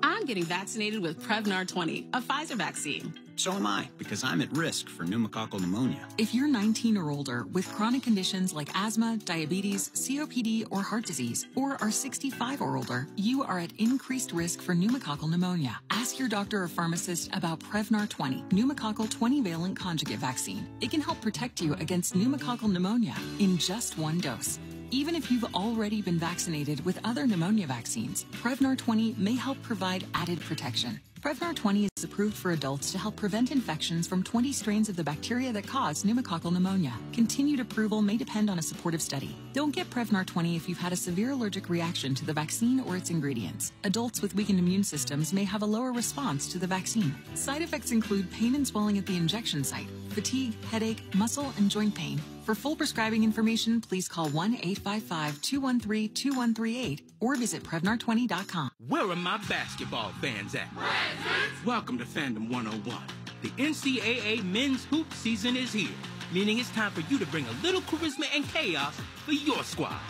I'm getting vaccinated with Prevnar twenty, a Pfizer vaccine. So am I, because I'm at risk for pneumococcal pneumonia. If you're nineteen or older with chronic conditions like asthma, diabetes, C O P D, or heart disease, or are sixty-five or older, you are at increased risk for pneumococcal pneumonia. Ask your doctor or pharmacist about Prevnar twenty, pneumococcal twenty-valent conjugate vaccine. It can help protect you against pneumococcal pneumonia in just one dose. Even if you've already been vaccinated with other pneumonia vaccines, Prevnar twenty may help provide added protection. Prevnar twenty is approved for adults to help prevent infections from twenty strains of the bacteria that cause pneumococcal pneumonia. Continued approval may depend on a supportive study. Don't get Prevnar twenty if you've had a severe allergic reaction to the vaccine or its ingredients. Adults with weakened immune systems may have a lower response to the vaccine. Side effects include pain and swelling at the injection site, fatigue, headache, muscle, and joint pain. For full prescribing information, please call one eight five five, two one three, two one three eight or visit Prevnar twenty dot com. Where are my basketball fans at? Presents. Welcome to Fandom one oh one. The N C double A men's hoop season is here, meaning it's time for you to bring a little charisma and chaos for your squad.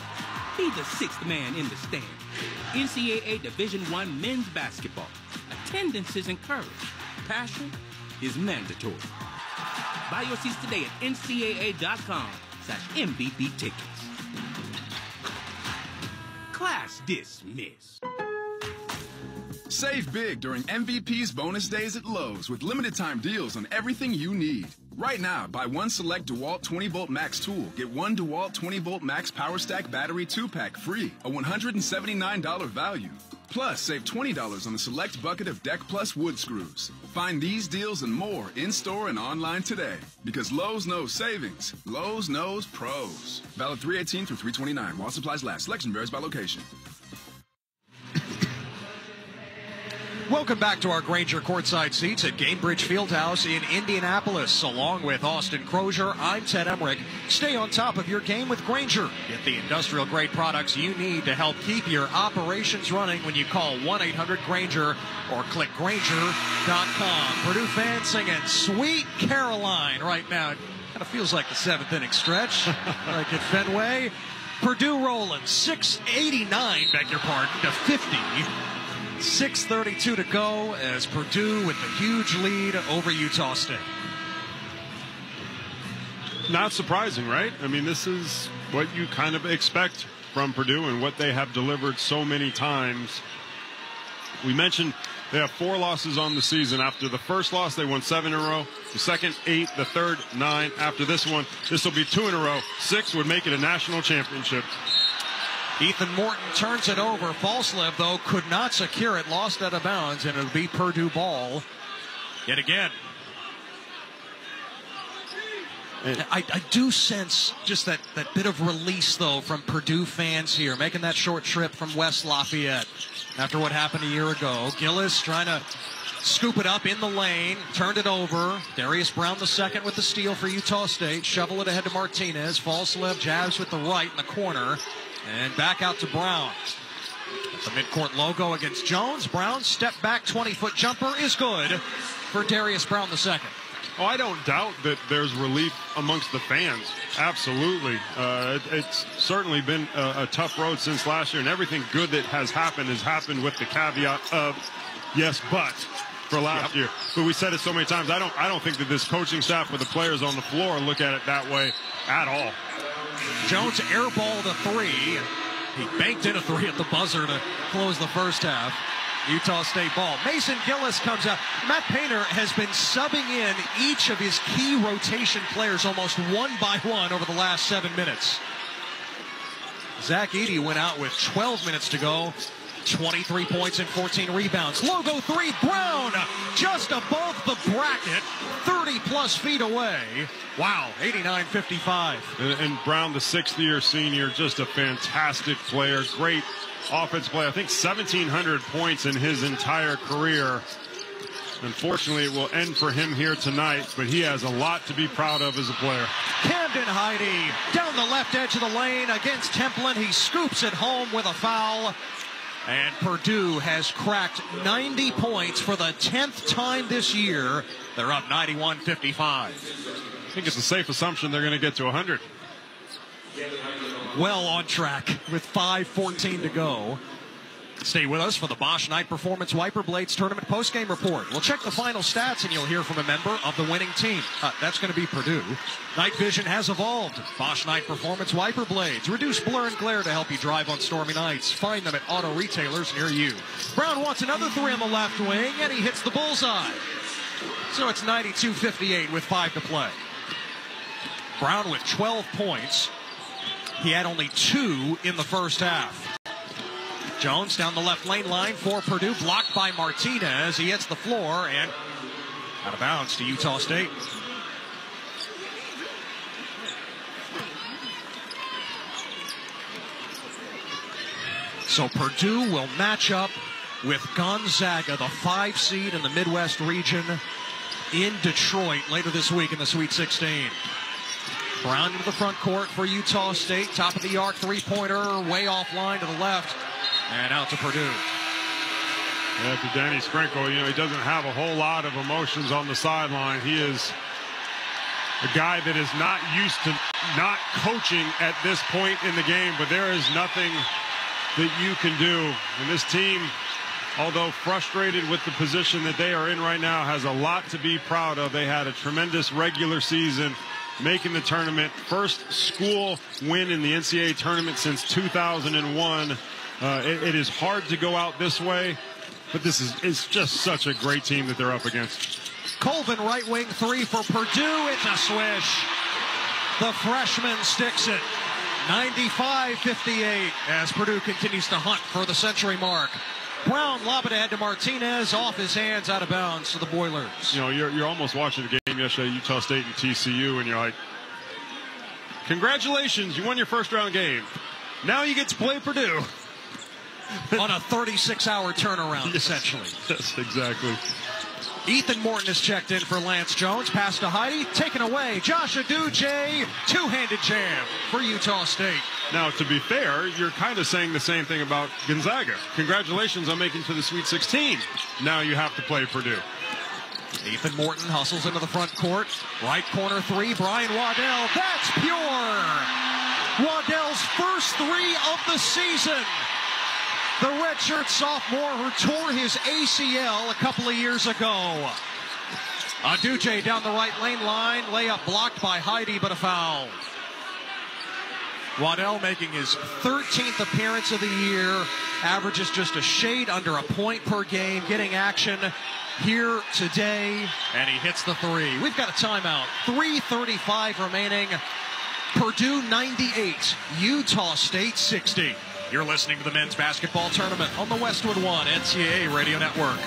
Be the sixth man in the stand. N C double A Division one men's basketball. Attendance is encouraged. Passion is mandatory. Buy your seats today at N C double A dot com slash M V P tickets. Class dismissed. Save big during M V P's bonus days at Lowe's with limited time deals on everything you need. Right now, buy one select DeWalt twenty volt Max tool, get one DeWalt twenty volt Max Power Stack battery two pack free, a one hundred seventy-nine dollar value. Plus, save twenty dollars on a select bucket of Deck Plus wood screws. Find these deals and more in-store and online today. Because Lowe's knows savings. Lowe's knows pros. Valid three eighteen through three twenty-nine while supplies last. Selection varies by location. Welcome back to our Grainger courtside seats at Gainbridge Fieldhouse in Indianapolis. Along with Austin Crozier, I'm Ted Emmerich. Stay on top of your game with Grainger. Get the industrial-grade products you need to help keep your operations running when you call one eight hundred Grainger or click Grainger dot com. Purdue fans singing Sweet Caroline right now. It kind of feels like the seventh-inning stretch, like at Fenway. Purdue rolling six eighty-nine, beg your pardon, to fifty. six thirty-two to go as Purdue with the huge lead over Utah State. Not surprising, right? I mean, this is what you kind of expect from Purdue and what they have delivered so many times. We mentioned they have four losses on the season. After the first loss, they won seven in a row. The second, eight. The third, nine. After this one, this will be two in a row. Six would make it a national championship. Ethan Morton turns it over. Falslev, though, could not secure it. Lost out of bounds, and it'll be Purdue ball yet again. I, I do sense just that, that bit of release, though, from Purdue fans here, making that short trip from West Lafayette after what happened a year ago. Gillis trying to scoop it up in the lane, turned it over. Darius Brown the second with the steal for Utah State. Shovel it ahead to Martinez. Falslev jabs with the right in the corner. And back out to Brown. That's the midcourt logo against Jones. Brown's step back twenty foot jumper is good for Darius Brown the second. Oh, I don't doubt that there's relief amongst the fans. Absolutely. Uh, it, it's certainly been a, a tough road since last year, and everything good that has happened has happened with the caveat of yes, but for last yep. year. But we said it so many times. I don't. I don't think that this coaching staff or the players on the floor look at it that way at all. Jones airballed a three. He banked in a three at the buzzer to close the first half. Utah State ball. Mason Gillis comes out. Matt Painter has been subbing in each of his key rotation players almost one by one over the last seven minutes. Zach Edey went out with twelve minutes to go. twenty-three points and fourteen rebounds. Logo three, Brown just above the bracket, thirty plus feet away. Wow, eighty-nine fifty-five. And, and Brown, the sixth year senior, just a fantastic player, great offense play. I think seventeen hundred points in his entire career. Unfortunately, it will end for him here tonight, but he has a lot to be proud of as a player. Camden Heide down the left edge of the lane against Templin. He scoops it home with a foul. And Purdue has cracked ninety points for the tenth time this year. They're up ninety-one fifty-five. I think it's a safe assumption they're going to get to one hundred. Well on track with five fourteen to go. Stay with us for the Bosch Night Performance Wiper Blades Tournament postgame report. We'll check the final stats, and you'll hear from a member of the winning team. Uh, that's going to be Purdue. Night vision has evolved. Bosch Night Performance Wiper Blades. Reduce blur and glare to help you drive on stormy nights. Find them at auto retailers near you. Brown wants another three on the left wing, and he hits the bullseye. So it's ninety-two fifty-eight with five to play. Brown with twelve points. He had only two in the first half. Jones down the left lane line for Purdue, blocked by Martinez. He hits the floor and out of bounds to Utah State. So Purdue will match up with Gonzaga, the five seed in the Midwest region, in Detroit later this week in the Sweet sixteen. Brown into the front court for Utah State. Top of the arc, three-pointer, way offline to the left. And out to Purdue. Yeah, to Danny Sprinkle, you know, he doesn't have a whole lot of emotions on the sideline. He is a guy that is not used to not coaching at this point in the game, but there is nothing that you can do. And this team, although frustrated with the position that they are in right now, has a lot to be proud of. They had a tremendous regular season, making the tournament. First school win in the N C double A tournament since two thousand one. Uh, it, it is hard to go out this way, but this is it's just such a great team that they're up against. Colvin, right wing three for Purdue. It's a swish. The freshman sticks it. ninety-five fifty-eight as Purdue continues to hunt for the century mark. Brown lobbing ahead to Martinez, off his hands, out of bounds to the Boilers. You know, you're, you're almost watching the game yesterday, Utah State and T C U, and you're like, congratulations, you won your first round game. Now you get to play Purdue. On a thirty-six hour turnaround, yes, essentially. Yes, exactly. Ethan Morton is checked in for Lance Jones. Pass to Heide, taken away. Joshua Uduje, two-handed jam for Utah State. Now, to be fair, you're kind of saying the same thing about Gonzaga. Congratulations on making to the Sweet sixteen. Now you have to play Purdue. Ethan Morton hustles into the front court. Right corner three, Brian Waddell. That's pure. Waddell's first three of the season. The redshirt sophomore who tore his A C L a couple of years ago. Uduje down the right lane line. Layup blocked by Heide, but a foul. Waddell making his thirteenth appearance of the year. Averages just a shade under a point per game. Getting action here today. And he hits the three. We've got a timeout. three thirty-five remaining. Purdue ninety-eight. Utah State sixty. You're listening to the men's basketball tournament on the Westwood One N C double A Radio Network.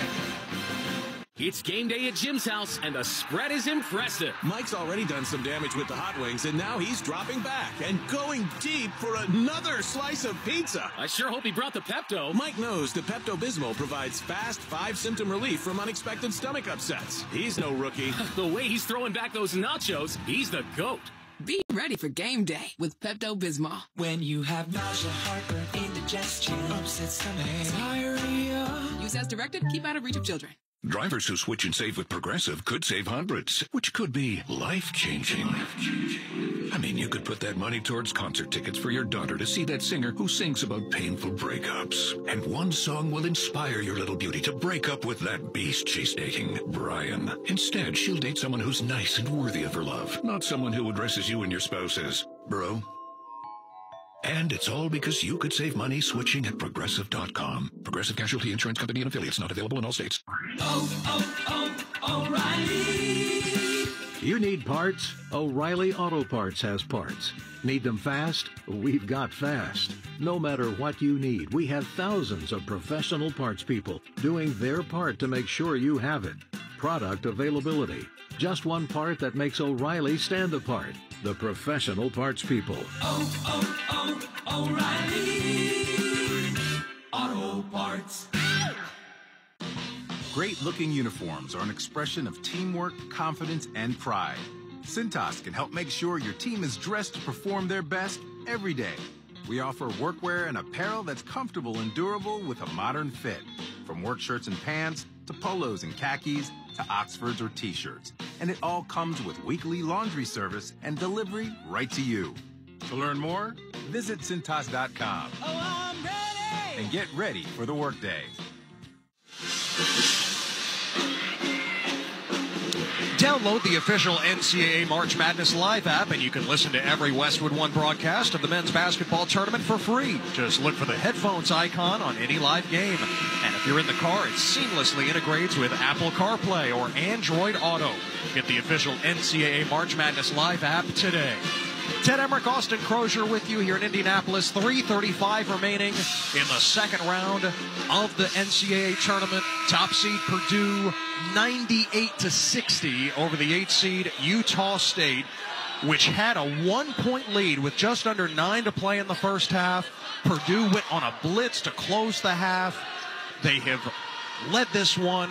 It's game day at Jim's house, and the spread is impressive. Mike's already done some damage with the hot wings, and now he's dropping back and going deep for another slice of pizza. I sure hope he brought the Pepto. Mike knows the Pepto-Bismol provides fast five-symptom relief from unexpected stomach upsets. He's no rookie. The way he's throwing back those nachos, he's the GOAT. Be ready for game day with Pepto-Bismol. When you have nausea, heartburn, indigestion, upset stomach, diarrhea. Use as directed. Keep out of reach of children. Drivers who switch and save with Progressive could save hundreds, which could be life-changing. Life-changing. I mean, you could put that money towards concert tickets for your daughter to see that singer who sings about painful breakups. And one song will inspire your little beauty to break up with that beast she's dating, Brian. Instead, she'll date someone who's nice and worthy of her love, not someone who addresses you and your spouse as, bro. And it's all because you could save money switching at Progressive dot com. Progressive Casualty Insurance Company and affiliates, not available in all states. Oh, oh, oh, O'Reilly. You need parts? O'Reilly Auto Parts has parts. Need them fast? We've got fast. No matter what you need, we have thousands of professional parts people doing their part to make sure you have it. Product availability. Just one part that makes O'Reilly stand apart. The professional parts people. Oh, oh, oh, O'Reilly Auto Parts. Great looking uniforms are an expression of teamwork, confidence, and pride. Cintas can help make sure your team is dressed to perform their best every day. We offer workwear and apparel that's comfortable and durable with a modern fit. From work shirts and pants, to polos and khakis, to oxfords or t-shirts. And it all comes with weekly laundry service and delivery right to you. To learn more, visit Cintas dot com. Oh, I'm ready! and get ready for the workday. Download the official N C double A March Madness Live app, and you can listen to every Westwood One broadcast of the men's basketball tournament for free. Just look for the headphones icon on any live game. And if you're in the car, it seamlessly integrates with Apple CarPlay or Android Auto. Get the official N C double A March Madness Live app today. Ted Emmerich, Austin Crozier with you here in Indianapolis. three thirty-five remaining in the second round of the N C double A tournament. Top seed Purdue, ninety-eight to sixty over the eighth seed Utah State, which had a one-point lead with just under nine to play in the first half. Purdue went on a blitz to close the half. They have led this one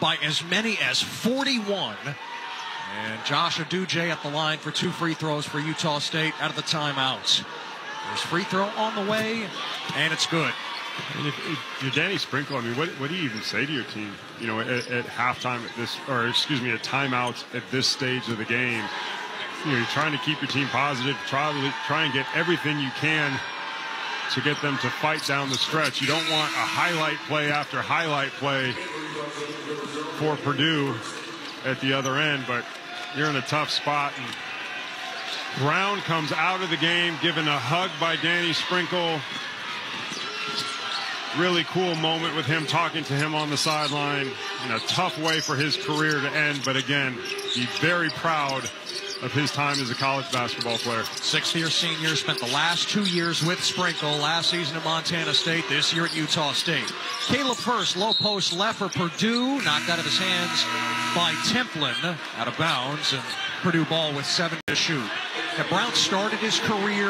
by as many as forty-one. And Joshua Uduje at the line for two free throws for Utah State out of the timeouts. There's free throw on the way, and it's good. And if, if you're Danny Sprinkle, I mean, what, what do you even say to your team? You know, at, at halftime at this, or excuse me, at timeouts at this stage of the game, you know, you're trying to keep your team positive, try, try and get everything you can to get them to fight down the stretch. You don't want a highlight play after highlight play for Purdue at the other end, but you're in a tough spot. And Brown comes out of the game, given a hug by Danny Sprinkle. Really cool moment with him talking to him on the sideline, in a tough way for his career to end, but again, he's very proud of his time as a college basketball player. Sixth-year senior, spent the last two years with Sprinkle, last season at Montana State, this year at Utah State. Caleb Hurst, low post left for Purdue, knocked out of his hands by Templin, out of bounds, and Purdue ball with seven to shoot. Now, Brown started his career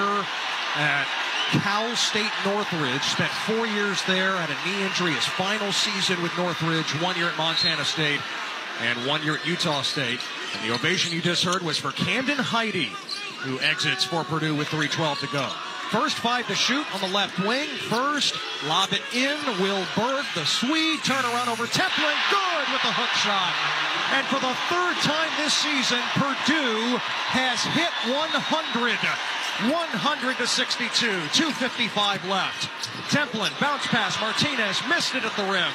at Cal State Northridge, spent four years there, had a knee injury his final season with Northridge, one year at Montana State, and one year at Utah State. And the ovation you just heard was for Camden Heide, who exits for Purdue with three twelve to go. First five to shoot on the left wing. First, lob it in. Will Berg, the Swede, turnaround over Templin. Good with the hook shot. And for the third time this season, Purdue has hit one hundred. one hundred to sixty-two, two fifty-five left. Templin, bounce pass. Martinez missed it at the rim.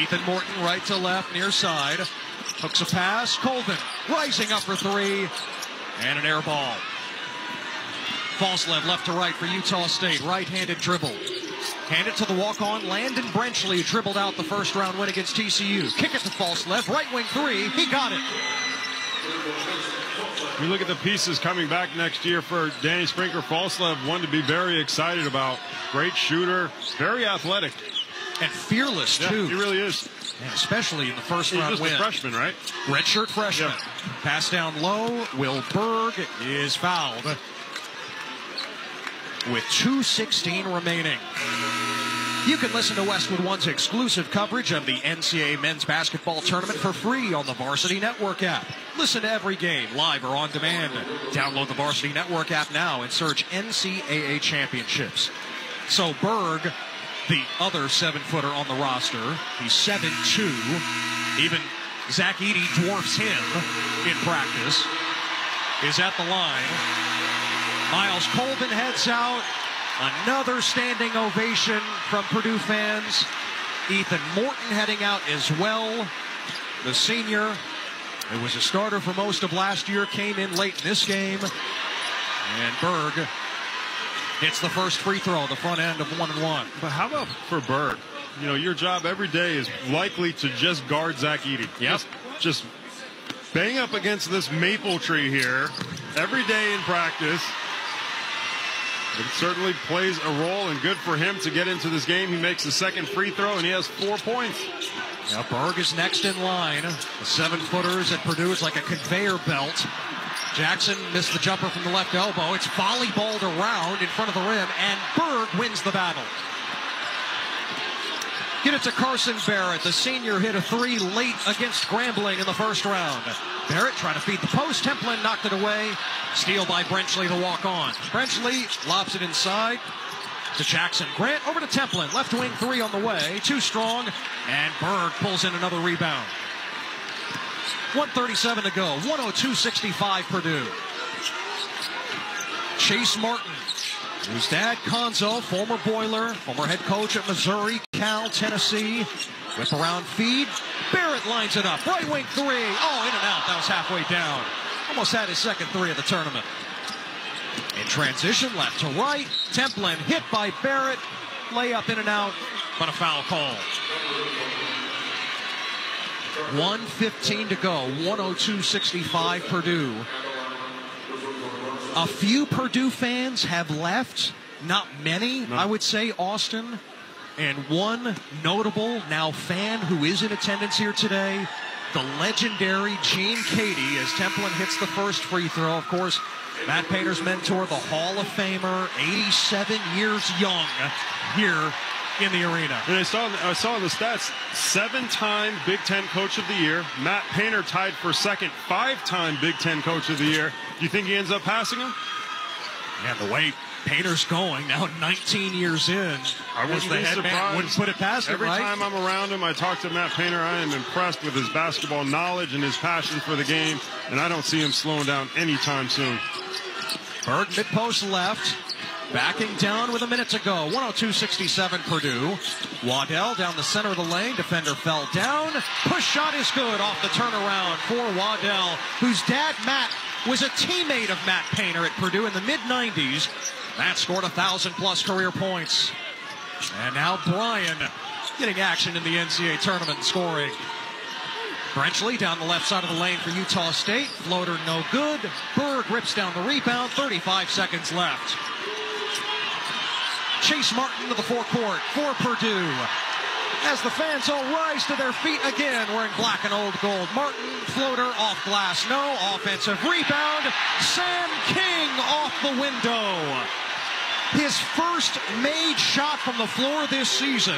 Ethan Morton, right to left, near side. Hooks a pass. Colvin rising up for three. And an air ball. Falslev left to right for Utah State. Right-handed dribble. Hand it to the walk-on Landon Brenchley, who dribbled out the first round win against T C U. Kick it to Falslev. Right wing three. He got it. We look at the pieces coming back next year for Danny Sprinkle. Falslev, one to be very excited about. Great shooter. Very athletic. And fearless, yeah, too. He really is. And especially in the first He's round just win. He's a freshman, right? Redshirt freshman. Yep. Pass down low. Will Berg is fouled with two sixteen remaining. You can listen to Westwood One's exclusive coverage of the N C double A Men's Basketball Tournament for free on the Varsity Network app. Listen to every game, live or on demand. Download the Varsity Network app now and search N C double A Championships. So Berg, the other seven-footer on the roster, he's seven two. Even Zach Edey dwarfs him in practice. Is at the line. Miles Colvin heads out. Another standing ovation from Purdue fans. Ethan Morton heading out as well. The senior, who was a starter for most of last year, came in late in this game. And Berg hits the first free throw, the front end of one and one. But how about for Berg? You know, your job every day is likely to just guard Zach Edey. Yep. Just, just bang up against this maple tree here every day in practice. It certainly plays a role, and good for him to get into this game. He makes the second free throw, and he has four points. Now Berg is next in line. The seven-footers at Purdue is like a conveyor belt. Jackson missed the jumper from the left elbow. It's volleyballed around in front of the rim, and Berg wins the battle. Get it to Carson Barrett. The senior hit a three late against Grambling in the first round. Barrett trying to feed the post. Templin knocked it away. Steal by Brenchley to walk on. Brenchley lobs it inside to Jackson. Grant over to Templin. Left wing three on the way. Too strong. And Berg pulls in another rebound. one thirty-seven to go. one oh two sixty-five Purdue. Chase Martin His dad, Conzo, former Boiler, former head coach at Missouri, Cal, Tennessee. Whip around feed. Barrett lines it up. Right wing three. Oh, in and out. That was halfway down. Almost had his second three of the tournament. In transition, left to right. Templin hit by Barrett. Layup in and out, but a foul call. one fifteen to go. one oh two sixty-five Purdue. A few Purdue fans have left. Not many, no. I would say, Austin. And one notable now fan who is in attendance here today, the legendary Gene Cady, as Templin hits the first free throw. Of course, Matt Painter's mentor, the Hall of Famer, eighty-seven years young here in the arena. And I saw, I saw in the stats, seven-time Big Ten Coach of the Year. Matt Painter tied for second, five-time Big Ten Coach of the Year. Do you think he ends up passing him? Yeah, the way Painter's going, now nineteen years in. I wouldn't be surprised. Wouldn't put it past him, right? Every time I'm around him, I talk to Matt Painter. I am impressed with his basketball knowledge and his passion for the game, and I don't see him slowing down anytime soon. Berg, mid-post left. Backing down with a minute to go. one oh two sixty-seven Purdue. Waddell down the center of the lane. Defender fell down. Push shot is good off the turnaround for Waddell, whose dad, Matt, was a teammate of Matt Painter at Purdue in the mid nineties. Matt scored one thousand plus career points. And now Brian getting action in the N C double A tournament scoring. Brenchley down the left side of the lane for Utah State. Floater no good. Berg rips down the rebound. thirty-five seconds left. Chase Martin to the forecourt for Purdue. As the fans all rise to their feet again, wearing black and old gold. Martin, floater off glass, no. Offensive rebound. Sam King off the window. His first made shot from the floor this season.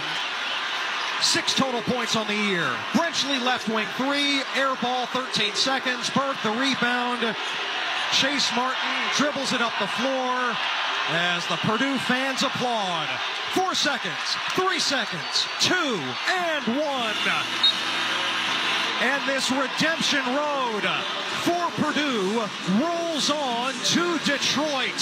Six total points on the year. Brenchley left wing three. Air ball, thirteen seconds. Burke the rebound. Chase Martin dribbles it up the floor. As the Purdue fans applaud. Four seconds, three seconds, two, and one. And this redemption road for Purdue rolls on to Detroit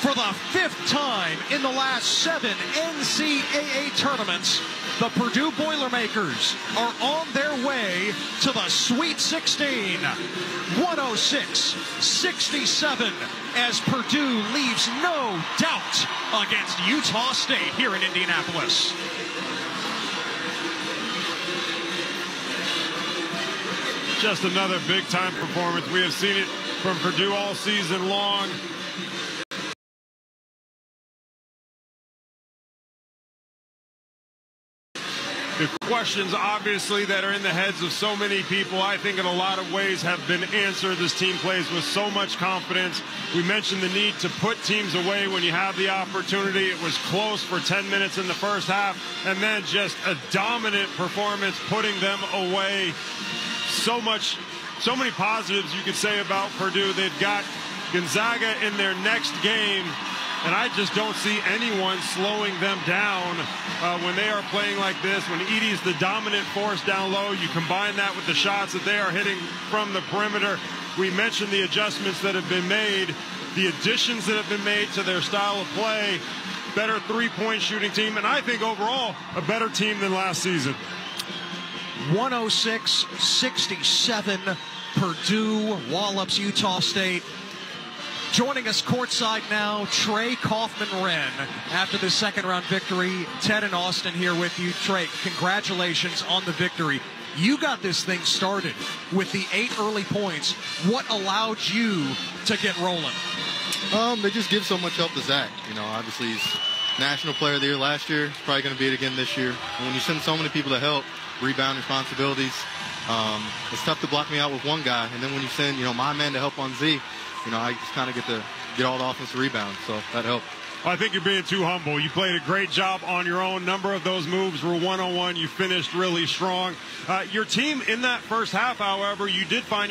for the fifth time in the last seven N C double A tournaments. The Purdue Boilermakers are on their way to the Sweet sixteen. one oh six sixty-seven as Purdue leaves no doubt against Utah State here in Indianapolis. Just another big-time performance. We have seen it from Purdue all season long. The questions, obviously, that are in the heads of so many people, I think in a lot of ways have been answered. This team plays with so much confidence. We mentioned the need to put teams away when you have the opportunity. It was close for ten minutes in the first half, and then just a dominant performance putting them away. So much, so many positives you could say about Purdue. They've got Gonzaga in their next game. And I just don't see anyone slowing them down uh, when they are playing like this. When Edey's the dominant force down low, you combine that with the shots that they are hitting from the perimeter. We mentioned the adjustments that have been made, the additions that have been made to their style of play. Better three-point shooting team, and I think overall a better team than last season. one oh six sixty-seven, Purdue wallops Utah State. Joining us courtside now, Trey Kaufman-Renn. After the second-round victory, Ted and Austin here with you. Trey, congratulations on the victory. You got this thing started with the eight early points. What allowed you to get rolling? Um, they just give so much help to Zach. You know, obviously he's National Player of the Year last year. He's probably going to be it again this year. And when you send so many people to help, rebound responsibilities, um, it's tough to block me out with one guy. And then when you send, you know, my man to help on Z, you know, I just kind of get to get all the offensive rebounds, so that helped. I think you're being too humble. You played a great job on your own. Number of those moves were one-on-one. You finished really strong. Uh, your team in that first half, however, you did find